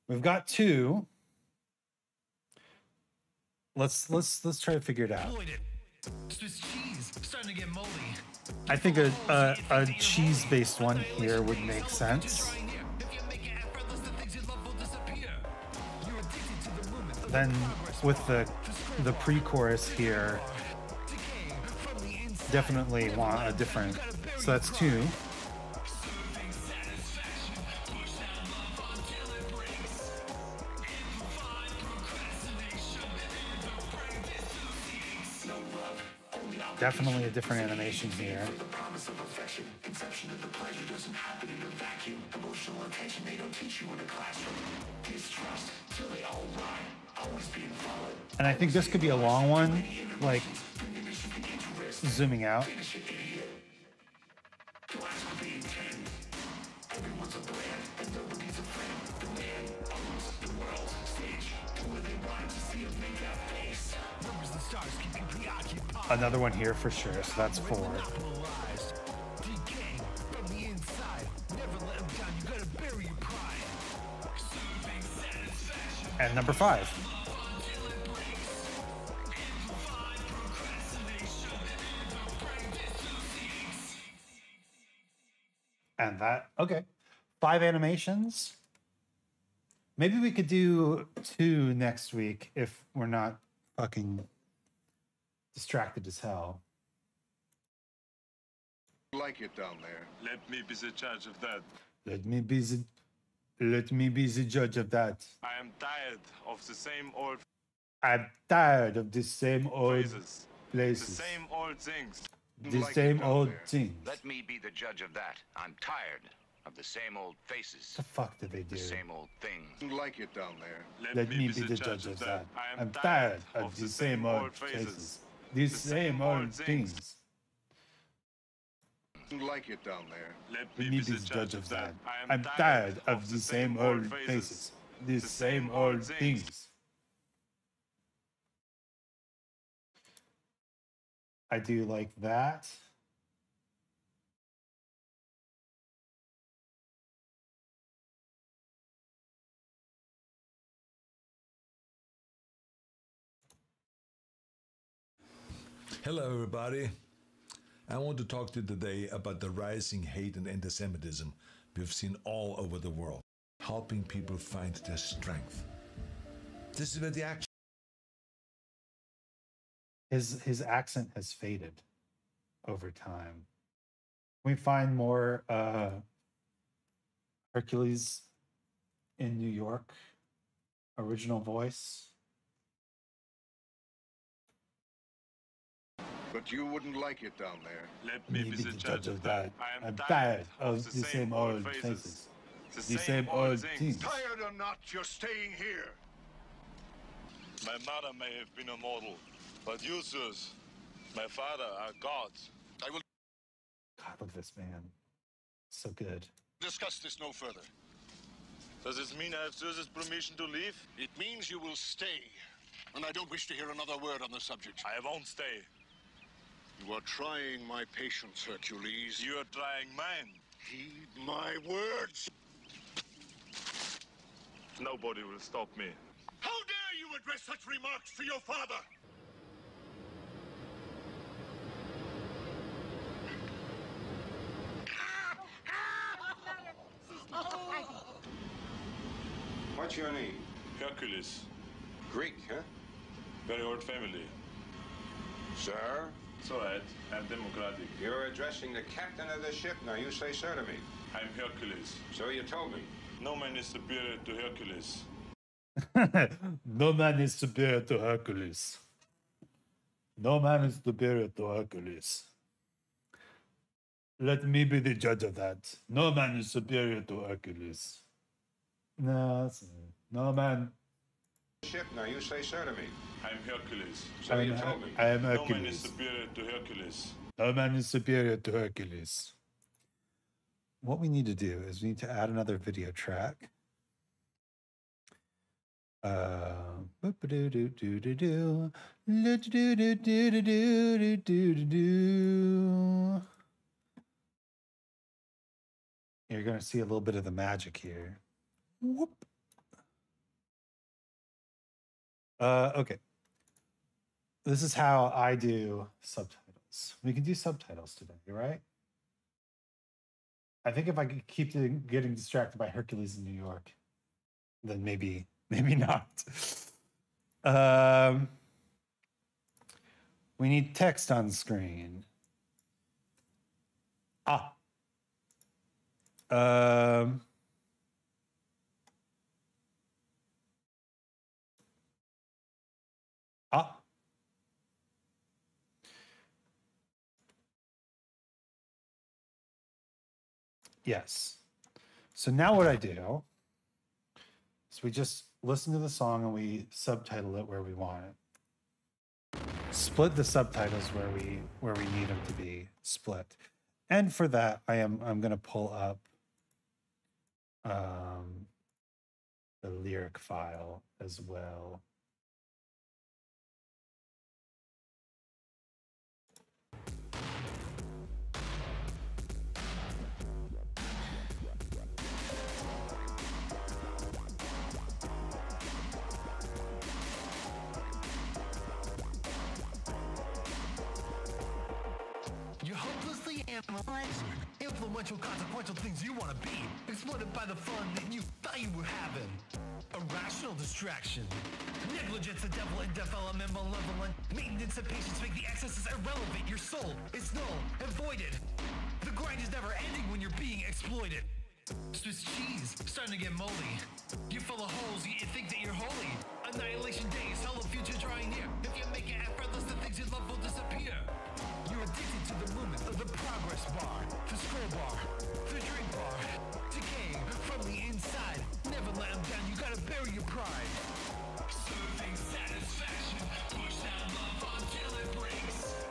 We've got two. Let's try to figure it out. I think a cheese-based one here would make sense. Then with the pre-chorus here, definitely want a different, so that's two. Definitely a different animation here. And I think this could be a long one, like zooming out. Another one here for sure, so that's four. And number five. And that, okay. Five animations. Maybe we could do two next week if we're not fucking distracted as hell. Like it down there. Let me be the judge of that. Let me be the judge of that. I am tired of the same old. I'm tired of the same old places. The same old things. The like same old things. Let me be the judge of that. I'm tired of the same old faces. The fuck did they do? The same old things. Like it down there. Let me be the judge of that. I'm tired of the same old faces. The same old things. Like it down there. Let me be the judge of that. I'm tired of the same old faces. The same old things. I do like that. Hello, everybody. I want to talk to you today about the rising hate and anti-Semitism we've seen all over the world, helping people find their strength. This is where the action. His accent has faded over time. We find more Hercules in New York, original voice. But you wouldn't like it down there. Let me be the judge of that. I am tired of the same old faces. The same old things. Tired or not, you're staying here. My mother may have been a mortal, but you, sirs, my father, are gods. I will... God, look at this man. So good. Discuss this no further. Does this mean I have sirs' permission to leave? It means you will stay. And I don't wish to hear another word on the subject. I won't stay. You are trying my patience, Hercules. You are trying mine. Heed my words. Nobody will stop me. How dare you address such remarks to your father? What's your name? Hercules. Greek, huh? Very old family. Sir? It's all right. I'm democratic. You're addressing the captain of the ship now. You say sir to me. I'm Hercules. So you told me. No man is superior to Hercules. No man is superior to Hercules. No man is superior to Hercules. Let me be the judge of that. No man is superior to Hercules. No, no man. Ship now. You say sir to me. I'm Hercules. So you told me. I am Hercules. No man is superior to Hercules. No man is superior to Hercules. What we need to do is we need to add another video track. You're going to see a little bit of the magic here. Whoop. Okay. This is how I do subtitles. We can do subtitles today, right? I think if I could keep getting distracted by Hercules in New York, then maybe not. We need text on screen. Yes. So now what I do is we just listen to the song and we subtitle it where we want it. Split the subtitles where we need them to be split. And for that, I'm going to pull up the lyric file as well. Influential, consequential things you want to be, exploited by the fun that you thought you were having. Irrational distraction, negligence, the devil in development, malevolent maintenance and patience make the excesses irrelevant. Your soul is null and voided. The grind is never ending when you're being exploited. Swiss cheese starting to get moldy. You're full of holes. You think that you're holy. Annihilation days, hollow future drawing near. If you make it effortless, the things you love will disappear. You're addicted to the movement of the progress bar, the scroll bar, the drink bar, decaying from the inside. Never let them down, you gotta bury your pride. Serving satisfaction, push down love until it breaks.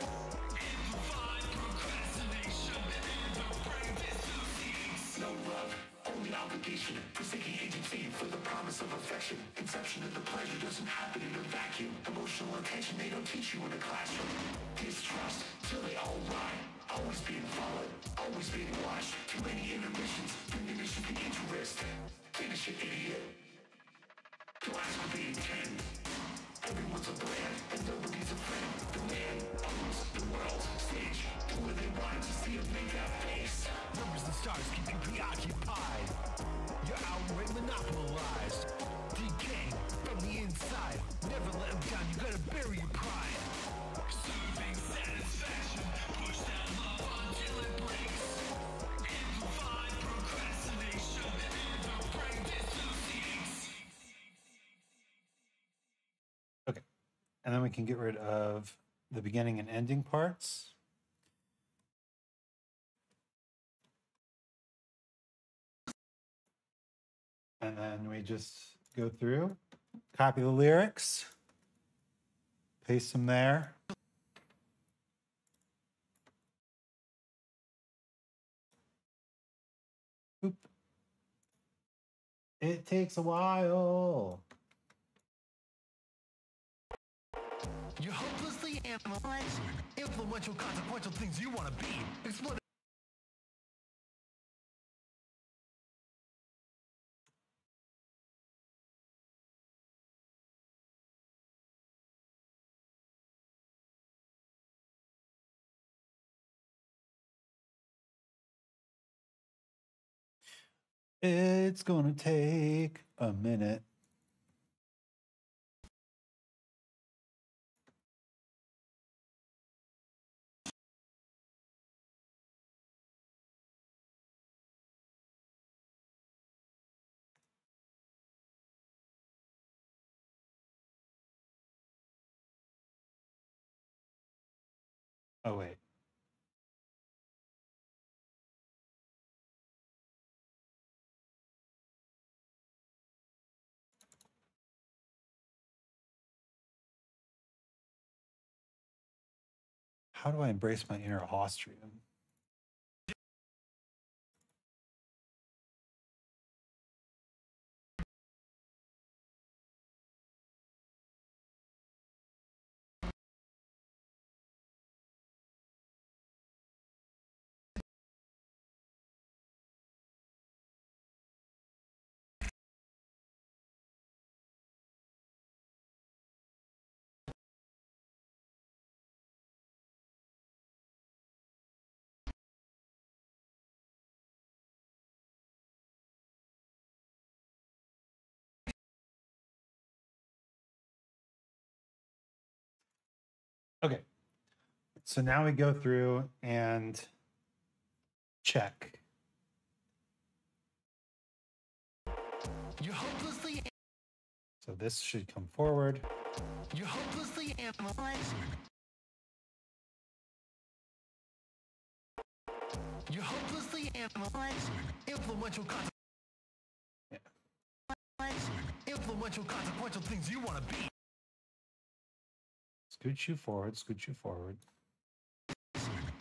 Amplify procrastination and the brain dissociates. No love, only obligation. Forsaking agency for the promise of affection. Conception of the pleasure doesn't happen in a vacuum. Emotional attention they don't teach you in a classroom. Distrust till they all rot. Always being followed, always being watched. Too many intermissions, diminish the interest. Finish it, idiot. Don't ask what they intend. Everyone's a brand, and nobody's a friend. The man owns the world's stage. Do with it. keep you preoccupied. Your outright monopolized, decaying from the inside. Never let them down, you gotta bury your pride. Serving satisfaction, push down love until it breaks. Amplify procrastination and the brain dissociates. Okay, and then we can get rid of the beginning and ending parts. And then we just go through, copy the lyrics, paste them there. Oop. It takes a while. You're hopelessly analyzing influential, consequential things you want to be. Explore. It's gonna take a minute. Oh, wait. How do I embrace my inner Austrian? Okay, so now we go through and check. You're hopelessly. So this should come forward. You're hopelessly analyzing. You're hopelessly analyzing influential. Yeah. Influential, consequential things you want to be. Scoot you forward, scoot you forward.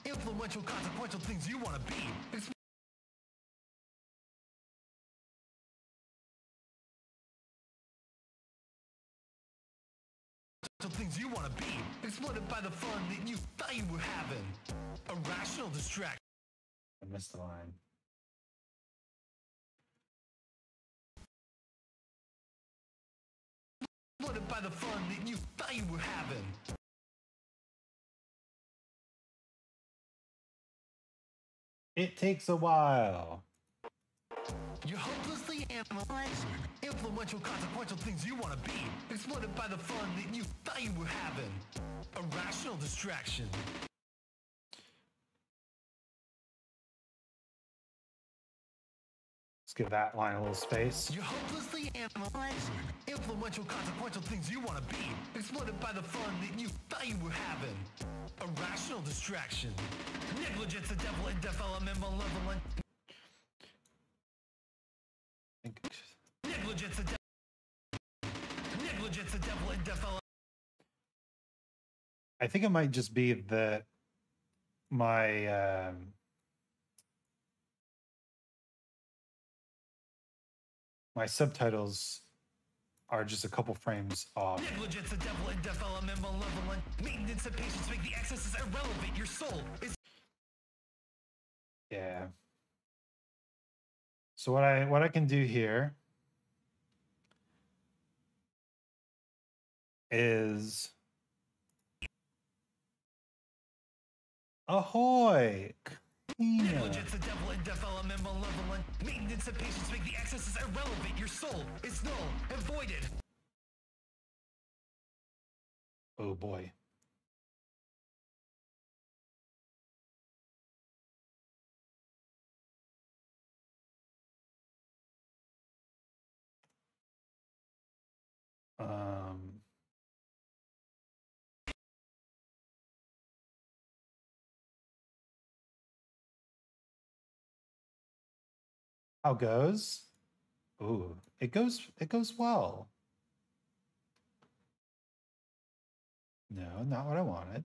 Influential, consequential things you want to be. Things you want to be. Exploited by the fun that you thought you were having. A rational distraction. I missed the line. Flooded by the fun that you thought you were having. It takes a while. You're hopelessly analyzing influential, consequential things you want to be. Exploited by the fun that you thought you were having. A rational distraction. Give that line a little space. You're hopelessly analyzing influential, consequential things you want to be. Exploited by the fun that you thought you were having. A rational distraction. Negligence, the devil, and development malevolent. Negligence, the devil. Negligence, the devil, and development. I think it might just be that my my subtitles are just a couple frames off. Negligence, the devil, and development malevolent. Maintenance and patience make the excesses irrelevant. Your soul is. Yeah. So what I can do here is ahoy. Negligence, the devil in developmental level, and maintenance of patience make the accesses irrelevant. Your soul is null and voided. Oh boy. How goes? Ooh, it goes well. No, not what I wanted.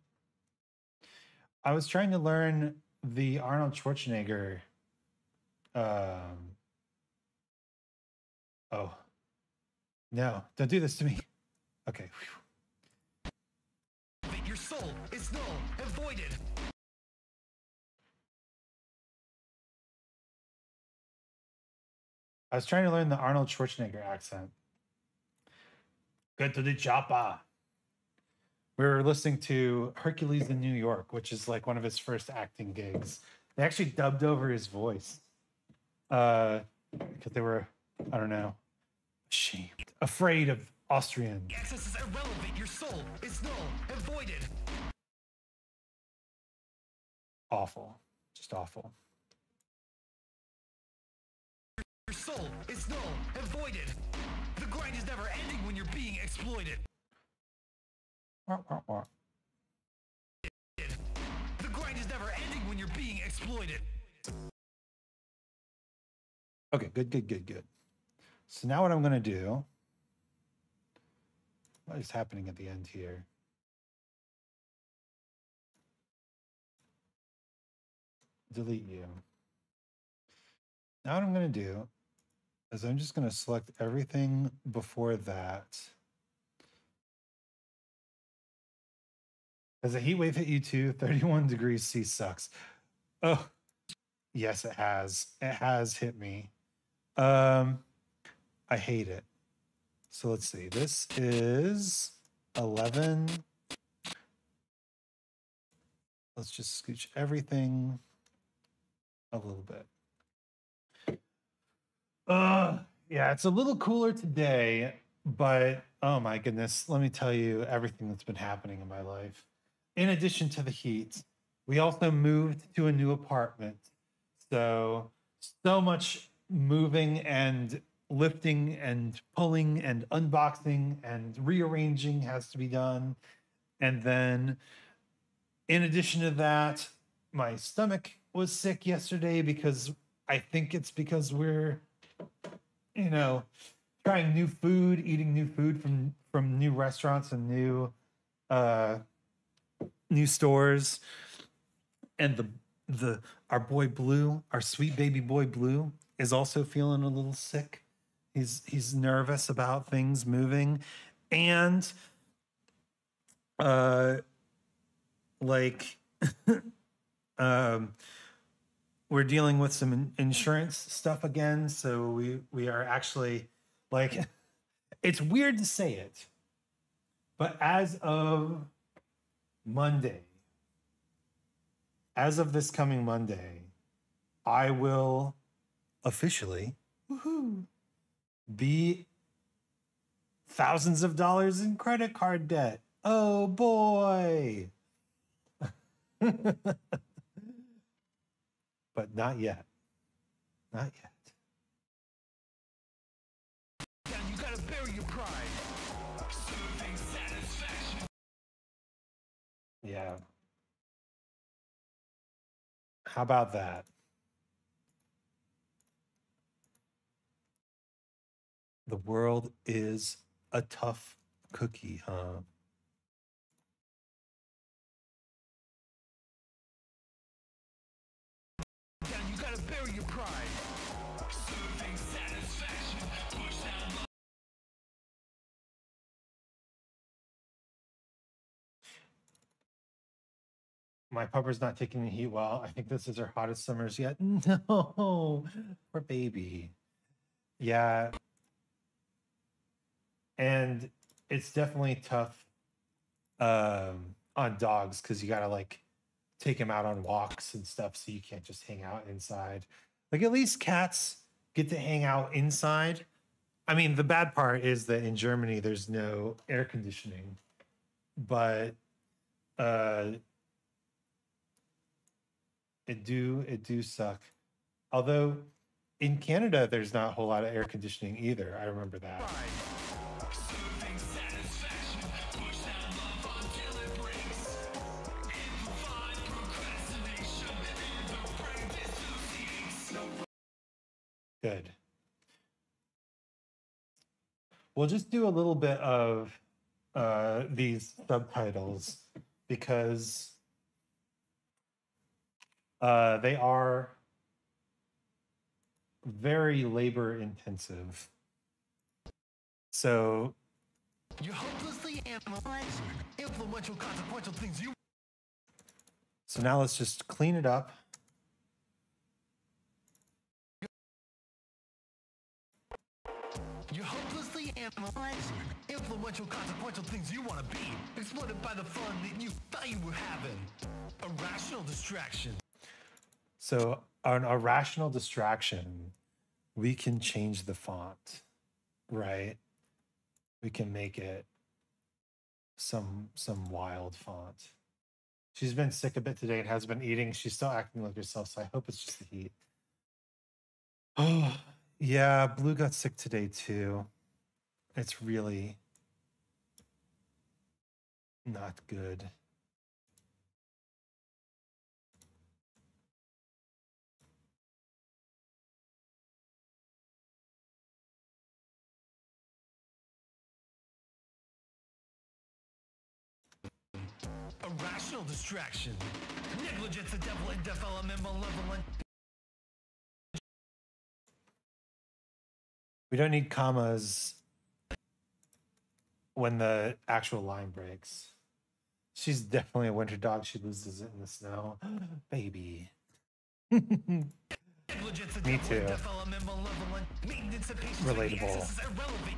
I was trying to learn the Arnold Schwarzenegger. Oh, no, don't do this to me. Okay. Your soul is null and voided. I was trying to learn the Arnold Schwarzenegger accent. Get to the chopper. We were listening to Hercules in New York, which is like one of his first acting gigs. They actually dubbed over his voice because they were, I don't know, ashamed, afraid of Austrian. Access is irrelevant. Your soul is null and voided. Awful, just awful. Your soul is null and voided. The grind is never ending when you're being exploited. The grind is never ending when you're being exploited. Okay, good. So now what I'm going to do, what is happening at the end here? Delete you. Now what I'm going to do is I'm just going to select everything before that. Has a heat wave hit you too? 31 degrees C sucks. Oh, yes, it has. It has hit me. I hate it. So let's see. This is 11. Let's just scooch everything a little bit. Yeah, it's a little cooler today, but oh my goodness. Let me tell you everything that's been happening in my life. In addition to the heat, we also moved to a new apartment. So much moving and lifting and pulling and unboxing and rearranging has to be done. And then in addition to that, my stomach was sick yesterday because I think it's because we're, you know, trying new food, eating new food from new restaurants and new stores, and the our boy Blue, our sweet baby boy Blue, is also feeling a little sick. He's nervous about things moving, and like we're dealing with some insurance stuff again. So we are actually like, it's weird to say it, but as of Monday, as of this coming Monday, I will officially be thousands of dollars in credit card debt. Oh boy. But not yet. Not yet. Now you gotta bury your pride. Yeah. How about that? The world is a tough cookie, huh? You gotta bury your pride. Soothing satisfaction. Push down. My pupper's not taking the heat well. I think this is our hottest summers yet. No, poor baby. Yeah. And it's definitely tough on dogs because you got to like take him out on walks and stuff, so you can't just hang out inside. Like, at least cats get to hang out inside. I mean, the bad part is that in Germany, there's no air conditioning, but it do suck. Although in Canada, there's not a whole lot of air conditioning either. I remember that. Good. We'll just do a little bit of these subtitles because they are very labor intensive. So you hopelessly analyze influential, consequential things you. So now let's just clean it up. You're hopelessly analyzing influential, consequential things you want to be, exploited by the fun that you thought you were having. Irrational distraction. So on irrational distraction, we can change the font, right? We can make it some wild font. She's been sick a bit today and has been eating. She's still acting like herself, so I hope it's just the heat. Oh. Yeah, Blue got sick today too. It's really not good. Irrational distraction. Negligence, the devil, and development, malevolent. We don't need commas when the actual line breaks. She's definitely a winter dog. She loses it in the snow. Baby. Me too. Relatable.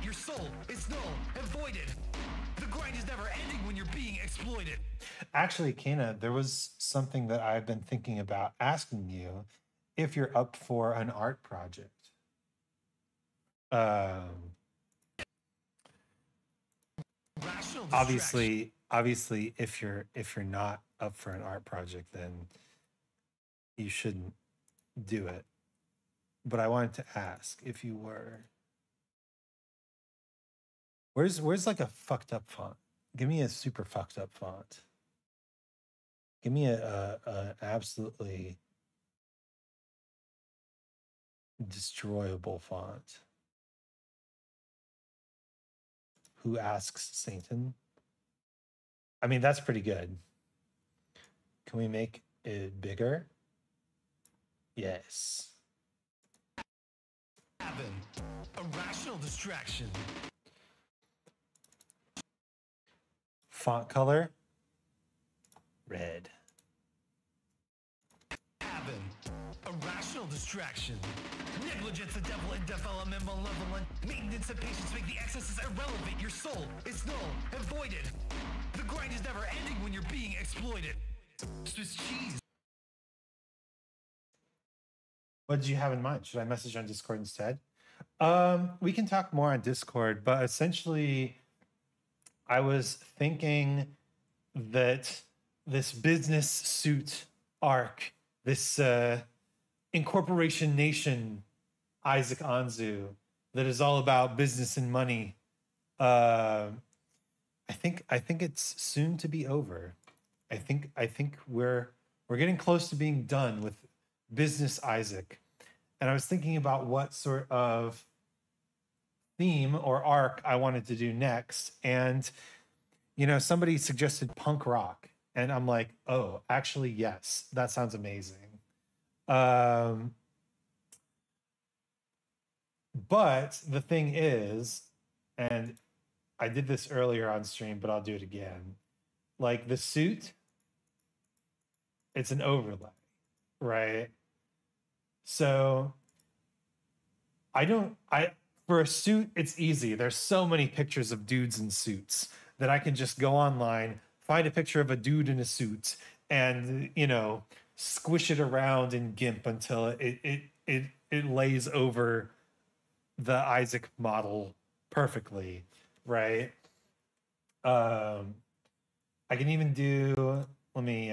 Your soul is null and voided. The grind is never ending when you're being exploited. Actually, Kana, there was something that I've been thinking about asking you if you're up for an art project. Obviously, if you're not up for an art project, then you shouldn't do it. But I wanted to ask if you were. Where's like a fucked up font? Give me a super fucked up font. Give me a absolutely destroyable font. Who asks Satan? I mean, that's pretty good. Can we make it bigger? Yes. Irrational distraction. Font color? Red. Irrational distraction. Negligence, the devil, and development, malevolent. Maintenance and patience make the excesses irrelevant. Your soul is null and voided. The grind is never ending when you're being exploited. Swiss cheese. What did you have in mind? Should I message on Discord instead? We can talk more on Discord, but essentially, I was thinking that this business suit arc, this incorporation nation, Isaac Anzu, that is all about business and money. I think it's soon to be over. I think we're getting close to being done with business Isaac. And I was thinking about what sort of theme or arc I wanted to do next. And you know, somebody suggested punk rock. And I'm like, oh, actually, yes, that sounds amazing. But the thing is, and I did this earlier on stream, but I'll do it again. Like the suit, it's an overlay, right? So for a suit, it's easy. There's so many pictures of dudes in suits that I can just go online, find a picture of a dude in a suit and, you know, squish it around in GIMP until it lays over the Isaac model perfectly, right? I can even do, let me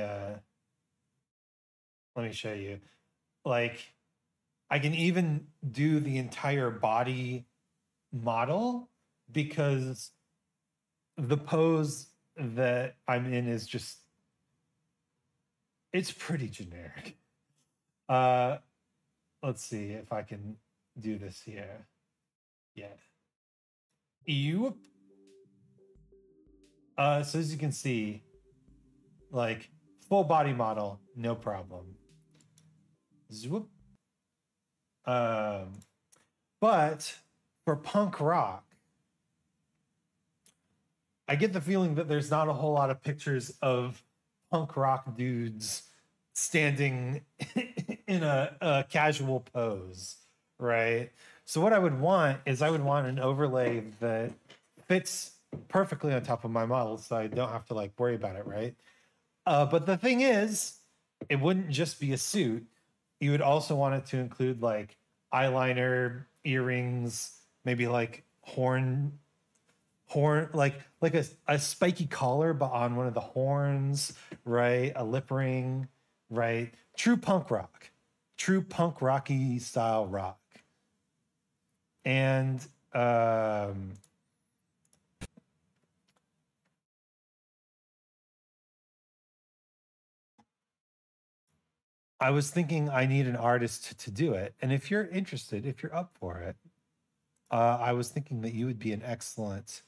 show you. Like, I can even do the entire body model because the pose that I'm in is just, it's pretty generic. Let's see if I can do this here. Yeah. You. So as you can see, like, full body model, no problem. Zoop. But for punk rock, I get the feeling that there's not a whole lot of pictures of punk rock dudes standing in a casual pose, right? So what I would want is I would want an overlay that fits perfectly on top of my model, so I don't have to like worry about it, right? But the thing is, it wouldn't just be a suit. You would also want it to include like eyeliner, earrings, maybe like horn, like a spiky collar, but on one of the horns, right? A lip ring, right? True punk rock, true punk rocky style rock. And I was thinking I need an artist to do it. And if you're interested, if you're up for it, I was thinking that you would be an excellent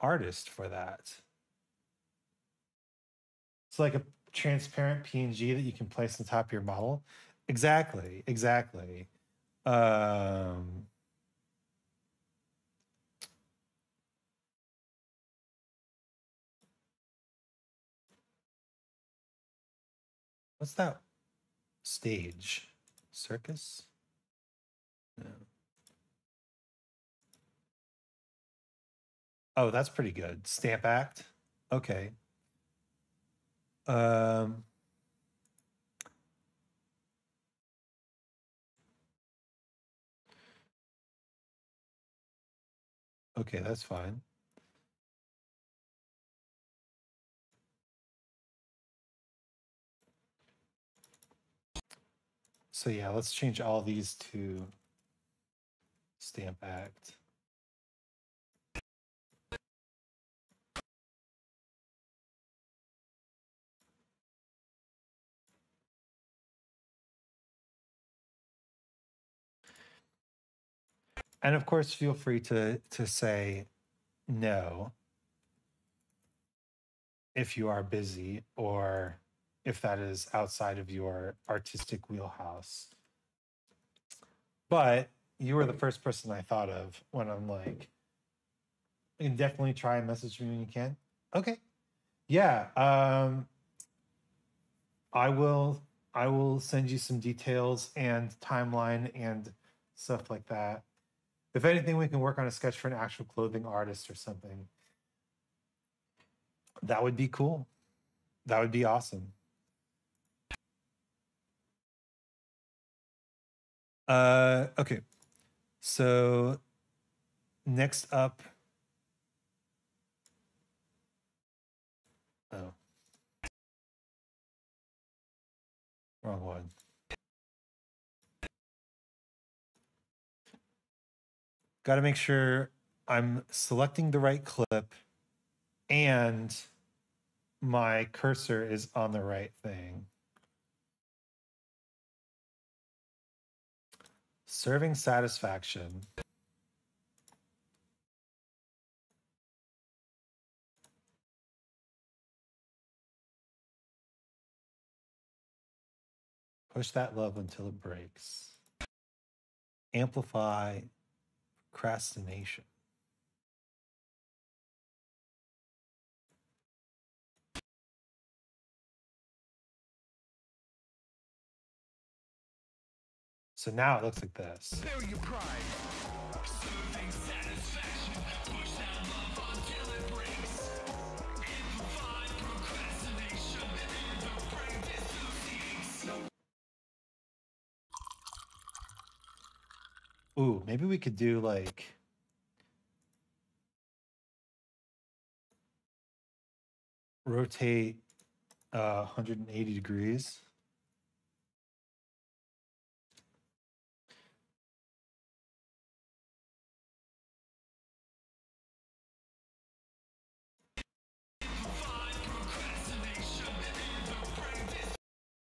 artist for that. It's like a transparent PNG that you can place on top of your model. Exactly, exactly. What's that stage? Circus? No. Oh, that's pretty good. Stamp act. Okay. Okay, that's fine. So yeah, let's change all these to stamp act. And of course, feel free to say no if you are busy or if that is outside of your artistic wheelhouse. But you were the first person I thought of when I'm like, you can definitely try and message me when you can. Okay. Yeah. I will send you some details and timeline and stuff like that. If anything, we can work on a sketch for an actual clothing artist or something. That would be cool. That would be awesome. Okay, so next up, oh, wrong one. Got to make sure I'm selecting the right clip and my cursor is on the right thing. Serving satisfaction. Push that love until it breaks. Amplify procrastination. So now it looks like this. Bury your pride. Serving satisfaction. Push that love until it breaks. Amplify procrastination. Ooh, maybe we could do like... rotate 180 degrees.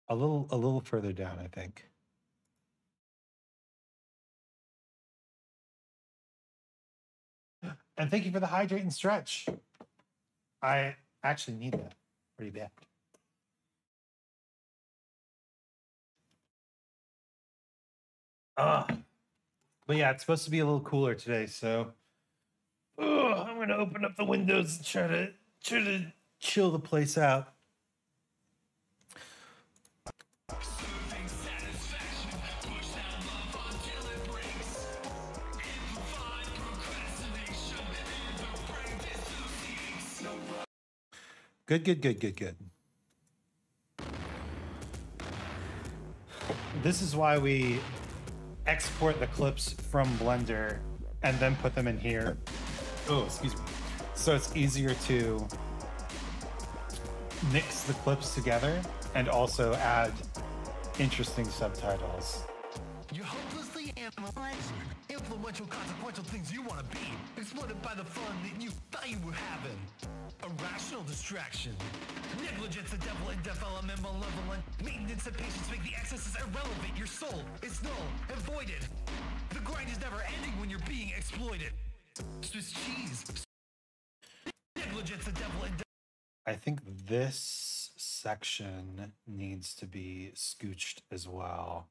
A little further down, I think. And thank you for the hydrate and stretch. I actually need that pretty bad. But yeah, it's supposed to be a little cooler today, so I'm gonna open up the windows and try to chill the place out. Good. This is why we export the clips from Blender and then put them in here. Oh, excuse me. So it's easier to mix the clips together and also add interesting subtitles. You're hopelessly analyzing influential, consequential things you want to be, exploited by the fun that you thought you were having. Irrational distraction. Negligence, the devil, and development, malevolent. Maintenance and patience make the excesses irrelevant. Your soul is null and voided. The grind is never ending when you're being exploited. Swiss cheese. Negligence, the devil, and... I think this section needs to be scooched as well.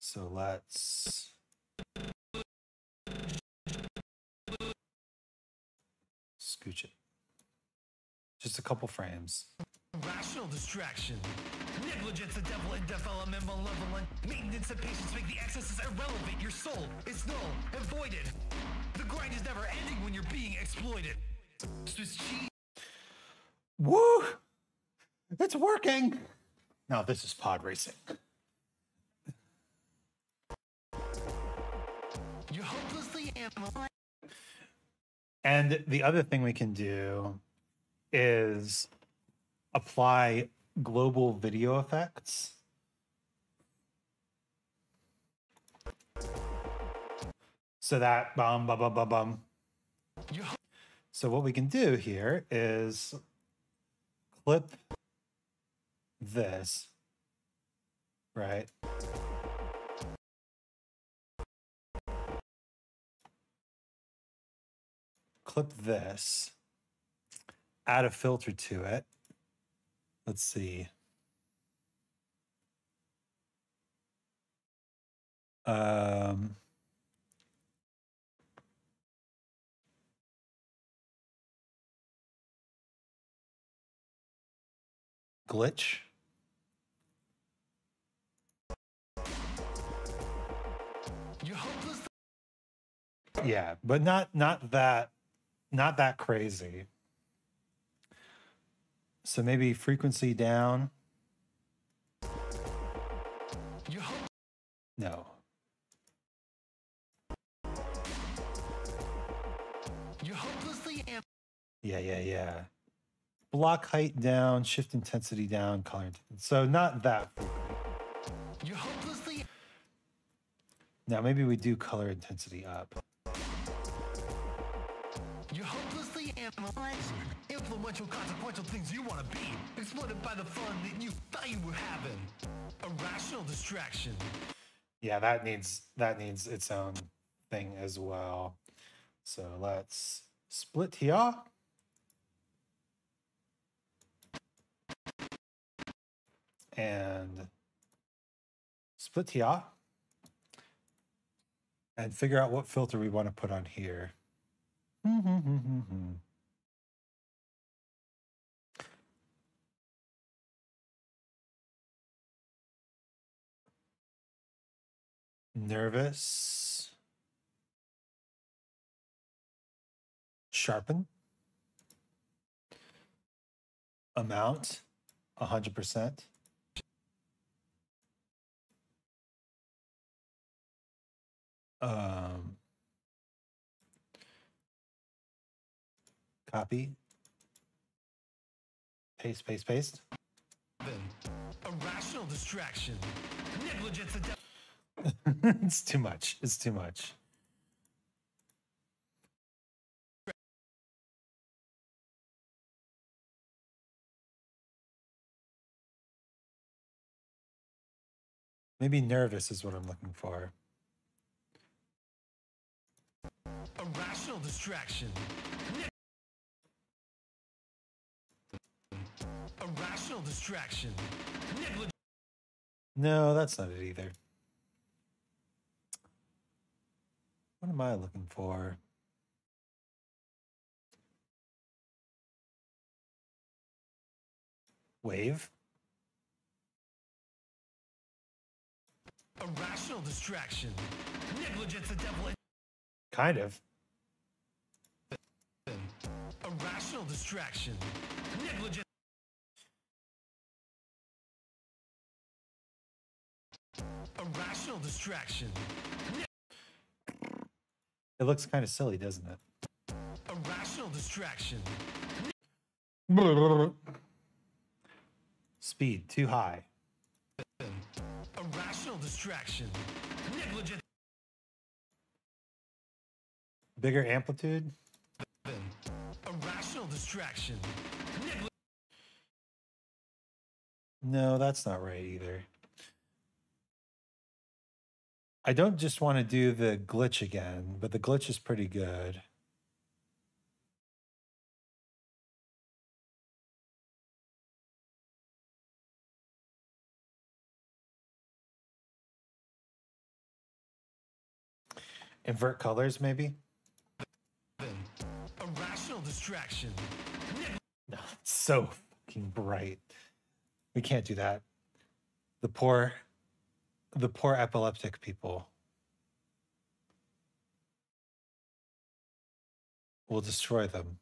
So let's... scooch it. Just a couple frames. Rational distraction. Negligence, the devil, and development, malevolent. Maintenance and patience make the excesses irrelevant. Your soul is null and voided. The grind is never ending when you're being exploited. Swiss cheese. Woo! It's working! Now this is pod racing. You're hopelessly analyzing. And the other thing we can do is apply global video effects. So that So what we can do here is clip this, right? Clip this, add a filter to it. Let's see. Glitch. Yeah, but not that crazy. So maybe frequency down. No. Yeah. Block height down, shift intensity down, color intensity. So not that frequently. Now maybe we do color intensity up. You're hopelessly analyzing influential, consequential things you want to be, exploited by the fun that you thought you were having. Irrational distraction. Yeah, that needs its own thing as well. So let's split here. And split here. And figure out what filter we want to put on here. Nervous. Sharpen. Amount 100%. Copy. Paste, paste, paste. Irrational distraction. Negligence. It's too much. It's too much. Maybe nervous is what I'm looking for. Irrational distraction. Irrational distraction. No, that's not it either. What am I looking for? Wave? Irrational distraction. Negligence, the devil. Kind of. Irrational distraction. Negligence. Irrational distraction. It looks kind of silly, doesn't it? Irrational distraction. Speed too high. Irrational distraction. Negligent. Bigger amplitude. Irrational distraction. No, that's not right either. I don't just want to do the glitch again, but the glitch is pretty good. Invert colors, maybe? Irrational distraction. No, it's so fucking bright. We can't do that. The poor epileptic people will destroy them.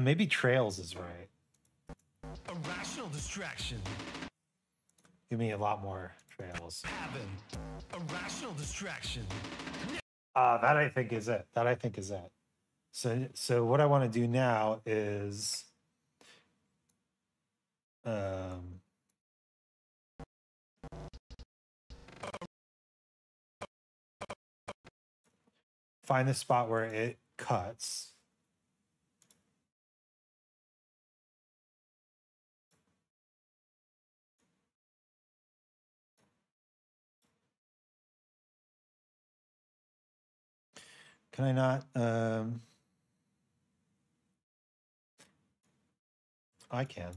Maybe trails is right. Irrational distraction. Give me a lot more trails. Irrational distraction. That I think is it. That I think is it. So what I want to do now is find the spot where it cuts. Can I not? I can.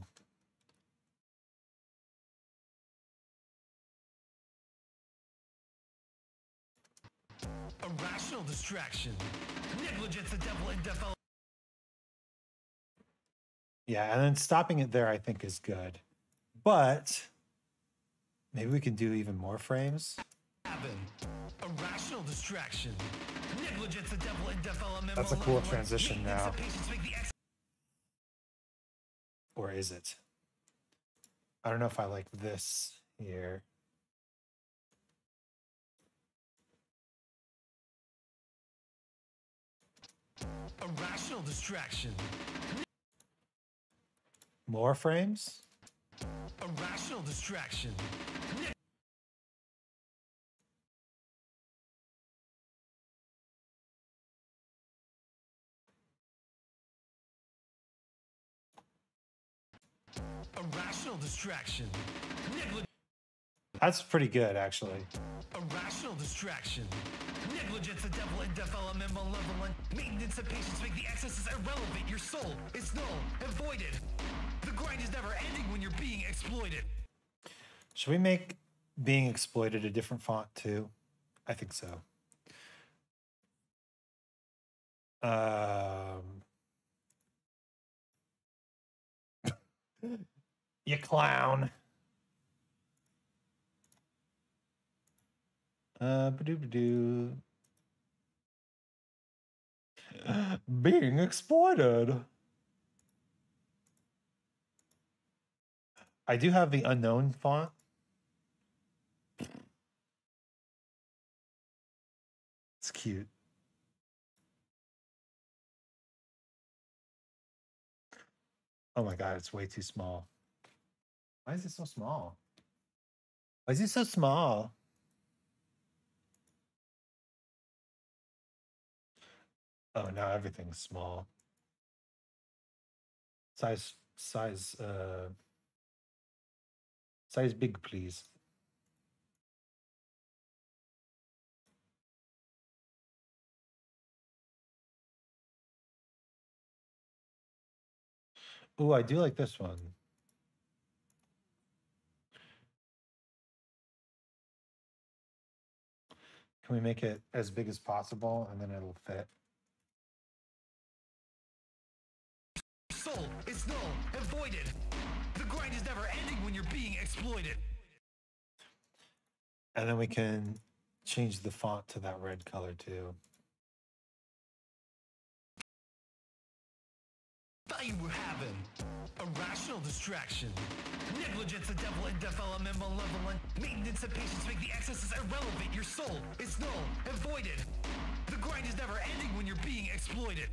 Irrational distraction. Negligence, the devil, and death. Yeah, and then stopping it there, I think, is good. But maybe we can do even more frames. Irrational distraction. That's a cool transition now. Or is it? I don't know if I like this here. Irrational distraction. More frames? Irrational distraction. Irrational distraction. That's pretty good, actually. Irrational distraction. Negligence, the devil, and death, element, malevolent. Maintenance of patience make the excesses irrelevant. Your soul is null and voided. The grind is never ending when you're being exploited. Should we make being exploited a different font, too? I think so. You clown. Ba-doo-ba-doo. Being exploited. I do have the unknown font. It's cute. Oh my God, it's way too small. Why is it so small? Why is it so small? Oh, now everything's small. Size big, please. Oh, I do like this one. Can we make it as big as possible and then it'll fit? Soul is null and voided. The grind is never ending when you're being exploited. And then we can change the font to that red color too. Thought you were having a rational distraction. Negligence, the devil, and development malevolent. Maintenance and patience make the excesses irrelevant. Your soul is null and voided. The grind is never ending when you're being exploited.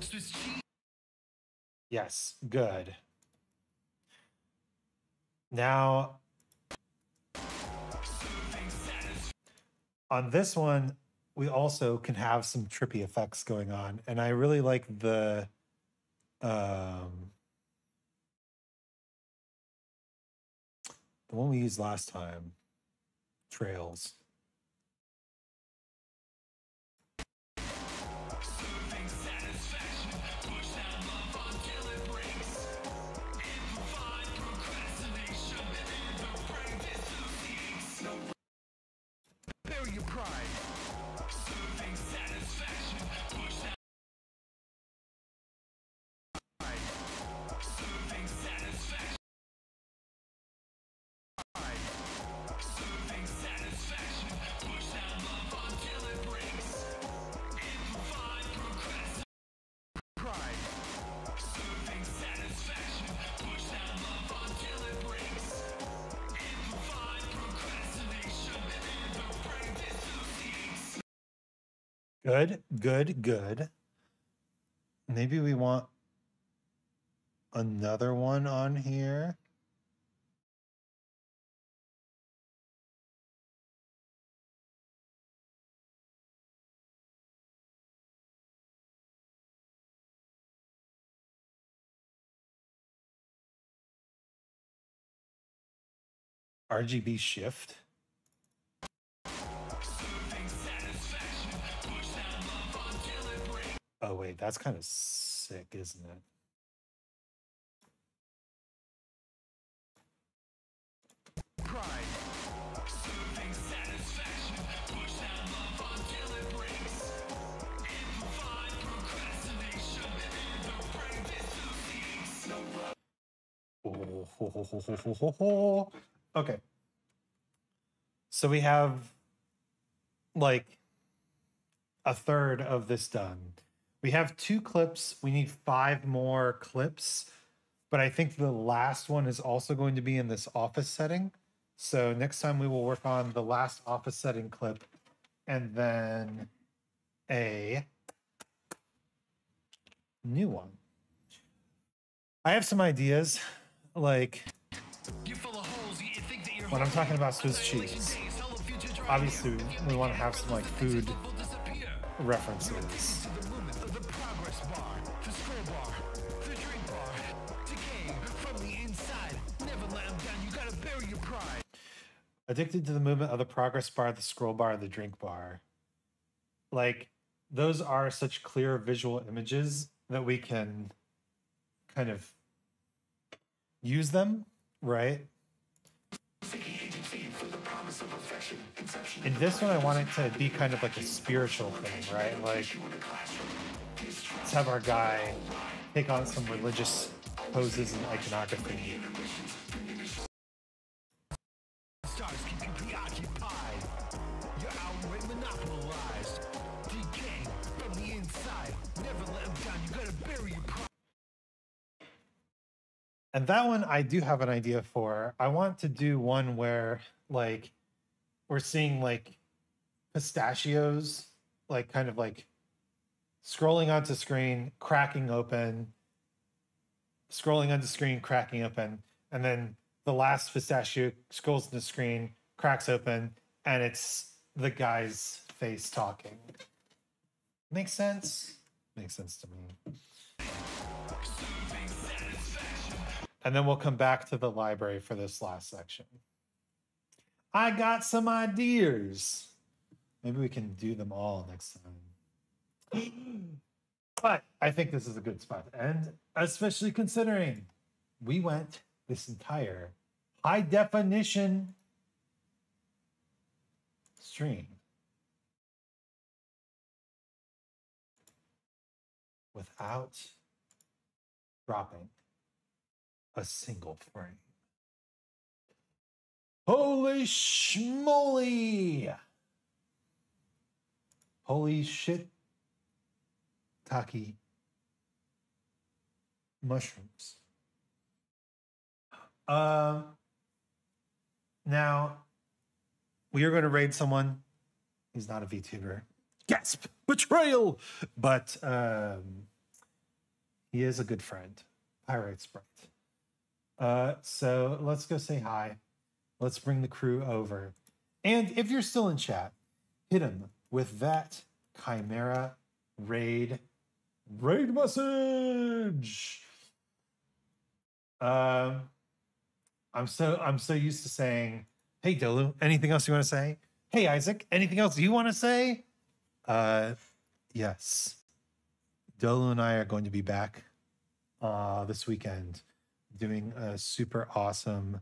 Swiss cheese. Yes, good. Now, on this one, we also can have some trippy effects going on, and I really like the one we used last time, trails. Good, good, good. Maybe we want another one on here. RGB shift. Oh, wait, that's kind of sick, isn't it? Oh, ho, ho, ho, ho, ho, ho. Okay. So we have like a third of this done. We have 2 clips. We need 5 more clips, but I think the last one is also going to be in this office setting. So next time we will work on the last office setting clip and then a new one. I have some ideas, like when I'm talking about Swiss cheese, obviously we want to have some like food references. Addicted to the movement of the progress bar, the scroll bar, the drink bar. Like, those are such clear visual images that we can kind of use them, right? In this one, I want it to be kind of like a spiritual thing, right? Like, let's have our guy take on some religious poses and iconography. And that one I do have an idea for. I want to do one where like we're seeing like pistachios, like kind of like scrolling onto screen, cracking open, scrolling onto screen, cracking open, and then the last pistachio scrolls into screen, cracks open, and it's the guy's face talking. Makes sense? Makes sense to me. And then we'll come back to the library for this last section. I got some ideas. Maybe we can do them all next time. But I think this is a good spot to end, especially considering we went this entire high definition stream without dropping a single frame. Holy schmoly! Holy shit, Taki mushrooms. Now we are going to raid someone. He's not a VTuber. Gasp! Betrayal! But he is a good friend. Pirate Sprite. So let's go say hi. Let's bring the crew over. And if you're still in chat, hit him with that Chimera raid message. I'm so used to saying, hey Dolu, anything else you want to say? Hey Isaac, anything else you want to say? Yes. Dolu and I are going to be back this weekend doing a super awesome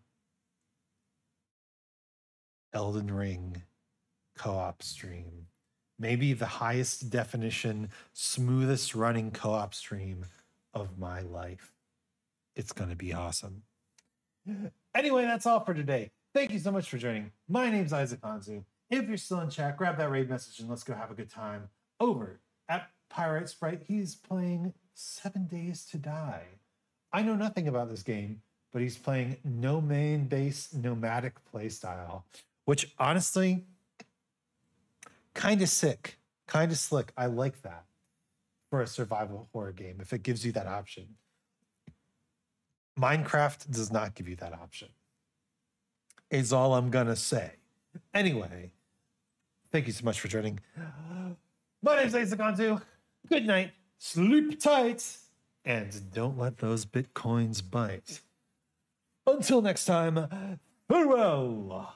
Elden Ring co-op stream. Maybe the highest definition, smoothest running co-op stream of my life. It's going to be awesome. Anyway, that's all for today. Thank you so much for joining. My name's Isaac Anzu. If you're still in chat, grab that raid message and let's go have a good time. Over at Pirate Sprite, he's playing 7 Days to Die. I know nothing about this game, but he's playing no main base nomadic playstyle, which honestly, kind of sick, kind of slick. I like that for a survival horror game, if it gives you that option. Minecraft does not give you that option, is all I'm gonna say. Anyway, thank you so much for joining. My name's Isaac Anzu. Good night, sleep tight, and don't let those bitcoins bite. Until next time, farewell.